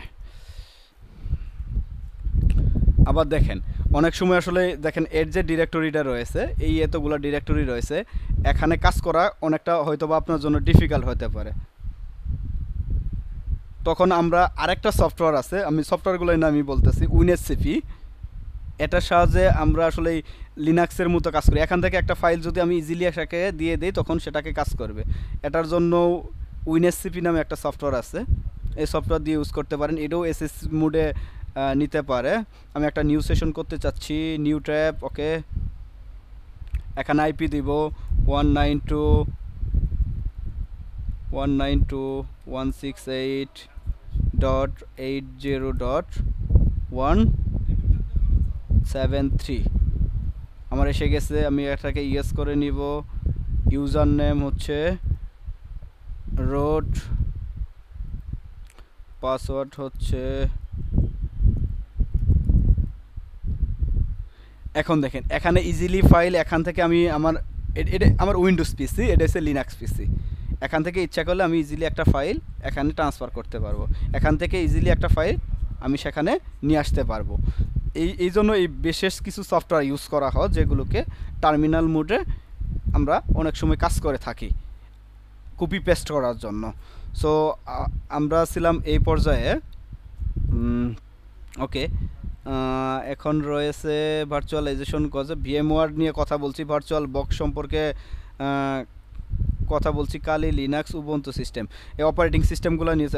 আবার দেখেন অনেক সময় আসলে দেখেন এর যে ডিরেক্টরিটা রয়েছে এই এতগুলা ডিরেক্টরি রয়েছে এখানে কাজ করা অনেকটা হয়তোবা আপনার জন্য ডিফিকাল্ট হতে পারে তখন আমরা আরেকটা সফটওয়্যার আছে আমি সফটওয়্যারগুলোর নামই বলতেছি উইনএসসিপি এটা সাহায্যে আমরা আসলে লিনাক্সের মতো কাজ করি এখান থেকে একটা ফাইল যদি আমি ইজিলি এটাকে দিয়ে দেই তখন সেটাকে কাজ করবে এটার জন্য উইনএসসিপি নামে একটা সফটওয়্যার আছে এই সফটওয়্যার দিয়ে ইউজ করতে পারেন এটাও এসএস মোডে নিতে পারে আমি একটা নিউ সেশন করতে চাচ্ছি নিউ ট্যাব ওকে এখানে আইপি দিব one nine two one nine two one six eight dot eight zero dot one seven three আমার এসে গেছে আমি এটাকে ইয়েস করে নিব ইউজার নেম হচ্ছে রোড পাসওয়ার্ড হচ্ছে এখন দেখেন এখানে ইজিলি ফাইল এখান থেকে আমি আমার এটা আমার উইন্ডোজ পিসি এটা হচ্ছে লিনাক্স পিসি এখান থেকে ইচ্ছা করলে আমি ইজিলি একটা ফাইল এখানে ট্রান্সফার করতে পারবো এখান থেকে ইজিলি একটা ফাইল আমি সেখানে নিয়ে আসতে পারবো এই এই জন্য এই বিশেষ কিছু সফটওয়্যার ইউজ করা হয় যেগুলোকে টার্মিনাল মোডে আমরা অনেক সময় কাজ করে থাকি কপি পেস্ট করার জন্য সো আমরা ছিলাম এই পর্যায়ে ওকে এখন রয়েছে ভার্চুয়ালাইজেশন কজে ভিএমওয়ার নিয়ে কথা বলছি ভার্চুয়াল বক্স সম্পর্কে কথা বলছি কালি লিনাক্স উবুন্টু সিস্টেম এই অপারেটিং সিস্টেমগুলো নিয়ে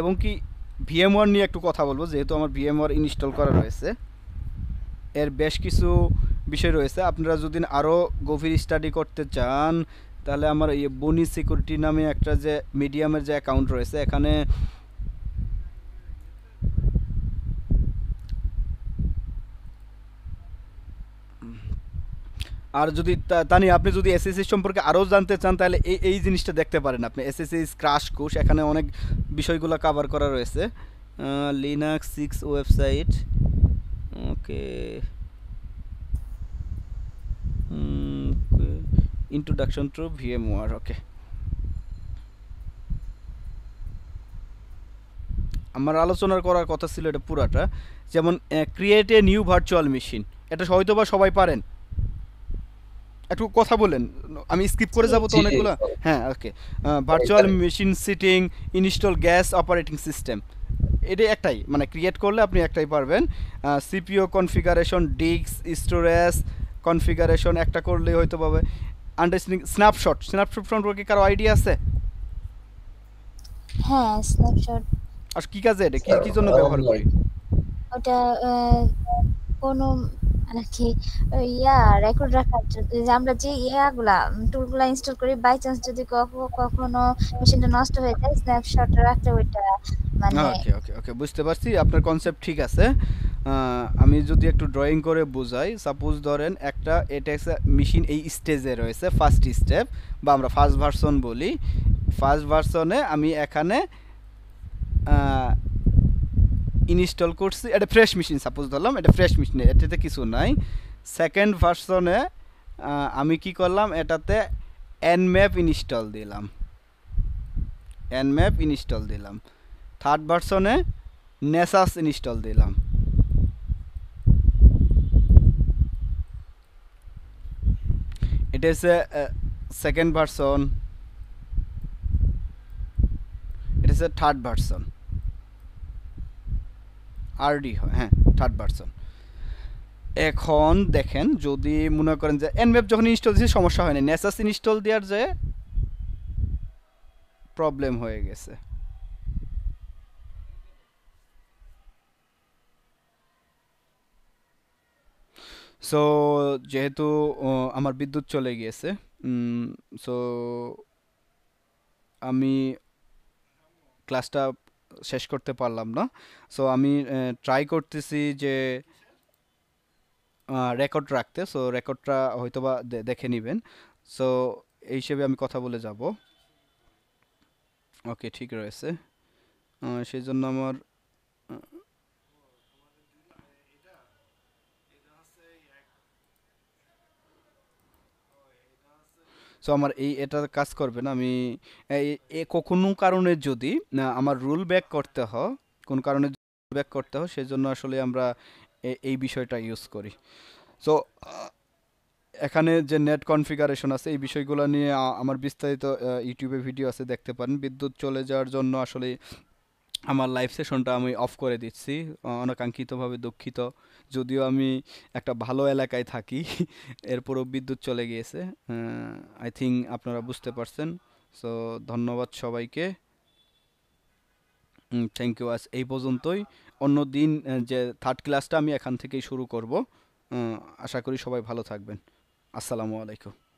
এবং কি ভিএমওয়ার নিয়ে একটু কথা বলবো যেহেতু আমার ভিএমওয়ার ইনস্টল করা রয়েছে এর বেশ কিছু বিষয় রয়েছে আপনারা যদি আরো গভীর স্টাডি করতে চান তাহলে আমার এই বনি সিকিউরিটি নামে একটা যে মিডিয়ামের যে অ্যাকাউন্ট রয়েছে এখানে আর যদি তানি আপনি যদি এসএসএস সম্পর্কে আরো জানতে চান তাহলে এই এই জিনিসটা দেখতে পারেন আপনি এসএসএস ক্র্যাশ কোর্স এখানে অনেক বিষয়গুলো কভার করা রয়েছে Linux six website okay okay introduction to VMware okay আমার আলোচনার করার কথা ছিল এটা পুরাটা যেমন create a new virtual machine এটা হয়তোবা সবাই পারেন একটু কথা বলেন আমি স্কিপ করে যাব তো অনেকগুলো হ্যাঁ okay virtual machine setting install guest operating system এটা একটাই মানে ক্রিয়েট করলে আপনি একটাই পারবেন CPU configuration disk storage configuration একটা করলে হয়তো পাবে আন্ডারস্ট্যান্ডিং স্ন্যাপশট স্ন্যাপশট সম্পর্কে কারো আইডিয়া আছে হ্যাঁ স্ন্যাপশট আর কি কাজে এটা কি কি জন্য ব্যবহার করি ওটা কোন নাকি ইয়া রেকর্ড রাখার যে আমরা যে ইয়াগুলা টুলগুলা ইনস্টল করি বাই চান্স যদি কখনো মেশিনটা নষ্ট হয়ে যায় স্ন্যাপশট রাখতে ওইটা মানে ওকে ওকে ওকে বুঝতে পারছি আপনার কনসেপ্ট ঠিক আছে আমি যদি একটু ড্রয়িং করে বোঝাই সাপোজ ধরেন একটা এটা মেশিন এই স্টেজে রয়েছে ফার্স্ট স্টেপ বা আমরা ফার্স্ট ভার্সন বলি ফার্স্ট ভার্সনে আমি এখানে ইনস্টল করছি এটা ফ্রেশ মেশিন সাপোজ ধরলাম এটা ফ্রেশ মেশিন এটাতে কিছু নাই সেকেন্ড ভার্সনে আমি কি করলাম এটাতে nmap ইনস্টল দিলাম nmap ইনস্টল দিলাম থার্ড ভার্সনে নেসাস ইনস্টল দিলাম এটা হচ্ছে সেকেন্ড ভার্সন এটা হচ্ছে থার্ড ভার্সন আরডি হ্যাঁ থার্ড ভার্সন এখন দেখেন যদি মনে করেন যে nmap যখন ইনস্টল দিয়েছে সমস্যা হয় না নেসাস ইনস্টল দেওয়ার যে প্রবলেম হয়ে গেছে সো যেহেতু আমার বিদ্যুৎ চলে গিয়েছে সো আমি ক্লাসটা শেষ করতে পারলাম না সো আমি ট্রাই করতেছি যে রেকর্ড রাখতে সো রেকর্ডটা হয়তোবা দেখে নেবেন সো এই হিসেবে আমি কথা বলে যাব ওকে ঠিক রয়েছে সেই জন্য আমার সো আমার এই এটা কাজ করবে না আমি এই কোনো কারণে যদি আমার রুল ব্যাক করতে হয় কোন কারণে রুল ব্যাক করতে হয় সেজন্য আসলে আমরা এই বিষয়টা ইউজ করি সো এখানে যে নেট কনফিগারেশন আছে এই বিষয়গুলো নিয়ে আমার বিস্তারিত ইউটিউবে ভিডিও আছে দেখতে পারেন বিদ্যুৎ চলে যাওয়ার জন্য আসলে আমার লাইভ সেশনটা আমি অফ করে দিচ্ছি অনাকাঙ্ক্ষিতভাবে দুঃখিত যদিও আমি একটা ভালো এলাকায় থাকি এরপরও বিদ্যুৎ চলে গিয়েছে আই থিংক আপনারা বুঝতে পারছেন সো ধন্যবাদ সবাইকে থ্যাংক ইউ আজ এই পর্যন্তই অন্য দিন যে থার্ড ক্লাসটা আমি এখান থেকেই শুরু করব আশা করি সবাই ভালো থাকবেন আসসালামু আলাইকুম